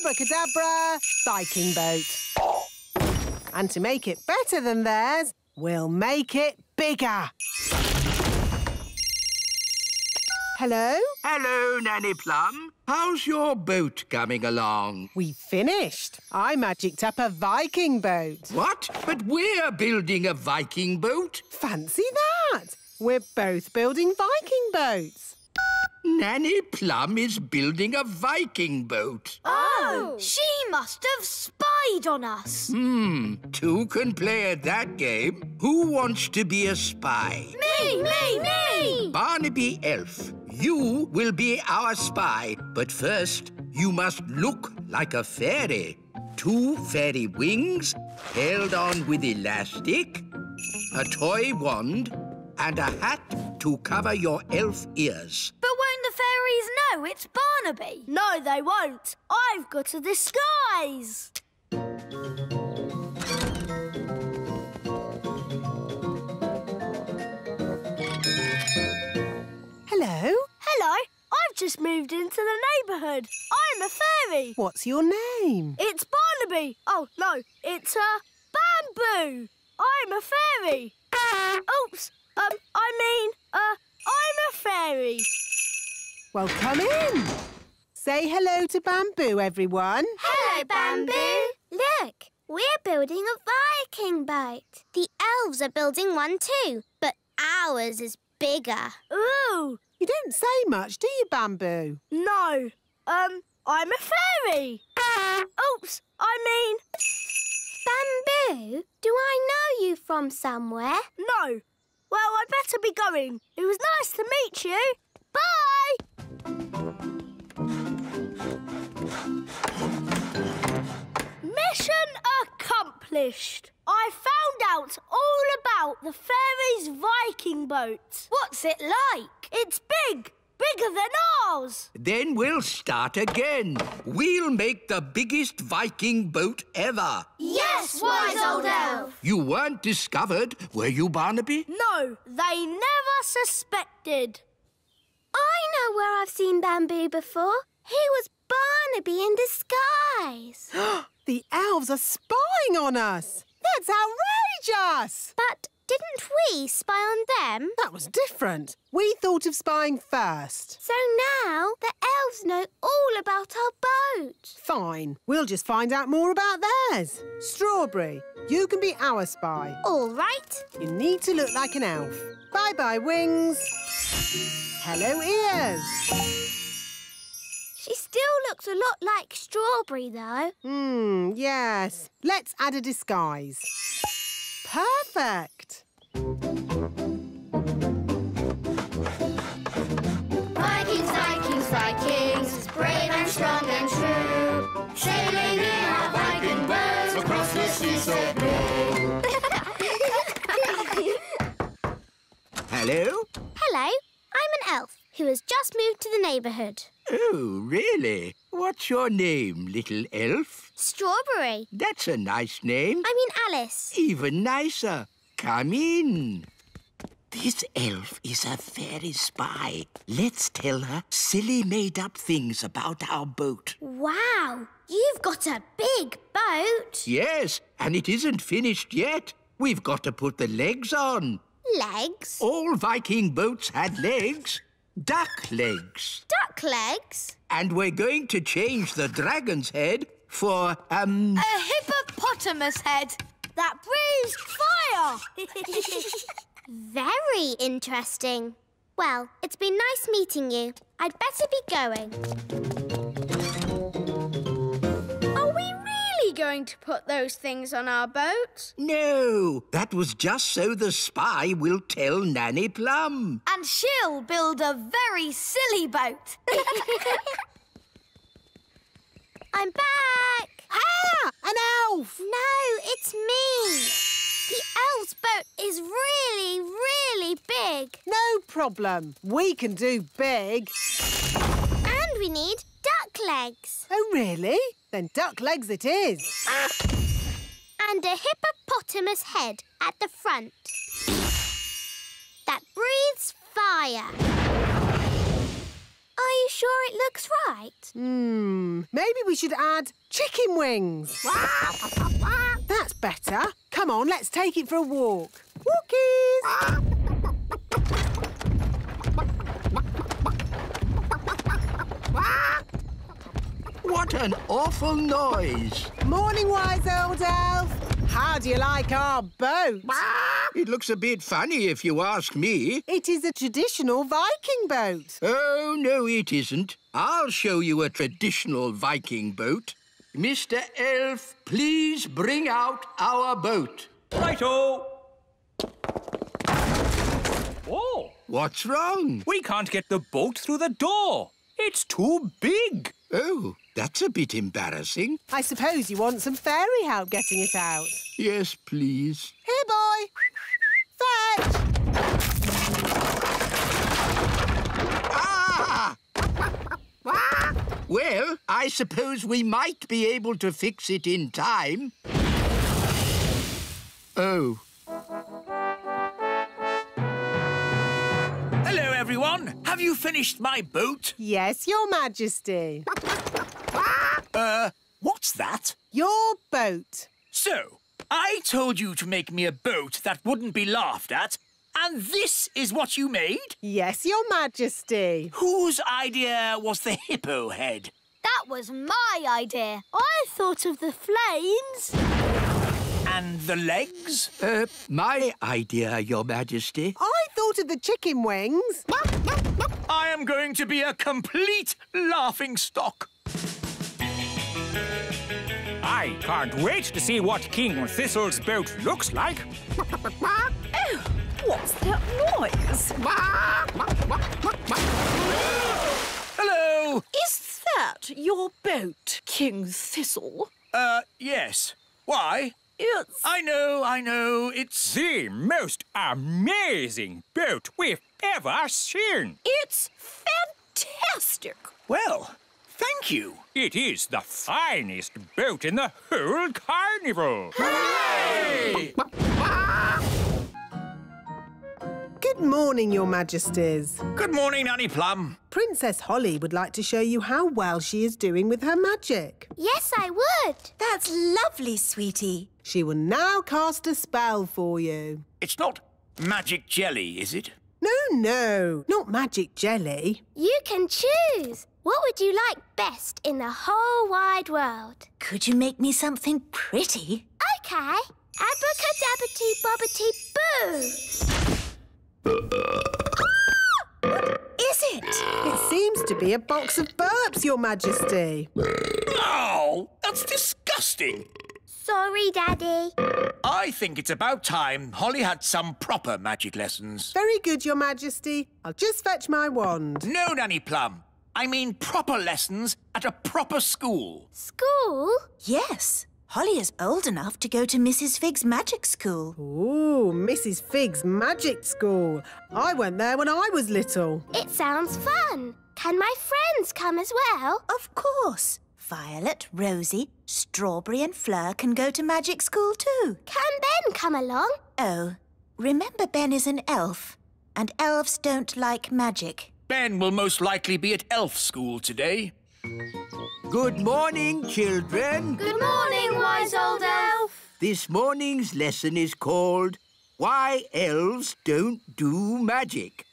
Abracadabra, Viking boat. And to make it better than theirs, we'll make it bigger. Hello? Hello, Nanny Plum. How's your boat coming along? We finished. I magicked up a Viking boat. What? But we're building a Viking boat? Fancy that. We're both building Viking boats. Nanny Plum is building a Viking boat. Oh! She must have spied on us. Two can play at that game. Who wants to be a spy? Me! Me! Me! Barnaby Elf, you will be our spy. But first, you must look like a fairy. Two fairy wings held on with elastic, a toy wand, and a hat to cover your elf ears. But won't the fairies know it's Barnaby? No, they won't. I've got a disguise. Hello? Hello. I've just moved into the neighbourhood. I'm a fairy. What's your name? It's Barnaby. Oh, no, it's Bamboo. I'm a fairy. Oops. I'm a fairy. Well, come in. Say hello to Bamboo, everyone. Hello, Bamboo. Look, we're building a Viking boat. The elves are building one too, but ours is bigger. Ooh. You don't say much, do you, Bamboo? No. I'm a fairy. Oops, Bamboo, do I know you from somewhere? No. Well, I'd better be going. It was nice to meet you. Bye! Mission accomplished. I found out all about the fairies' Viking boat. What's it like? It's big. Bigger than ours. Then we'll start again. We'll make the biggest Viking boat ever. Yes, wise old elf. You weren't discovered, were you, Barnaby? No, they never suspected. I know where I've seen Bamboo before. He was Barnaby in disguise. The elves are spying on us. That's outrageous. But didn't we spy on them? That was different. We thought of spying first. So now the elves know all about our boat. Fine. We'll just find out more about theirs. Strawberry, you can be our spy. All right. You need to look like an elf. Bye-bye, wings. Hello, ears. She still looks a lot like Strawberry, though. Yes. Let's add a disguise. Perfect! Vikings, Vikings, Vikings, brave and strong and true, sailing in our Viking waves across the sea so blue. Hello? Hello. I'm an elf who has just moved to the neighbourhood. Oh, really? What's your name, little elf? Strawberry. That's a nice name. I mean Alice. Even nicer. Come in. This elf is a fairy spy. Let's tell her silly made-up things about our boat. Wow, you've got a big boat. Yes, and it isn't finished yet. We've got to put the legs on. Legs? All Viking boats had legs. Duck legs. Duck legs? And we're going to change the dragon's head for, a hippopotamus head. That breathed fire! Very interesting. Well, it's been nice meeting you. I'd better be going. Are we really going to put those things on our boat? No, that was just so the spy will tell Nanny Plum. And she'll build a very silly boat. I'm back! Ah! An elf! No, it's me! The elf's boat is really, really big. No problem. We can do big. And we need duck legs. Oh, really? Then duck legs it is. And a hippopotamus head at the front. That breathes fire. Are you sure it looks right? Hmm. Maybe we should add chicken wings. That's better. Come on, let's take it for a walk. Walkies! What an awful noise! Morning, Wise Old Elf. How do you like our boat? It looks a bit funny if you ask me. It is a traditional Viking boat. Oh, no, it isn't. I'll show you a traditional Viking boat. Mr. Elf, please bring out our boat. Righto! Oh! What's wrong? We can't get the boat through the door. It's too big. Oh, that's a bit embarrassing. I suppose you want some fairy help getting it out. Yes, please. Here, boy. Fetch! Ah! Well, I suppose we might be able to fix it in time. Oh. Hello, everyone. Have you finished my boat? Yes, Your Majesty. What's that? Your boat. So, I told you to make me a boat that wouldn't be laughed at, and this is what you made? Yes, Your Majesty. Whose idea was the hippo head? That was my idea. I thought of the flames. And the legs? My idea, Your Majesty. I thought of the chicken wings. I am going to be a complete laughingstock. I can't wait to see what King Thistle's boat looks like. Oh! What's that noise? Hello! Is that your boat, King Thistle? Yes. Why? It's... I know, it's... the most amazing boat we've ever seen. It's fantastic. Well, thank you. It is the finest boat in the whole carnival. Hooray! Good morning, Your Majesties. Good morning, Nanny Plum. Princess Holly would like to show you how well she is doing with her magic. Yes, I would. That's lovely, sweetie. She will now cast a spell for you. It's not magic jelly, is it? No, not magic jelly. You can choose. What would you like best in the whole wide world? Could you make me something pretty? OK. Abracadabity-bobbity-boo. Is it? It seems to be a box of burps, Your Majesty. Oh, that's disgusting. Sorry, Daddy. I think it's about time Holly had some proper magic lessons. Very good, Your Majesty. I'll just fetch my wand. No, Nanny Plum. I mean proper lessons at a proper school. School? Yes. Polly is old enough to go to Mrs Fig's magic school. Ooh, Mrs Fig's magic school. I went there when I was little. It sounds fun. Can my friends come as well? Of course. Violet, Rosie, Strawberry and Fleur can go to magic school too. Can Ben come along? Oh, remember Ben is an elf, and elves don't like magic. Ben will most likely be at elf school today. Good morning, children. Good morning, Wise Old Elf. This morning's lesson is called Why Elves Don't Do Magic.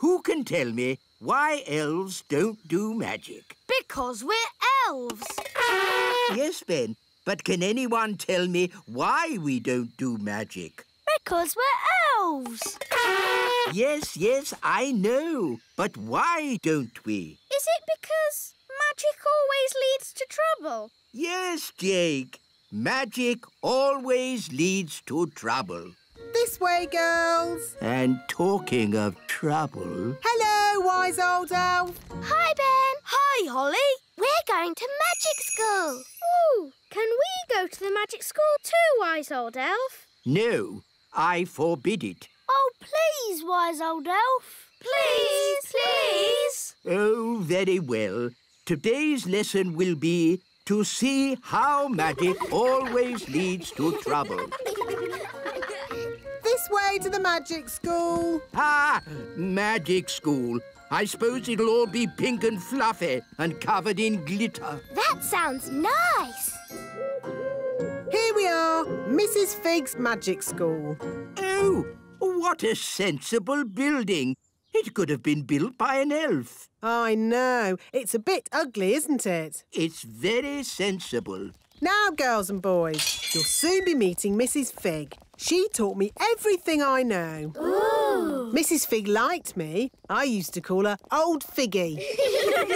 Who can tell me why elves don't do magic? Because we're elves. Yes, Ben, but can anyone tell me why we don't do magic? Because we're elves. Yes, yes, I know. But why don't we? Is it because magic always leads to trouble? Yes, Jake. Magic always leads to trouble. This way, girls. And talking of trouble... Hello, Wise Old Elf. Hi, Ben. Hi, Holly. We're going to magic school. Ooh, can we go to the magic school too, Wise Old Elf? No, I forbid it. Oh, please, Wise Old Elf. Please, please. Oh, very well. Today's lesson will be to see how magic always leads to trouble. This way to the magic school. Ah, magic school. I suppose it'll all be pink and fluffy and covered in glitter. That sounds nice. Here we are, Mrs Fig's magic school. Oh, what a sensible building. It could have been built by an elf. I know. It's a bit ugly, isn't it? It's very sensible. Now, girls and boys, you'll soon be meeting Mrs Fig. She taught me everything I know. Ooh. Mrs Fig liked me. I used to call her Old Figgy. Good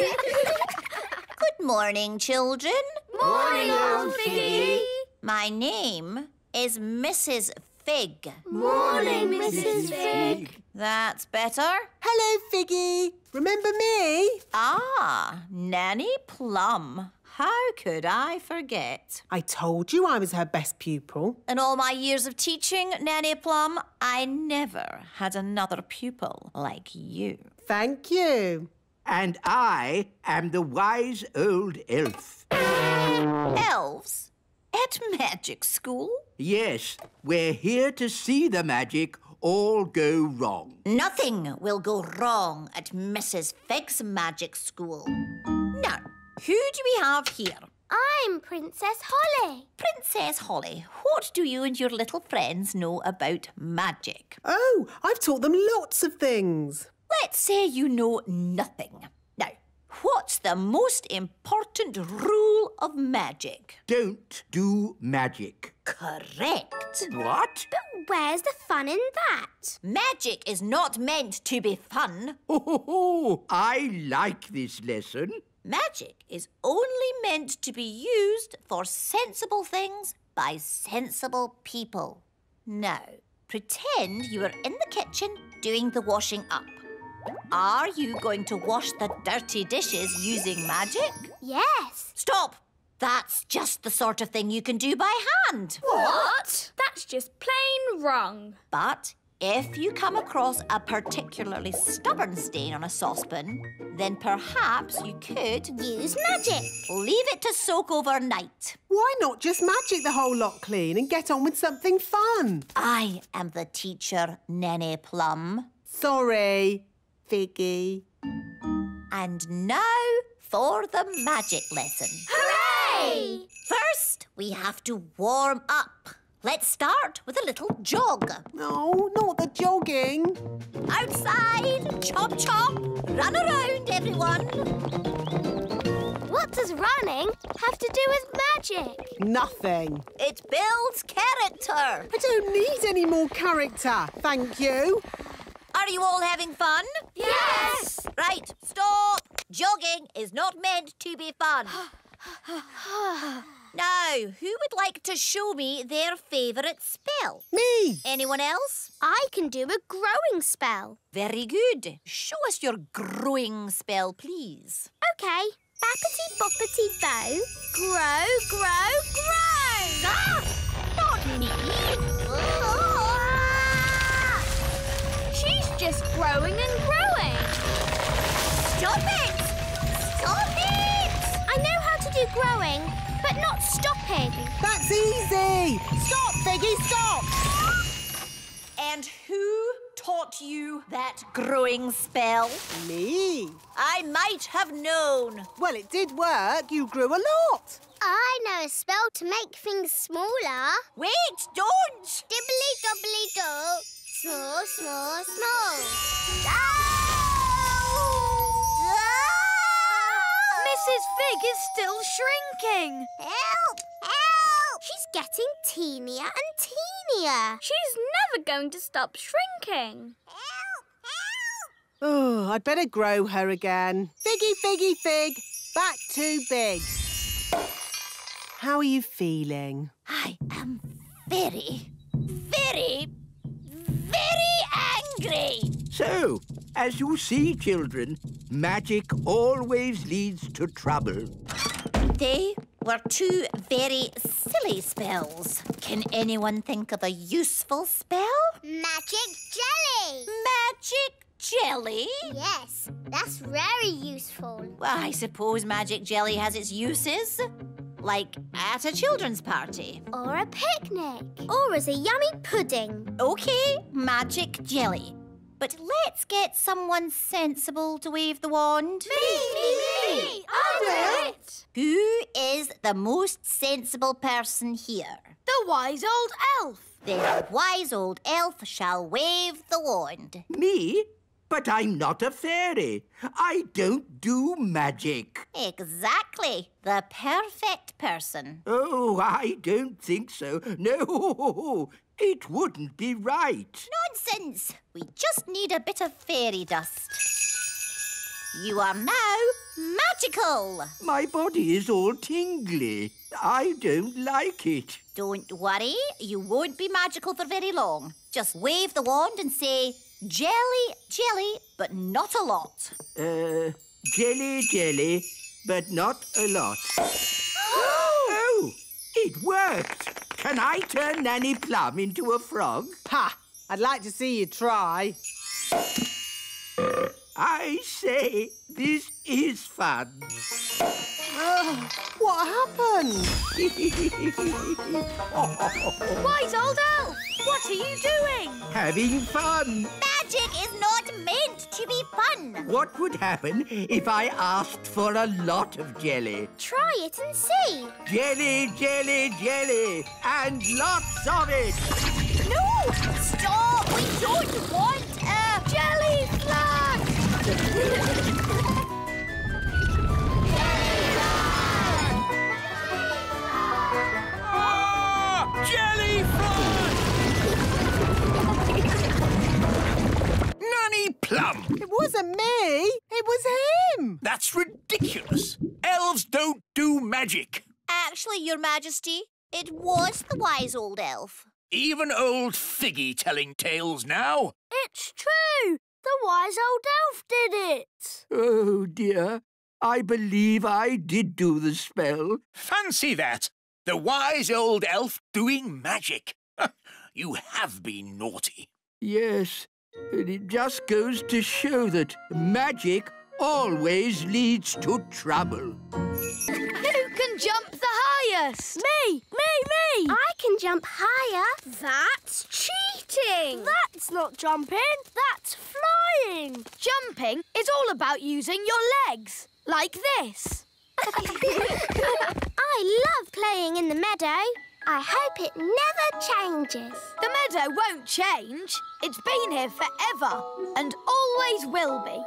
morning, children. Morning, Old Figgy. My name is Mrs Fig. Morning, Mrs Fig. That's better. Hello, Figgy. Remember me? Ah, Nanny Plum. How could I forget? I told you I was her best pupil. In all my years of teaching, Nanny Plum, I never had another pupil like you. Thank you. And I am the Wise Old Elf. Elves? At magic school? Yes, we're here to see the magic all go wrong. Nothing will go wrong at Mrs Fig's magic school. Now, who do we have here? I'm Princess Holly. Princess Holly, what do you and your little friends know about magic? Oh, I've taught them lots of things. Let's say you know nothing. Now, what's the most important rule of magic? Don't do magic. Correct. What? But where's the fun in that? Magic is not meant to be fun. Oh, I like this lesson. Magic is only meant to be used for sensible things by sensible people. Now, pretend you are in the kitchen doing the washing up. Are you going to wash the dirty dishes using magic? Yes. Stop! That's just the sort of thing you can do by hand. What? That's just plain wrong. But if you come across a particularly stubborn stain on a saucepan, then perhaps you could... use magic. Leave it to soak overnight. Why not just magic the whole lot clean and get on with something fun? I am the teacher, Nanny Plum. Sorry, Figgy. And now for the magic lesson. Hooray! First, we have to warm up. Let's start with a little jog. No, not the jogging. Outside, chop chop, run around, everyone. What does running have to do with magic? Nothing. It builds character. I don't need any more character, thank you. Are you all having fun? Yes! Right, stop. Jogging is not meant to be fun. Now, who would like to show me their favourite spell? Me! Anyone else? I can do a growing spell. Very good. Show us your growing spell, please. OK. Bappity boppity bow. Grow, grow, grow! growing and growing. Stop it! Stop it! I know how to do growing, but not stopping. That's easy! Stop, Figgy, stop! And who taught you that growing spell? Me. I might have known. Well, it did work. You grew a lot. I know a spell to make things smaller. Wait, don't! Dibbly dobbly do. Small, small, small. Oh! Ah! Mrs Fig is still shrinking. Help! Help! She's getting teenier and teenier. She's never going to stop shrinking. Help! Help! Oh, I'd better grow her again. Figgy, Figgy, Fig, back too big. How are you feeling? I am very, very, very angry. So, as you see, children, magic always leads to trouble. They were two very silly spells. Can anyone think of a useful spell? Magic jelly. Magic jelly? Yes, that's very useful. Well, I suppose magic jelly has its uses. Like at a children's party. Or a picnic. Or as a yummy pudding. OK, magic jelly. But let's get someone sensible to wave the wand. Me! I'll do it! Who is the most sensible person here? The wise old elf. The wise old elf shall wave the wand. Me? But I'm not a fairy. I don't do magic. Exactly. The perfect person. Oh, I don't think so. No, it wouldn't be right. Nonsense. We just need a bit of fairy dust. You are now magical. My body is all tingly. I don't like it. Don't worry. You won't be magical for very long. Just wave the wand and say... Jelly, jelly, but not a lot. Jelly, jelly, but not a lot. Oh! It worked! Can I turn Nanny Plum into a frog? Ha! I'd like to see you try. I say, this is fun. What happened? Wise old elf, what are you doing? Having fun. Magic is not meant to be fun. What would happen if I asked for a lot of jelly? Try it and see. Jelly, jelly, jelly, and lots of it. No, stop. We don't want a jelly flag. Jelly frog! Nanny Plum! It wasn't me, it was him! That's ridiculous! Elves don't do magic! Actually, Your Majesty, it was the wise old elf. Even old Figgy telling tales now? It's true! The wise old elf did it! Oh dear, I believe I did do the spell. Fancy that! The wise old elf doing magic. You have been naughty. Yes, and it just goes to show that magic always leads to trouble. Who can jump the highest? Me! I can jump higher. That's cheating. That's not jumping. That's flying. Jumping is all about using your legs, like this. I love playing in the meadow. I hope it never changes. The meadow won't change. It's been here forever and always will be.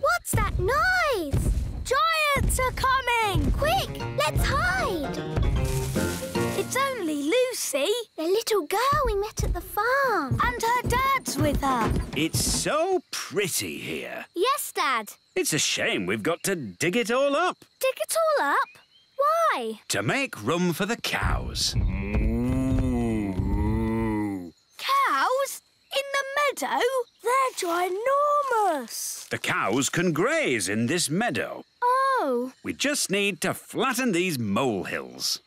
What's that noise? Giants are coming! Quick, let's hide. It's only Lucy. The little girl we met at the farm. And her dad's with her. It's so pretty here. Yes, Dad. It's a shame we've got to dig it all up. Dig it all up? Why? To make room for the cows. Cows? In the meadow? They're ginormous. The cows can graze in this meadow. Oh. We just need to flatten these molehills.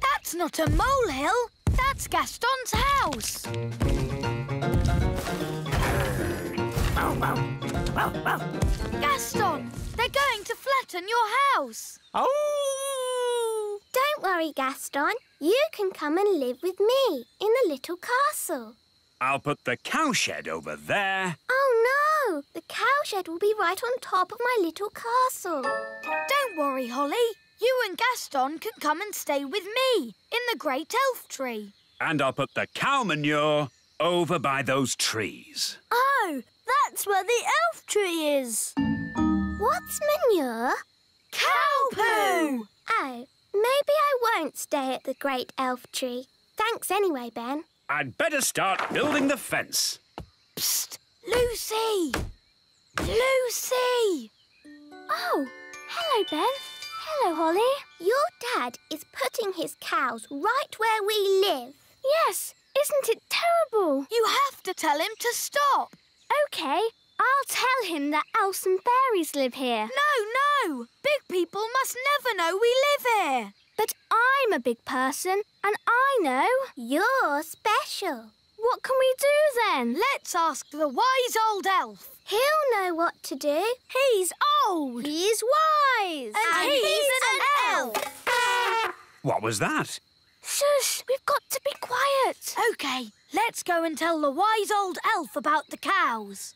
That's not a molehill. That's Gaston's house. Gaston, they're going to flatten your house. Oh! Don't worry, Gaston. You can come and live with me in the little castle. I'll put the cowshed over there. Oh, no! The cowshed will be right on top of my little castle. Don't worry, Holly. You and Gaston can come and stay with me in the Great Elf Tree. And I'll put the cow manure over by those trees. Oh, that's where the elf tree is. What's manure? Cow poo! Oh, maybe I won't stay at the Great Elf Tree. Thanks anyway, Ben. I'd better start building the fence. Psst! Lucy! Lucy! Oh, hello, Ben. Hello, Holly. Your dad is putting his cows right where we live. Yes, isn't it terrible? You have to tell him to stop. OK, I'll tell him that elves and fairies live here. No, no! Big people must never know we live here. But I'm a big person, and I know you're special. What can we do then? Let's ask the wise old elf. He'll know what to do. He's old. He's wise. And he's an elf. What was that? Shush, we've got to be quiet. OK, let's go and tell the wise old elf about the cows.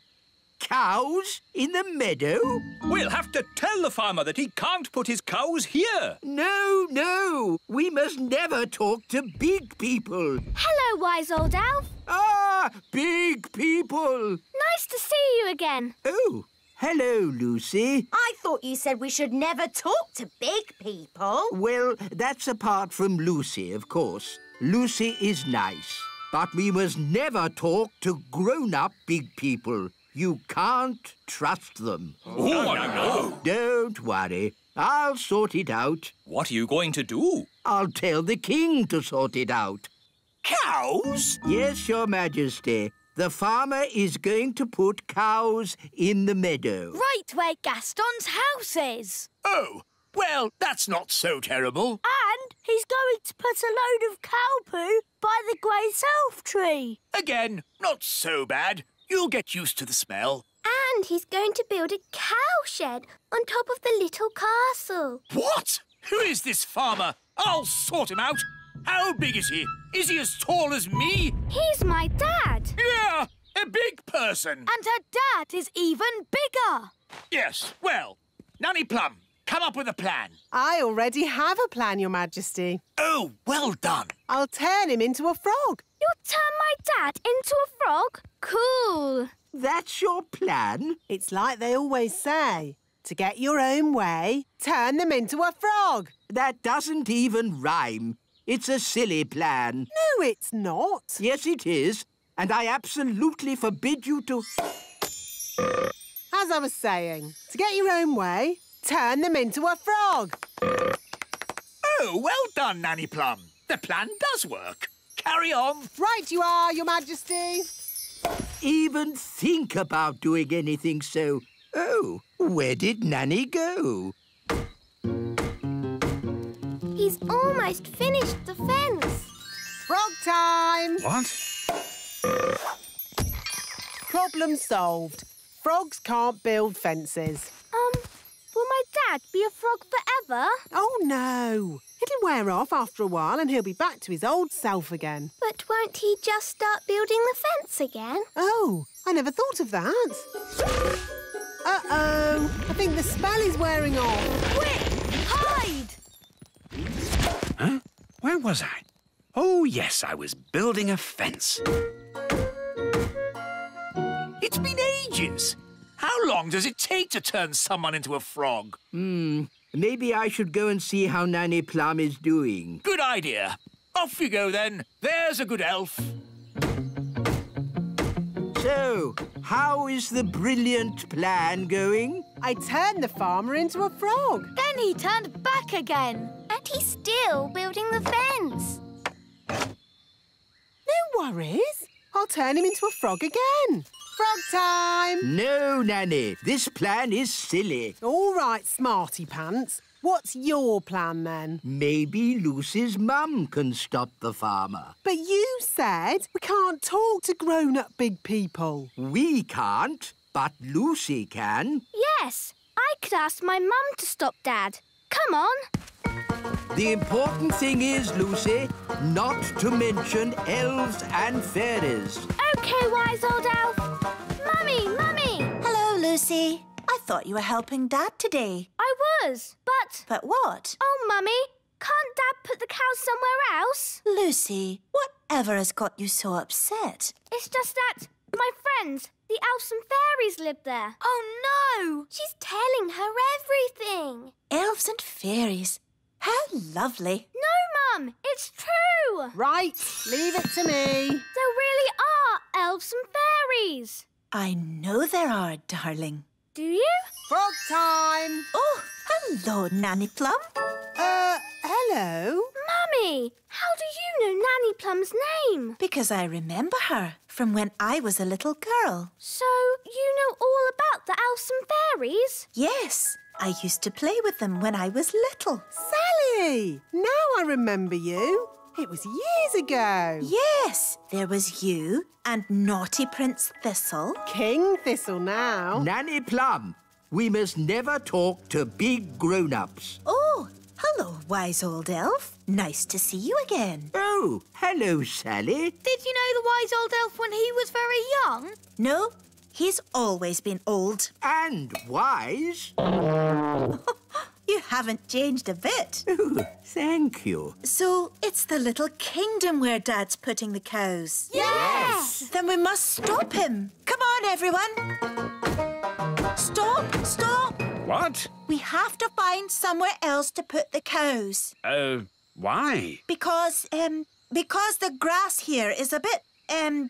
Cows? In the meadow? We'll have to tell the farmer that he can't put his cows here. No, no. We must never talk to big people. Hello, wise old elf. Ah, big people. Nice to see you again. Oh, hello, Lucy. I thought you said we should never talk to big people. Well, that's apart from Lucy, of course. Lucy is nice, but we must never talk to grown-up big people. You can't trust them. Oh, no. Don't worry. I'll sort it out. What are you going to do? I'll tell the king to sort it out. Cows? Yes, Your Majesty. The farmer is going to put cows in the meadow. Right where Gaston's house is. Oh, well, that's not so terrible. And he's going to put a load of cow poo by the Great Elf Tree. Again, not so bad. You'll get used to the smell. And he's going to build a cow shed on top of the little castle. What? Who is this farmer? I'll sort him out. How big is he? Is he as tall as me? He's my dad. Yeah, a big person. And her dad is even bigger. Yes, well, Nanny Plum, come up with a plan. I already have a plan, Your Majesty. Oh, well done. I'll turn him into a frog. You'll turn my dad into a frog? Cool. That's your plan? It's like they always say. To get your own way, turn them into a frog. That doesn't even rhyme. It's a silly plan. No, it's not. Yes, it is. And I absolutely forbid you to... As I was saying, to get your own way, turn them into a frog. Oh, well done, Nanny Plum. The plan does work. Carry on. Right you are, Your Majesty. Even think about doing anything so. Oh, where did Nanny go? He's almost finished the fence. Frog time. What? Problem solved. Frogs can't build fences. Will my dad be a frog forever? Oh, no. It'll wear off after a while and he'll be back to his old self again. But won't he just start building the fence again? Oh, I never thought of that. Uh-oh, I think the spell is wearing off. Quick, hide! Huh? Where was I? Oh, yes, I was building a fence. It's been ages. How long does it take to turn someone into a frog? Maybe I should go and see how Nanny Plum is doing. Good idea. Off you go, then. There's a good elf. So, how is the brilliant plan going? I turned the farmer into a frog. Then he turned back again. And he's still building the fence. No worries. I'll turn him into a frog again. Frog time! No, Nanny. This plan is silly. All right, smarty pants. What's your plan, then? Maybe Lucy's mum can stop the farmer. But you said we can't talk to grown-up big people. We can't. But Lucy can. Yes, I could ask my mum to stop Dad. Come on. The important thing is, Lucy, not to mention elves and fairies. OK, Wise Old Elf. Mummy, Mummy. Hello, Lucy. I thought you were helping Dad today. I was, but... But what? Oh, Mummy, can't Dad put the cows somewhere else? Lucy, whatever has got you so upset? It's just that my friends, the elves and fairies, live there. Oh, no! She's telling her everything. Elves and fairies? How lovely. No, Mum, it's true. Right, leave it to me. There really are elves and fairies. I know there are, darling. Do you? Frog time! Oh, hello, Nanny Plum. Hello. Mummy, how do you know Nanny Plum's name? Because I remember her from when I was a little girl. So you know all about the elves and fairies? Yes, I used to play with them when I was little. Sally, now I remember you. It was years ago. Yes, there was you and naughty Prince Thistle. King Thistle now. Nanny Plum, we must never talk to big grown-ups. Oh, hello, Wise Old Elf. Nice to see you again. Oh, hello, Sally. Did you know the Wise Old Elf when he was very young? No, he's always been old. And wise. You haven't changed a bit. Ooh, thank you. So it's the little kingdom where Dad's putting the cows. Yes! Then we must stop him. Come on, everyone. Stop, stop. What? We have to find somewhere else to put the cows. Why? Because the grass here is a bit,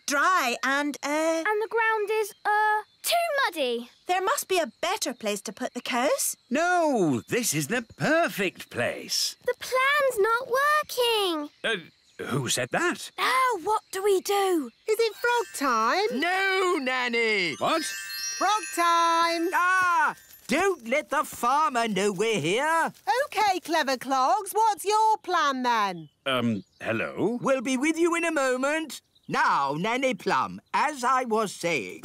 dry and, And the ground is, too muddy. There must be a better place to put the cows. No, this is the perfect place. The plan's not working. Who said that? Now, what do we do? Is it frog time? No, Nanny. What? Frog time. Ah, don't let the farmer know we're here. OK, Clever Clogs, what's your plan then? Hello? We'll be with you in a moment. Now, Nanny Plum, as I was saying...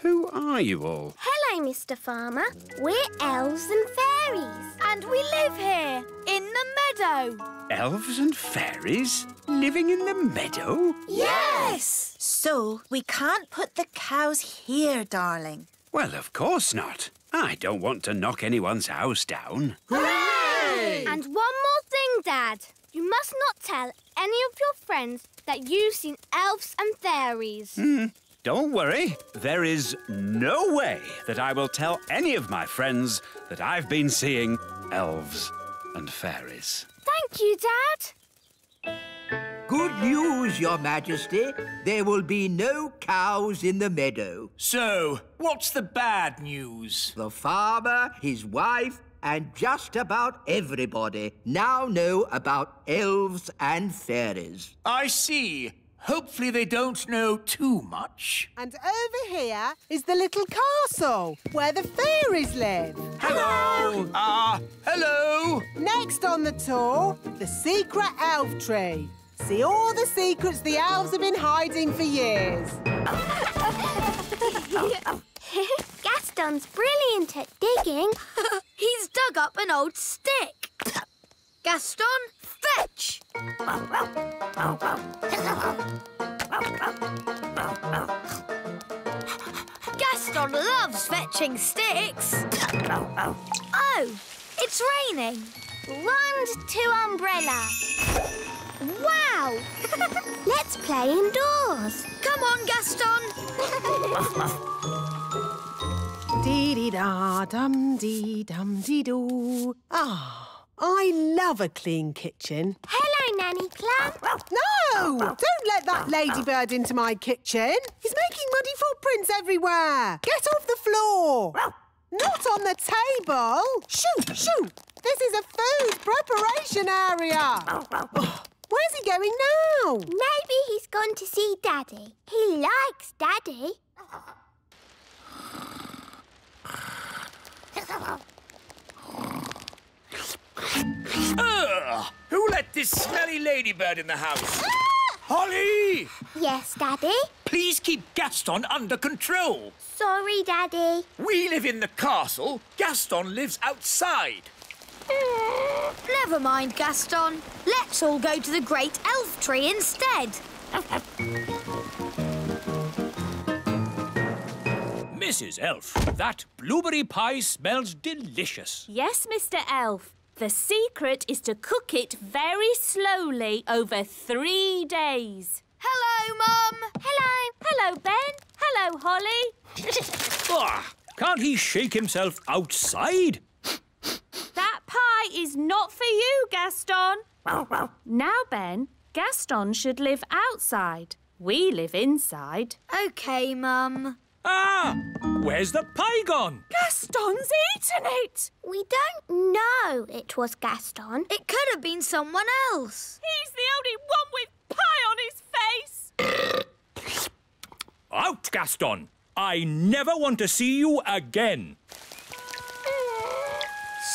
Who are you all? Hello, Mr Farmer. We're elves and fairies. And we live here, in the meadow. Elves and fairies? Living in the meadow? Yes! So, we can't put the cows here, darling. Well, of course not. I don't want to knock anyone's house down. Hooray! And one more thing, Dad. You must not tell any of your friends that you've seen elves and fairies. Don't worry. There is no way that I will tell any of my friends that I've been seeing elves and fairies. Thank you, Dad. Good news, Your Majesty. There will be no cows in the meadow. So, what's the bad news? The farmer, his wife, and just about everybody now know about elves and fairies. I see. Hopefully they don't know too much. And over here is the little castle where the fairies live. Hello! Hello! Next on the tour, the secret elf tree. See all the secrets the elves have been hiding for years. Gaston's brilliant at digging. He's dug up an old stick. Gaston, fetch! Gaston loves fetching sticks. Oh, it's raining. Round to umbrella. Wow! Let's play indoors. Come on, Gaston. Dee-dee-da-dum, dee-dum-dee-doo. Ah, I love a clean kitchen. Hello, Nanny Plum. No! Don't let that ladybird into my kitchen. He's making muddy footprints everywhere. Get off the floor. Not on the table. Shoo, shoo. This is a food preparation area. Where's he going now? Maybe he's gone to see Daddy. He likes Daddy. Who let this smelly ladybird in the house? Holly! Yes, Daddy? Please keep Gaston under control. Sorry, Daddy. We live in the castle. Gaston lives outside. Never mind, Gaston. Let's all go to the Great Elf Tree instead. Mrs Elf, that blueberry pie smells delicious. Yes, Mr Elf. The secret is to cook it very slowly over 3 days. Hello, Mum. Hello. Hello, Ben. Hello, Holly. Can't he shake himself outside? That pie is not for you, Gaston. Now, Ben, Gaston should live outside. We live inside. OK, Mum. Ah! Where's the pie gone? Gaston's eaten it! We don't know it was Gaston. It could have been someone else. He's the only one with pie on his face! Out, Gaston! I never want to see you again.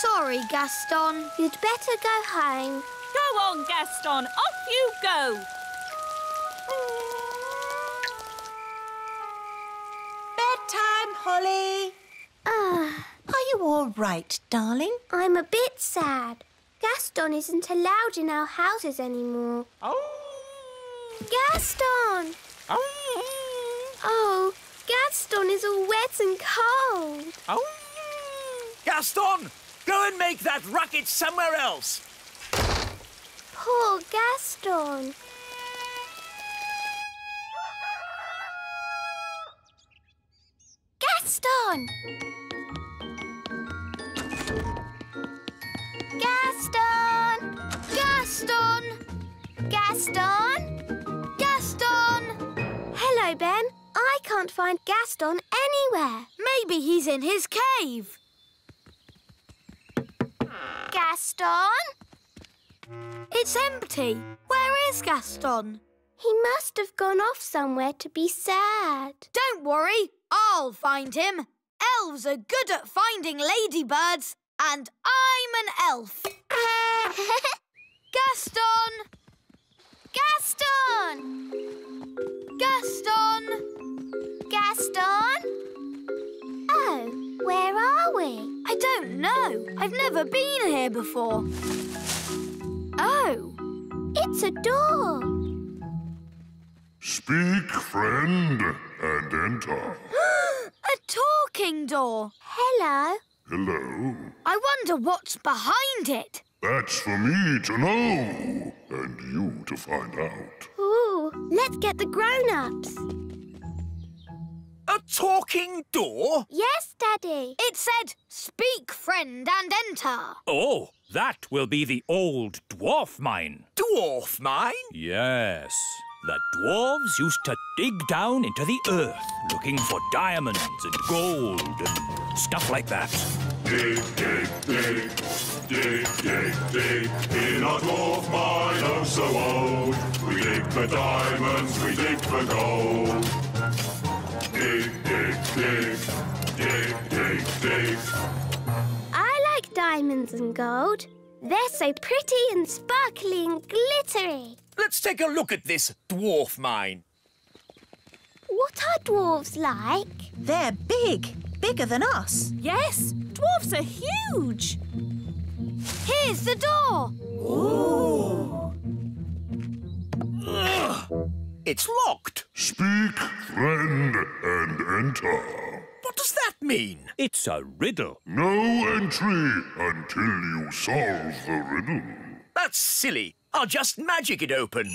Sorry, Gaston. You'd better go home. Go on, Gaston. Off you go. Bedtime, Holly. Are you all right, darling? I'm a bit sad. Gaston isn't allowed in our houses anymore. Oh! Gaston! Oh! Oh, Gaston is all wet and cold. Oh! Gaston, go and make that racket somewhere else. Poor Gaston. Gaston! Gaston! Gaston! Gaston! Gaston! Hello, Ben. I can't find Gaston anywhere. Maybe he's in his cave. Gaston? It's empty. Where is Gaston? He must have gone off somewhere to be sad. Don't worry. I'll find him. Elves are good at finding ladybirds, and I'm an elf. Gaston! Gaston! Gaston! Gaston! Oh, where are we? I don't know. I've never been here before. Oh. It's a door. Speak, friend, and enter. A talking door. Hello. Hello. I wonder what's behind it. That's for me to know, and you to find out. Ooh, let's get the grown-ups. A talking door? Yes, Daddy. It said, speak, friend, and enter. Oh, that will be the old dwarf mine. Dwarf mine? Yes. The dwarves used to dig down into the earth, looking for diamonds and gold and stuff like that. Dig, dig, dig, dig, dig, dig, in our dwarf mine oh so old. We dig for diamonds, we dig for gold. Dig, dig, dig, dig, dig, dig. I like diamonds and gold. They're so pretty and sparkly and glittery. Let's take a look at this dwarf mine. What are dwarves like? They're big, bigger than us. Yes, dwarves are huge. Here's the door. Ooh. Ugh, it's locked. Speak, friend, and enter. What does that mean? It's a riddle. No entry until you solve the riddle. That's silly. I'll just magic it open.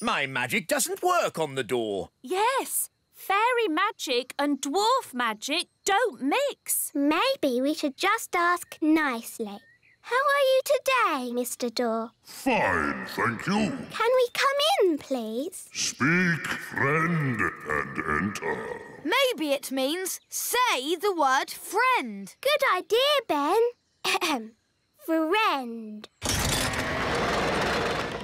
My magic doesn't work on the door. Yes, fairy magic and dwarf magic don't mix. Maybe we should just ask nicely. How are you today, Mr. Door? Fine, thank you. Can we come in, please? Speak, friend, and enter. Maybe it means say the word friend. Good idea, Ben. Friend.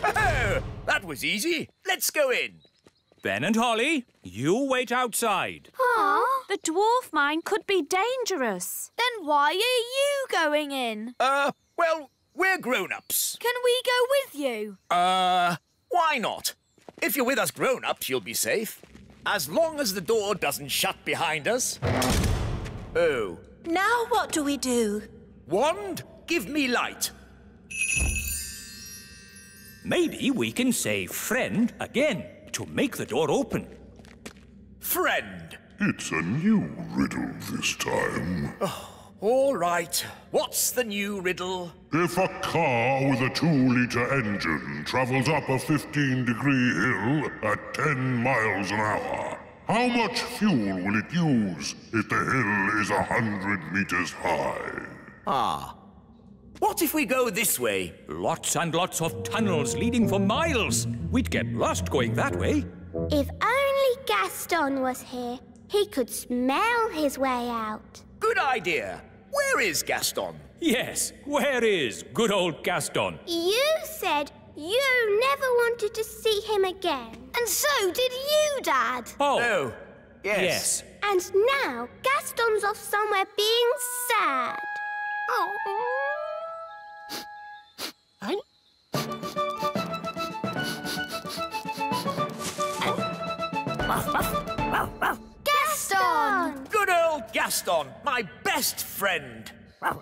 Oh, that was easy. Let's go in. Ben and Holly, you wait outside. Aww. The dwarf mine could be dangerous. Then why are you going in? Well, we're grown-ups. Can we go with you? Why not? If you're with us grown-ups, you'll be safe. As long as the door doesn't shut behind us. Oh. Now what do we do? Wand, give me light. Maybe we can say friend again to make the door open. Friend. It's a new riddle this time. Oh, all right. What's the new riddle? If a car with a 2-litre engine travels up a 15-degree hill at 10 miles an hour, how much fuel will it use if the hill is 100 metres high? Ah. What if we go this way? Lots and lots of tunnels leading for miles. We'd get lost going that way. If only Gaston was here, he could smell his way out. Good idea. Where is Gaston? Yes, where is good old Gaston? You said you never wanted to see him again. And so did you, Dad. Oh. Yes. And now Gaston's off somewhere being sad. Oh. Gaston! Good old Gaston, my best friend. Help,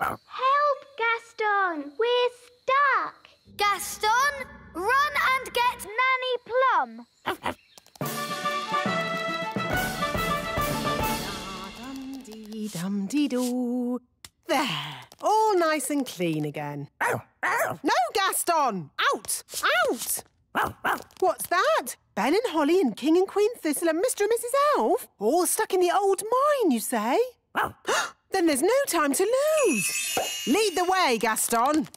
Gaston, we're stuck. Gaston, run and get Nanny Plum. Dum-dee-doo. There, all nice and clean again. No, Gaston! Out! Out! What's that? Ben and Holly and King and Queen Thistle and Mr and Mrs Elf? All stuck in the old mine, you say? Then there's no time to lose! Lead the way, Gaston!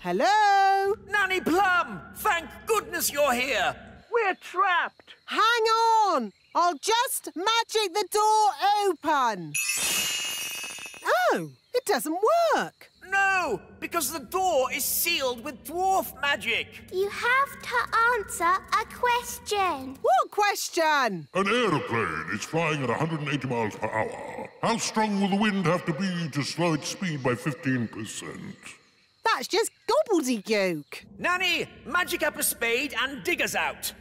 Hello? Nanny Plum! Thank goodness you're here! We're trapped! Hang on! I'll just magic the door open! Oh, it doesn't work. No, because the door is sealed with dwarf magic. You have to answer a question. What question? An aeroplane is flying at 180 miles per hour. How strong will the wind have to be to slow its speed by 15%? That's just gobbledygook. Nanny, magic up a spade and dig us out.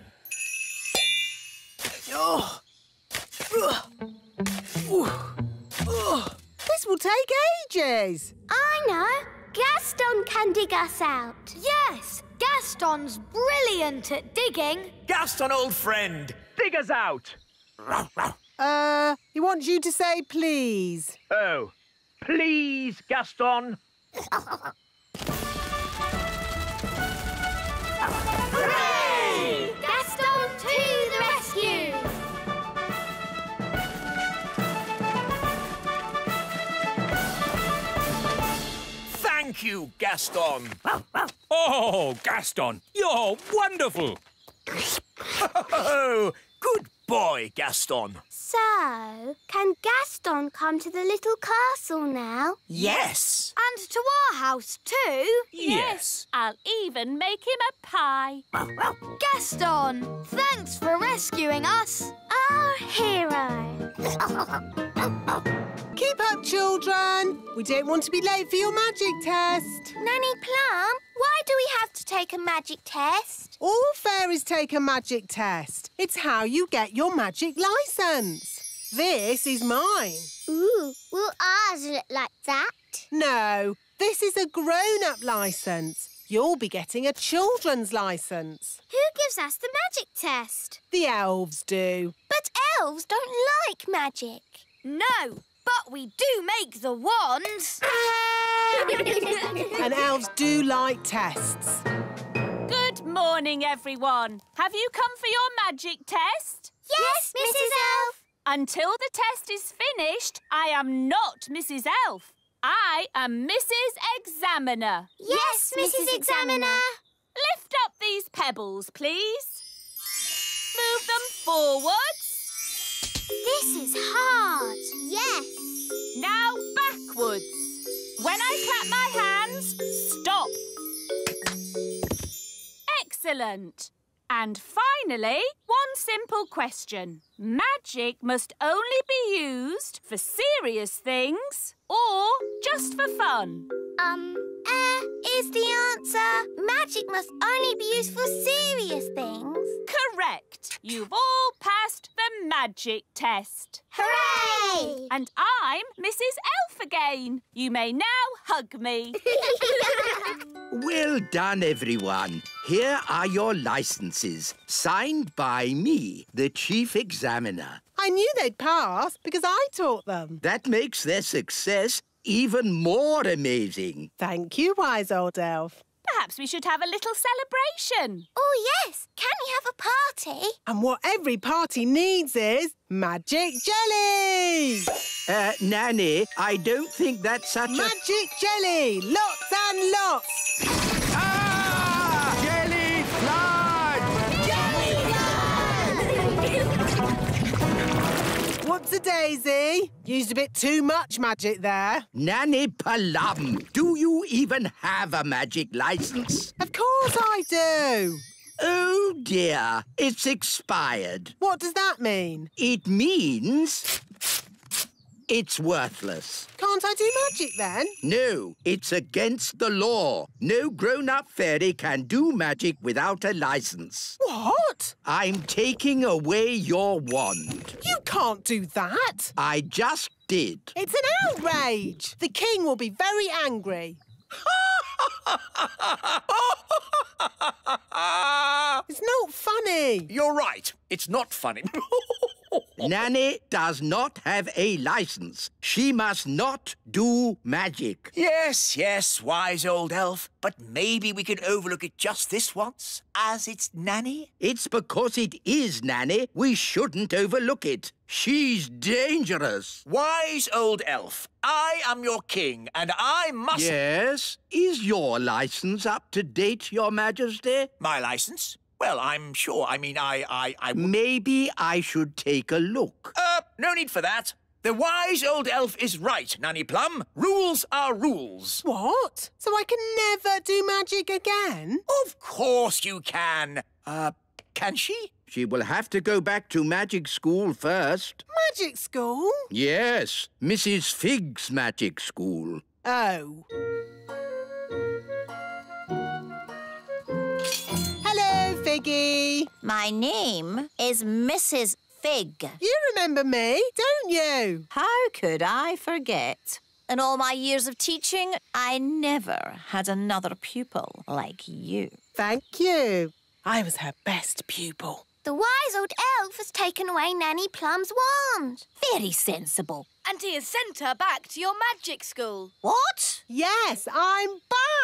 Oh. Oh. This will take ages. I know. Gaston can dig us out. Yes, Gaston's brilliant at digging. Gaston, old friend, dig us out. He wants you to say please. Oh, please, Gaston. Hooray! Gaston to the rescue. Thank you, Gaston. Oh, Gaston, you're wonderful. Oh, good boy, Gaston. So, can Gaston come to the little castle now? Yes. And to our house too? Yes. I'll even make him a pie. Gaston, thanks for rescuing us. Our hero. Keep up, children. We don't want to be late for your magic test. Nanny Plum, why do we have to take a magic test? All fairies take a magic test. It's how you get your magic licence. This is mine. Ooh, will ours look like that? No, this is a grown-up licence. You'll be getting a children's licence. Who gives us the magic test? The elves do. But elves don't like magic. No. But we do make the wands. And elves do like tests. Good morning, everyone. Have you come for your magic test? Yes, Mrs Elf. Until the test is finished, I am not Mrs Elf. I am Mrs Examiner. Yes, Mrs Examiner. Lift up these pebbles, please. Move them forwards. This is hard. Yes. Now backwards. When I clap my hands, stop. Excellent. And finally, one simple question. Magic must only be used for serious things or just for fun. is the answer. Magic must only be used for serious things. Correct. You've all passed the magic test. Hooray! And I'm Mrs Elf again. You may now hug me. Well done, everyone. Here are your licences, signed by me, the Chief Examiner. I knew they'd pass because I taught them. That makes their success even more amazing. Thank you, Wise Old Elf. Perhaps we should have a little celebration. Oh, yes. Can we have a party? And what every party needs is magic jelly. Nanny, I don't think that's such magic a... Magic jelly, lots and lots. Ah! Jelly flood! Jelly flood! Whoops-a-daisy. Used a bit too much magic there. Nanny Plum, do you even have a magic licence? Of course I do. Oh, dear. It's expired. What does that mean? It means it's worthless. Can't I do magic, then? No, it's against the law. No grown-up fairy can do magic without a licence. What? I'm taking away your wand. You can't do that. I just did. It's an outrage. The king will be very angry. It's not funny. You're right. It's not funny. Nanny does not have a licence. She must not do magic. Yes, yes, Wise Old Elf. But maybe we can overlook it just this once, as it's Nanny. It's because it is Nanny. We shouldn't overlook it. She's dangerous. Wise Old Elf, I am your king, and I must... Yes? Is your licence up to date, Your Majesty? My licence? Well, I'm sure. I mean, I... Maybe I should take a look. No need for that. The Wise Old Elf is right, Nanny Plum. Rules are rules. What? So I can never do magic again? Of course you can. Can she? She will have to go back to magic school first. Magic school? Yes, Mrs Fig's magic school. Oh. Hello, Figgy. My name is Mrs Fig. You remember me, don't you? How could I forget? In all my years of teaching, I never had another pupil like you. Thank you. I was her best pupil. The Wise Old Elf has taken away Nanny Plum's wand. Very sensible. And he has sent her back to your magic school. What? Yes, I'm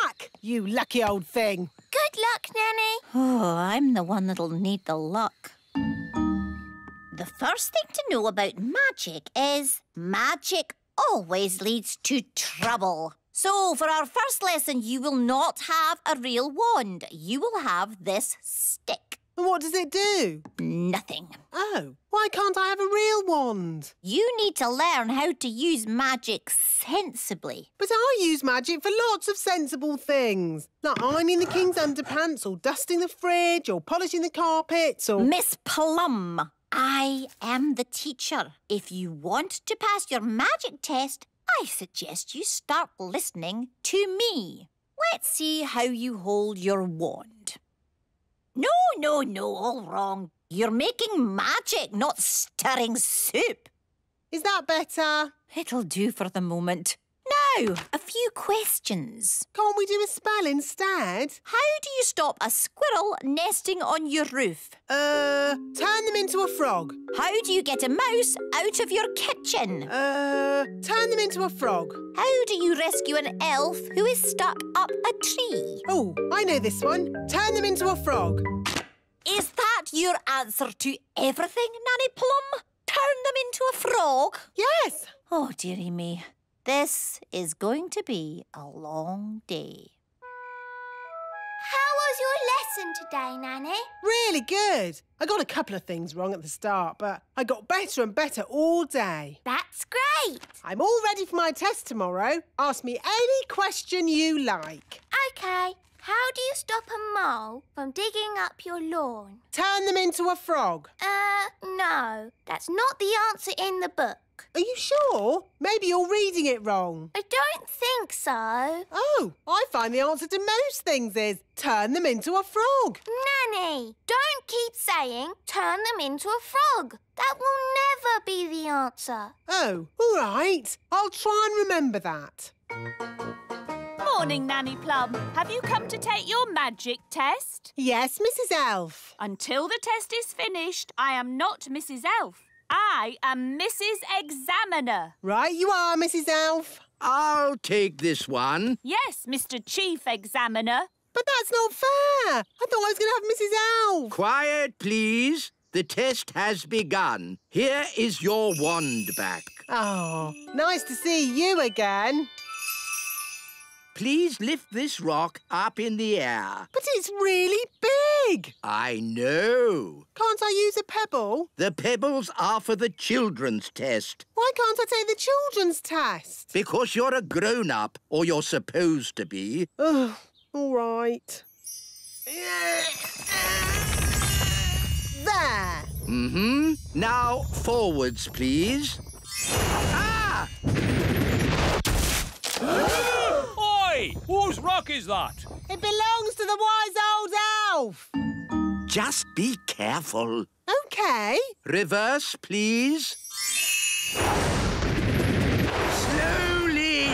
back, you lucky old thing. Good luck, Nanny. Oh, I'm the one that'll need the luck. The first thing to know about magic is magic always leads to trouble. So, for our first lesson, you will not have a real wand. You will have this stick. And what does it do? Nothing. Oh, why can't I have a real wand? You need to learn how to use magic sensibly. But I use magic for lots of sensible things. Like ironing the king's underpants, or dusting the fridge, or polishing the carpets, or... Miss Plum, I am the teacher. If you want to pass your magic test, I suggest you start listening to me. Let's see how you hold your wand. No, no, no, all wrong. You're making magic, not stirring soup. Is that better? It'll do for the moment. Now, a few questions. Can't we do a spell instead? How do you stop a squirrel nesting on your roof? Turn them into a frog. How do you get a mouse out of your kitchen? Turn them into a frog. How do you rescue an elf who is stuck up a tree? Oh, I know this one. Turn them into a frog. Is that your answer to everything, Nanny Plum? Turn them into a frog? Yes. Oh, dearie me. This is going to be a long day. How was your lesson today, Nanny? Really good. I got a couple of things wrong at the start, but I got better and better all day. That's great. I'm all ready for my test tomorrow. Ask me any question you like. OK. How do you stop a mole from digging up your lawn? Turn them into a frog. No. That's not the answer in the book. Are you sure? Maybe you're reading it wrong. I don't think so. Oh, I find the answer to most things is turn them into a frog. Nanny, don't keep saying turn them into a frog. That will never be the answer. Oh, all right. I'll try and remember that. Morning, Nanny Plum. Have you come to take your magic test? Yes, Mrs Elf. Until the test is finished, I am not Mrs Elf. I am Mrs Examiner. Right you are, Mrs Elf. I'll take this one. Yes, Mr Chief Examiner. But that's not fair. I thought I was going to have Mrs Elf. Quiet, please. The test has begun. Here is your wand back. Oh, nice to see you again. Please lift this rock up in the air. But it's really big. I know. Can't I use a pebble? The pebbles are for the children's test. Why can't I take the children's test? Because you're a grown-up, or you're supposed to be. Ugh, all right. There. Mm-hmm. Now, forwards, please. Ah! Whose rock is that? It belongs to the Wise Old Elf. Just be careful. OK. Reverse, please. Slowly.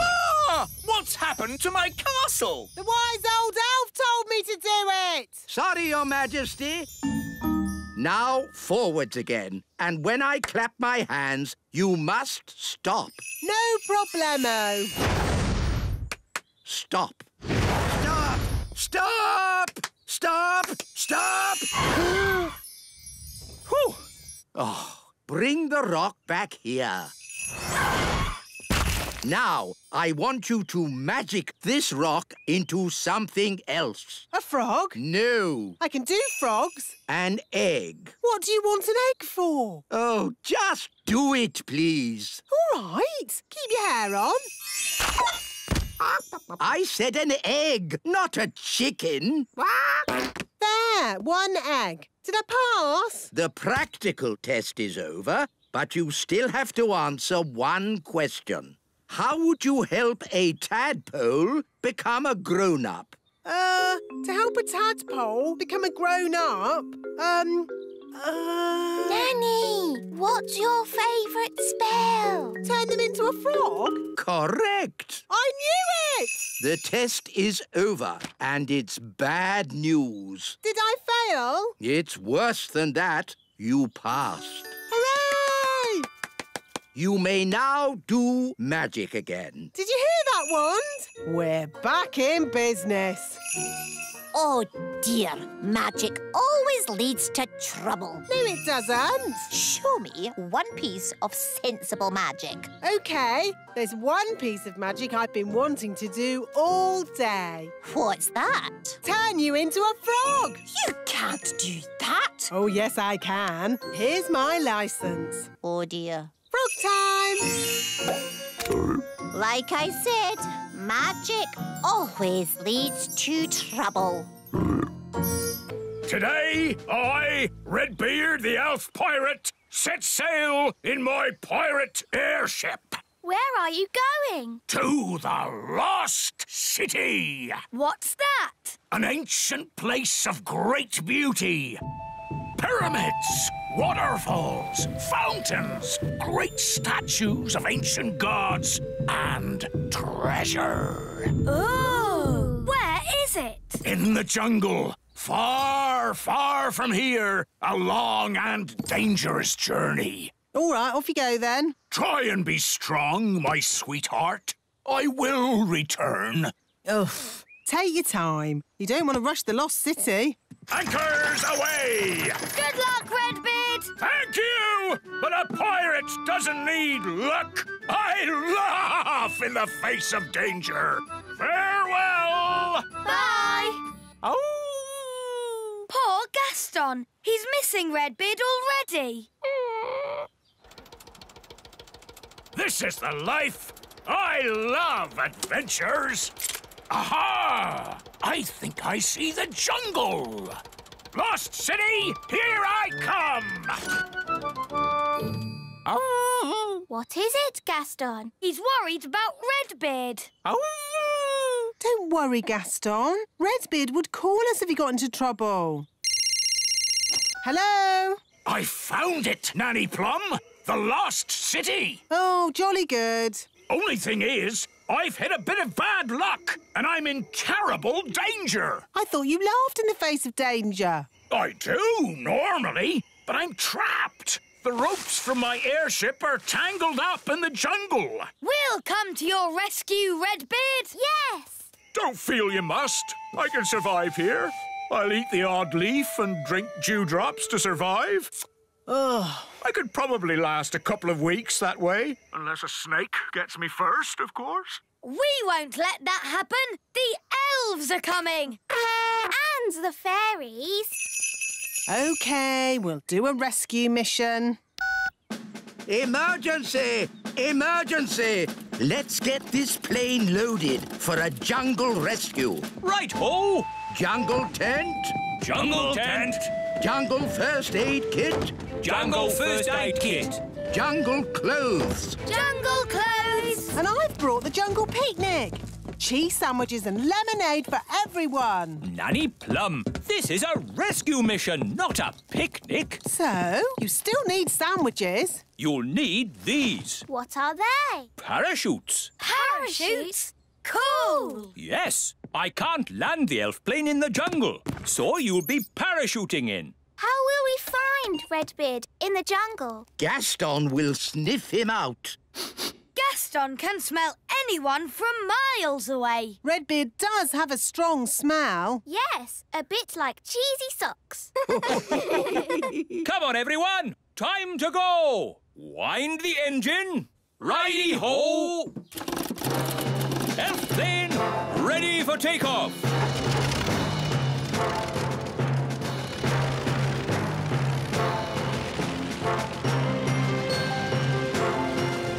Ah! What's happened to my castle? The Wise Old Elf told me to do it. Sorry, Your Majesty. Now forwards again. And when I clap my hands, you must stop. No problemo. Stop. Stop! Stop! Stop! Stop! Whew. Oh, bring the rock back here. Now, I want you to magic this rock into something else. A frog? No. I can do frogs. An egg. What do you want an egg for? Oh, just do it, please. All right. Keep your hair on. I said an egg, not a chicken. There, one egg. Did I pass? The practical test is over, but you still have to answer one question. How would you help a tadpole become a grown-up? To help a tadpole become a grown-up? Nanny, what's your favourite spell? Turn them into a frog? Correct. I knew it! The test is over and it's bad news. Did I fail? It's worse than that. You passed. Hooray! You may now do magic again. Did you hear that, wand? We're back in business. Oh, dear. Magic always leads to trouble. No, it doesn't. Show me one piece of sensible magic. OK. There's one piece of magic I've been wanting to do all day. What's that? Turn you into a frog. You can't do that. Oh, yes, I can. Here's my licence. Oh, dear. Frog time. Like I said, magic always leads to trouble. Today, I, Redbeard the Elf Pirate, set sail in my pirate airship. Where are you going? To the Lost City. What's that? An ancient place of great beauty. Pyramids, waterfalls, fountains, great statues of ancient gods, and treasure. Ooh! Where is it? In the jungle. Far, far from here. A long and dangerous journey. All right, off you go then. Try and be strong, my sweetheart. I will return. Ugh. Take your time. You don't want to rush the Lost City. Anchors away! Good luck, Redbeard! Thank you! But a pirate doesn't need luck. I laugh in the face of danger. Farewell! Bye! Oh! Poor Gaston. He's missing Redbeard already. This is the life. I love adventures. Aha! I think I see the jungle! Lost City, here I come! What is it, Gaston? He's worried about Redbeard. Don't worry, Gaston. Redbeard would call us if he got into trouble. Hello? I found it, Nanny Plum. The lost city. Oh, jolly good. Only thing is, I've hit a bit of bad luck and I'm in terrible danger. I thought you laughed in the face of danger. I do, normally, but I'm trapped. The ropes from my airship are tangled up in the jungle. We'll come to your rescue, Redbeard. Yes. Don't feel you must. I can survive here. I'll eat the odd leaf and drink dewdrops to survive. Oh. I could probably last a couple of weeks that way. Unless a snake gets me first, of course. We won't let that happen. The elves are coming. And the fairies. OK, we'll do a rescue mission. Emergency! Emergency! Let's get this plane loaded for a jungle rescue. Right-ho! Jungle tent. Jungle tent. Jungle first aid kit. Jungle first aid kit. Jungle clothes. Jungle clothes. And I've brought the jungle picnic. Cheese sandwiches and lemonade for everyone. Nanny Plum, this is a rescue mission, not a picnic. So, you still need sandwiches. You'll need these. What are they? Parachutes. Parachutes? Cool! Yes, I can't land the elf plane in the jungle, so you'll be parachuting in. How will we find Redbeard in the jungle? Gaston will sniff him out. Gaston can smell anyone from miles away. Redbeard does have a strong smell. Yes, a bit like cheesy socks. Come on, everyone. Time to go. Wind the engine. Righty-ho! Elf plane, ready for takeoff.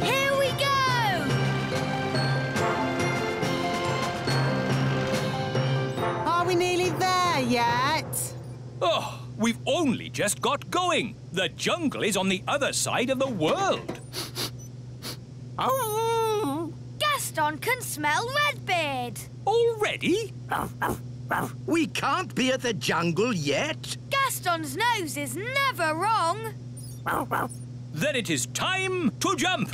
Here we go! Are we nearly there yet? Oh, we've only just got going. The jungle is on the other side of the world. Gaston can smell Redbeard. Already? We can't be at the jungle yet. Gaston's nose is never wrong. Then it is time to jump.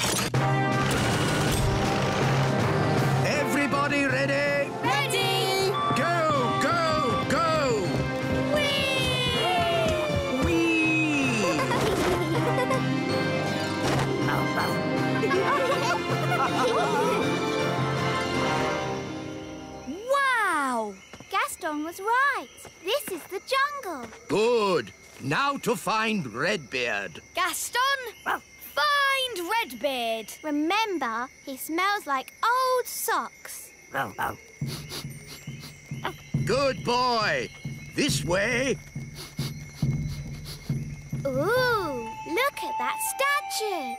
Everybody ready? Ready! Go, go, go! Whee! Whee! Gaston was right. This is the jungle. Good. Now to find Redbeard. Gaston, find Redbeard. Remember, he smells like old socks. Good boy. This way. Ooh, look at that statue.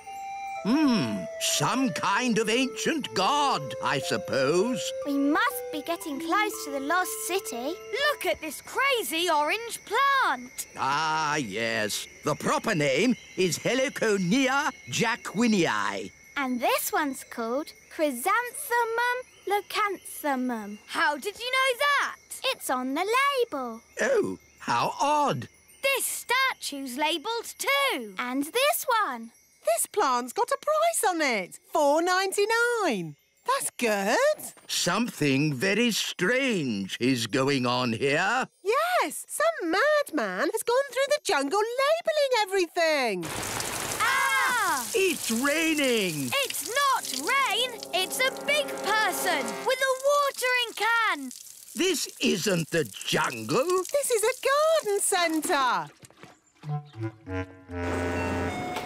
Some kind of ancient god, I suppose. We must be getting close to the lost city. Look at this crazy orange plant. Ah, yes. The proper name is Heliconia jacquinii. And this one's called Chrysanthemum leucanthemum. How did you know that? It's on the label. Oh, how odd. This statue's labelled too. And this one. This plant's got a price on it, $4.99. That's good. Something very strange is going on here. Yes, some madman has gone through the jungle labelling everything. Ah! It's raining. It's not rain. It's a big person with a watering can. This isn't the jungle. This is a garden centre.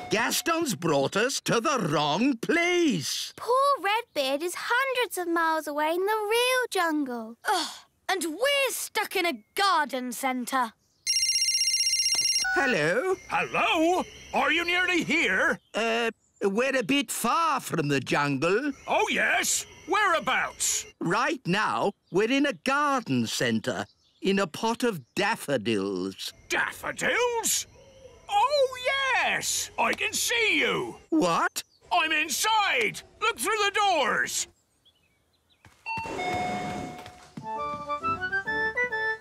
Gaston's brought us to the wrong place. Poor Redbeard is hundreds of miles away in the real jungle. Ugh, and we're stuck in a garden centre. Hello? Hello? Are you nearly here? We're a bit far from the jungle. Oh, yes? Whereabouts? Right now, we're in a garden centre, in a pot of daffodils. Daffodils? Oh, yes! Yes, I can see you. What? I'm inside. Look through the doors.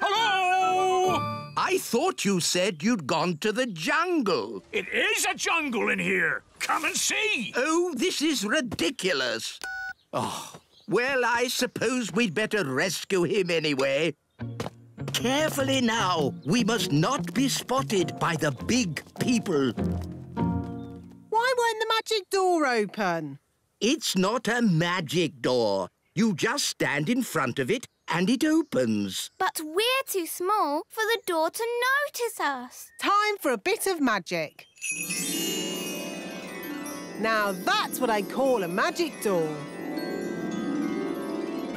Hello? I thought you said you'd gone to the jungle. It is a jungle in here. Come and see. Oh, this is ridiculous. Oh, well, I suppose we'd better rescue him anyway. Carefully now. We must not be spotted by the big people. Why won't the magic door open? It's not a magic door. You just stand in front of it and it opens. But we're too small for the door to notice us. Time for a bit of magic. Now that's what I call a magic door.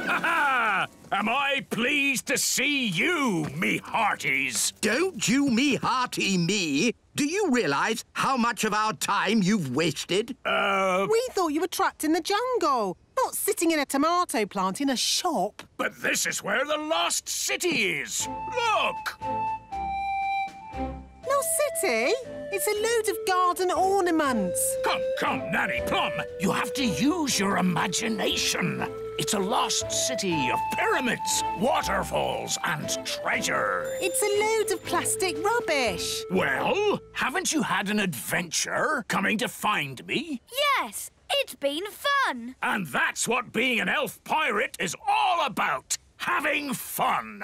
Ha-ha! Am I pleased to see you, me hearties? Don't you me hearty me. Do you realise how much of our time you've wasted? We thought you were trapped in the jungle, not sitting in a tomato plant in a shop. But this is where the lost city is. Look! No city. It's a load of garden ornaments. Come, come, Nanny Plum. You have to use your imagination. It's a lost city of pyramids, waterfalls and treasure. It's a load of plastic rubbish. Well, haven't you had an adventure coming to find me? Yes, it's been fun. And that's what being an elf pirate is all about, having fun.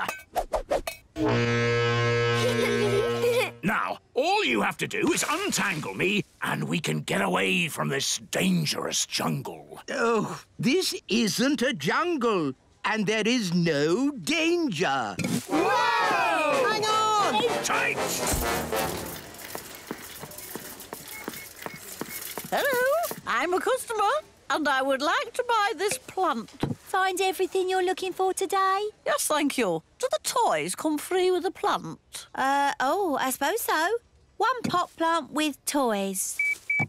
Now, all you have to do is untangle me and we can get away from this dangerous jungle. Oh, this isn't a jungle and there is no danger. Whoa! Hang on! Hold tight! Hello, I'm a customer and I would like to buy this plant. Find everything you're looking for today? Yes, thank you. Do the toys come free with the plant? Oh, I suppose so. One pot plant with toys.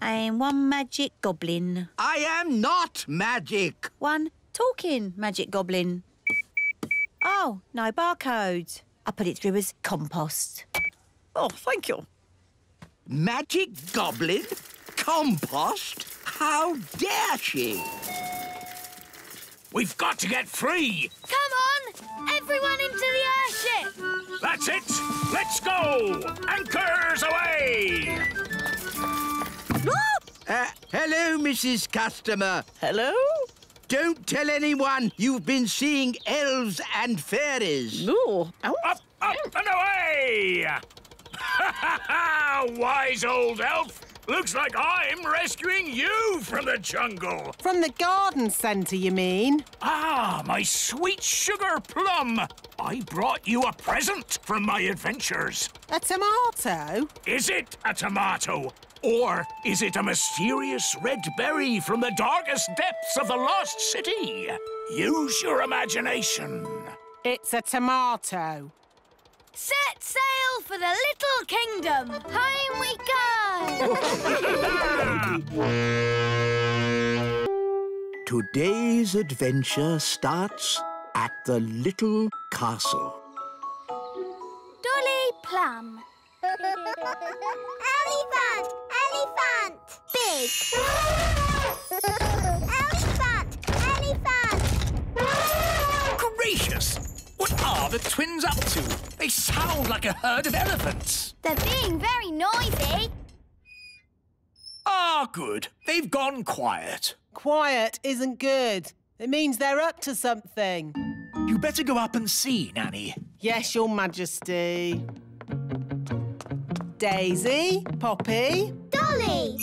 And one magic goblin. I am not magic. One talking magic goblin. Oh, no barcodes. I put it through as compost. Oh, thank you. Magic goblin? Compost? How dare she? We've got to get free! Come on! Everyone into the airship! That's it! Let's go! Anchors away! Hello, Mrs. Customer. Hello? Don't tell anyone you've been seeing elves and fairies. No. Oh. Up, up and away! Ha ha ha! Wise old elf! Looks like I'm rescuing you from the jungle. From the garden centre, you mean? Ah, my sweet sugar plum. I brought you a present from my adventures. A tomato? Is it a tomato? Or is it a mysterious red berry from the darkest depths of the lost city? Use your imagination. It's a tomato. Set sail for the little kingdom. Home we go! Today's adventure starts at the little castle. Dolly Plum. Elephant! Elephant! Big! Elephant! Elephant! Gracious! What are the twins up to? They sound like a herd of elephants. They're being very noisy. Ah, good. They've gone quiet. Quiet isn't good. It means they're up to something. You better go up and see, Nanny. Yes, Your Majesty. Daisy, Poppy... Dolly!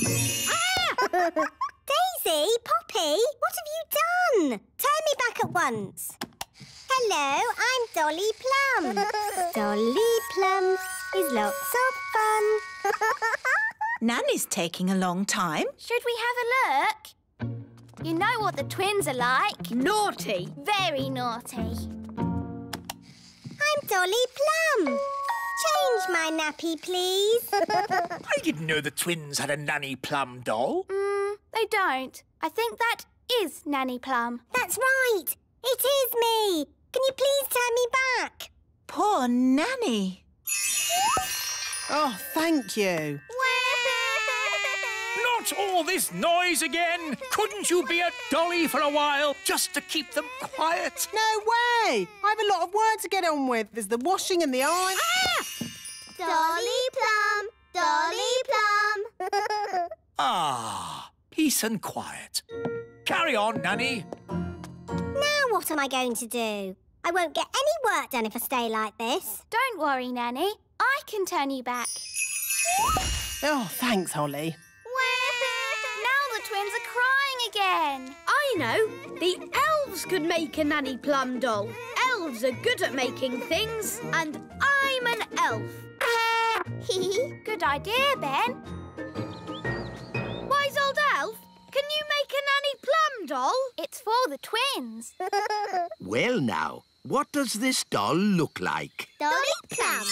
Ah! Daisy, Poppy, what have you done? Turn me back at once. Hello, I'm Dolly Plum. Dolly Plum is lots of fun. Nanny's taking a long time. Should we have a look? You know what the twins are like. Naughty. Very naughty. I'm Dolly Plum. Change my nappy, please. I didn't know the twins had a Nanny Plum doll. They don't. I think that is Nanny Plum. That's right. It is me. Can you please turn me back? Poor Nanny. Oh, thank you. What's all this noise again? Couldn't you be at Dolly for a while just to keep them quiet? No way! I have a lot of work to get on with. There's the washing and the iron. Ah! Dolly Plum! Dolly Plum! Ah, peace and quiet. Carry on, Nanny. Now what am I going to do? I won't get any work done if I stay like this. Don't worry, Nanny. I can turn you back. Oh, thanks, Holly. Now the twins are crying again. I know. The elves could make a Nanny Plum doll. Elves are good at making things, and I'm an elf. Good idea, Ben. Wise Old Elf, can you make a Nanny Plum doll? It's for the twins. Well, now, what does this doll look like? Dolly Plum.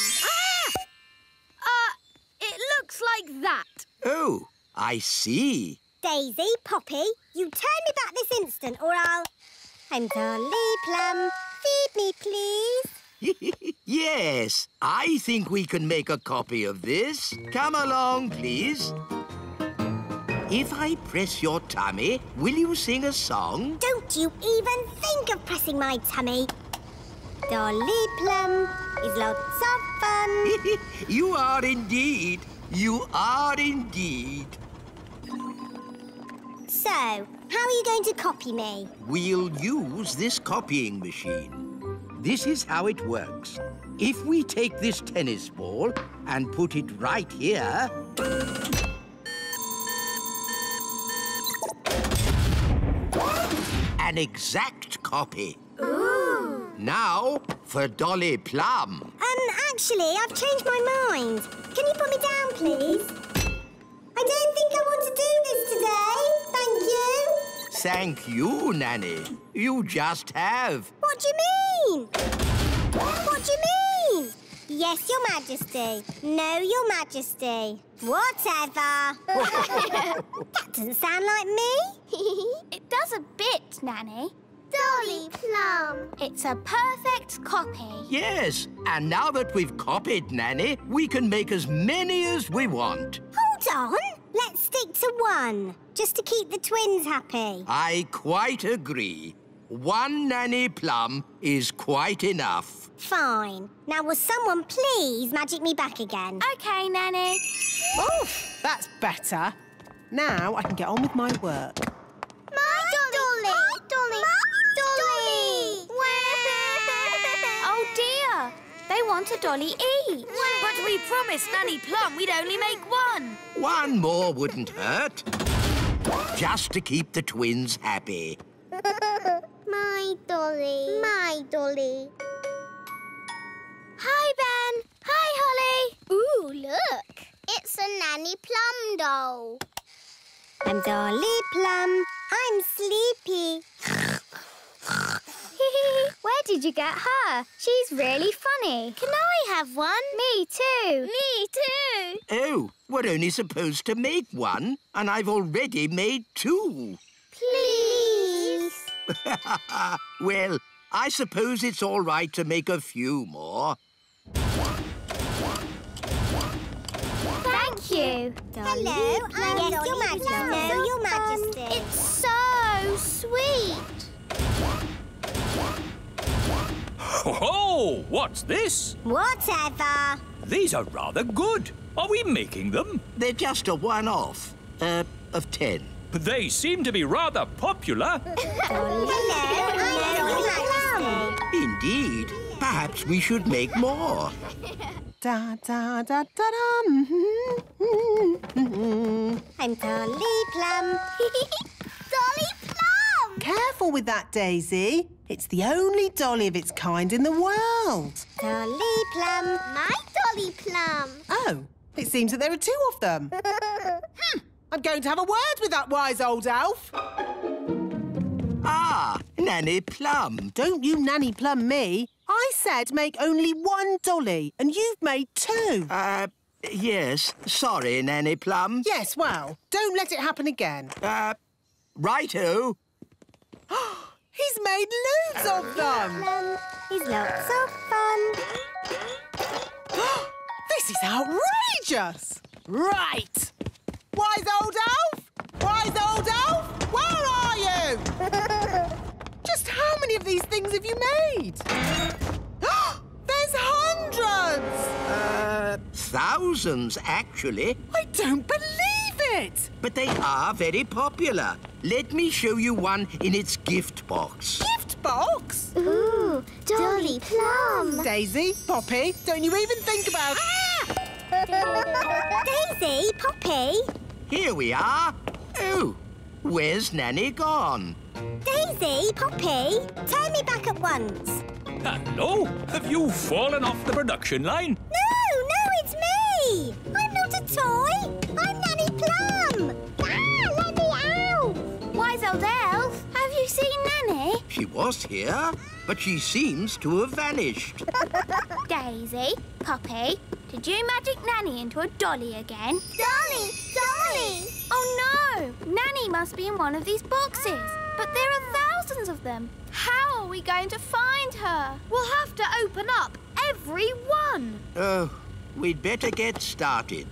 It looks like that. Oh, I see. Daisy, Poppy, you turn me back this instant or I'll... I'm Dolly Plum. Feed me, please. Yes, I think we can make a copy of this. Come along, please. If I press your tummy, will you sing a song? Don't you even think of pressing my tummy. Dolly Plum is lots of fun. You are indeed. You are indeed. So, how are you going to copy me? We'll use this copying machine. This is how it works. If we take this tennis ball and put it right here... an exact copy. Ooh. Now for Dolly Plum. Actually, I've changed my mind. Can you put me down, please? I don't think I want to do this today. Thank you. Thank you, Nanny. You just have. What do you mean? What do you mean? Yes, Your Majesty. No, Your Majesty. Whatever. That doesn't sound like me. It does a bit, Nanny. Dolly Plum. It's a perfect copy. Yes, and now that we've copied, Nanny, we can make as many as we want. Hold on. Let's stick to one, just to keep the twins happy. I quite agree. One Nanny Plum is quite enough. Fine. Now, will someone please magic me back again? OK, Nanny. Oof, that's better. Now I can get on with my work. My Dolly! My Dolly! My Dolly! Oh, dear. They want a dolly each. But we promised Nanny Plum we'd only make one. One more wouldn't hurt. Just to keep the twins happy. My Dolly. My Dolly. Hi, Ben. Hi, Holly. Ooh, look. It's a Nanny Plum doll. I'm Dolly Plum. I'm sleepy. Where did you get her? She's really funny. Can I have one? Me too. Me too. Oh, we're only supposed to make one, and I've already made two. Please. Well, I suppose it's all right to make a few more. Thank you. Hello, I'm Yes, Your Majesty. No, Your Majesty. It's so sweet. Oh, what's this? Whatever. These are rather good. Are we making them? They're just a one-off, of 10. But they seem to be rather popular. Hello, I'm Your Majesty. Indeed. Perhaps we should make more. Da, da, da, da, da. I'm Dolly Plum. Dolly Plum! Careful with that, Daisy. It's the only dolly of its kind in the world. Dolly Plum. My Dolly Plum. Oh, it seems that there are two of them. I'm going to have a word with that Wise Old Elf. Ah, Nanny Plum. Don't you Nanny Plum me. I said make only one dolly, and you've made two. Yes. Sorry, Nanny Plum. Yes, well, don't let it happen again. Righto. He's made loads of them. He's lots of fun. This is outrageous. Right. Wise Old Elf, Wise Old Elf, where are you? Just how many of these things have you made? There's hundreds! Thousands, actually. I don't believe it! But they are very popular. Let me show you one in its gift box. Gift box? Ooh, Dolly Plum. Daisy, Poppy, don't you even think about... Ah! Daisy, Poppy. Here we are. Oh, where's Nanny gone? Daisy, Poppy, turn me back at once. Hello, have you fallen off the production line? No, it's me. I'm not a toy. I'm Nanny Plum. Ah, Nanny Elf. Wise Old Elf, have you seen Nanny? She was here, but she seems to have vanished. Daisy, Poppy, did you magic Nanny into a dolly again? Dolly! Dolly! Oh, no! Nanny must be in one of these boxes. But there are thousands of them. How are we going to find her? We'll have to open up every one. Oh, we'd better get started.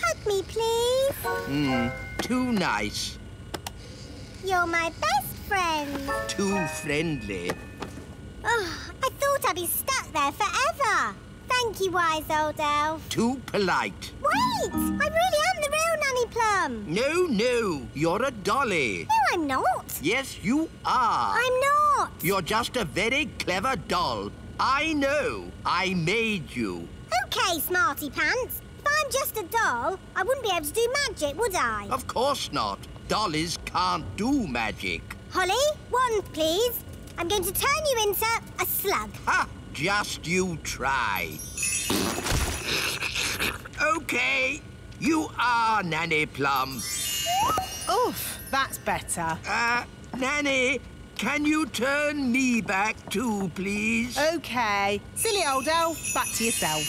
Hug me, please. Too nice. You're my best friend. Too friendly. Oh, I thought I'd be stuck there forever. Thank you, Wise Old Elf. Too polite. Wait! I really am the real Nanny Plum. No. You're a dolly. No, I'm not. Yes, you are. I'm not. You're just a very clever doll. I know. I made you. OK, Smarty Pants. If I'm just a doll, I wouldn't be able to do magic, would I? Of course not. Dollies can't do magic. Holly, wand, please. I'm going to turn you into a slug. Ha! Just you try. OK, you are Nanny Plum. Oof, that's better. Nanny, can you turn me back too, please? OK. Silly Old Elf, back to yourself.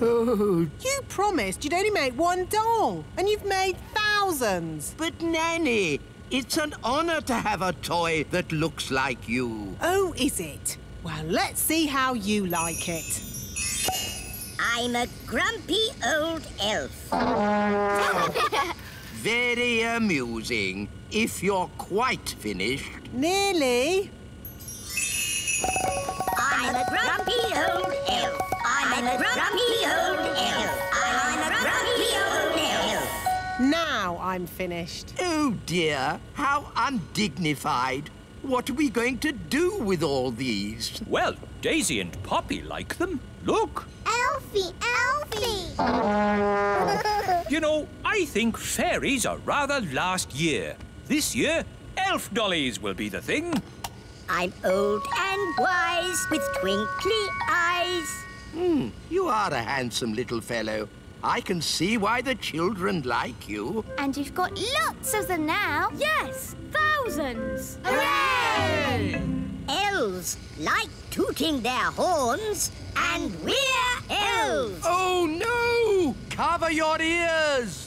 Oh. You promised you'd only make one doll, and you've made thousands. But, Nanny, it's an honour to have a toy that looks like you. Oh, is it? Well, let's see how you like it. I'm a grumpy old elf. Very amusing, if you're quite finished. Nearly. I'm a grumpy old elf. I'm a grumpy old elf. I'm a grumpy old elf. Now I'm finished. Oh, dear. How undignified. What are we going to do with all these? Well, Daisy and Poppy like them. Look. Elfie, Elfie! You know, I think fairies are rather last year. This year, elf dollies will be the thing. I'm old and wise with twinkly eyes. You are a handsome little fellow. I can see why the children like you. And you've got lots of them now. Yes, thousands. Hooray! Elves like tooting their horns, and we're elves. Oh, no! Cover your ears.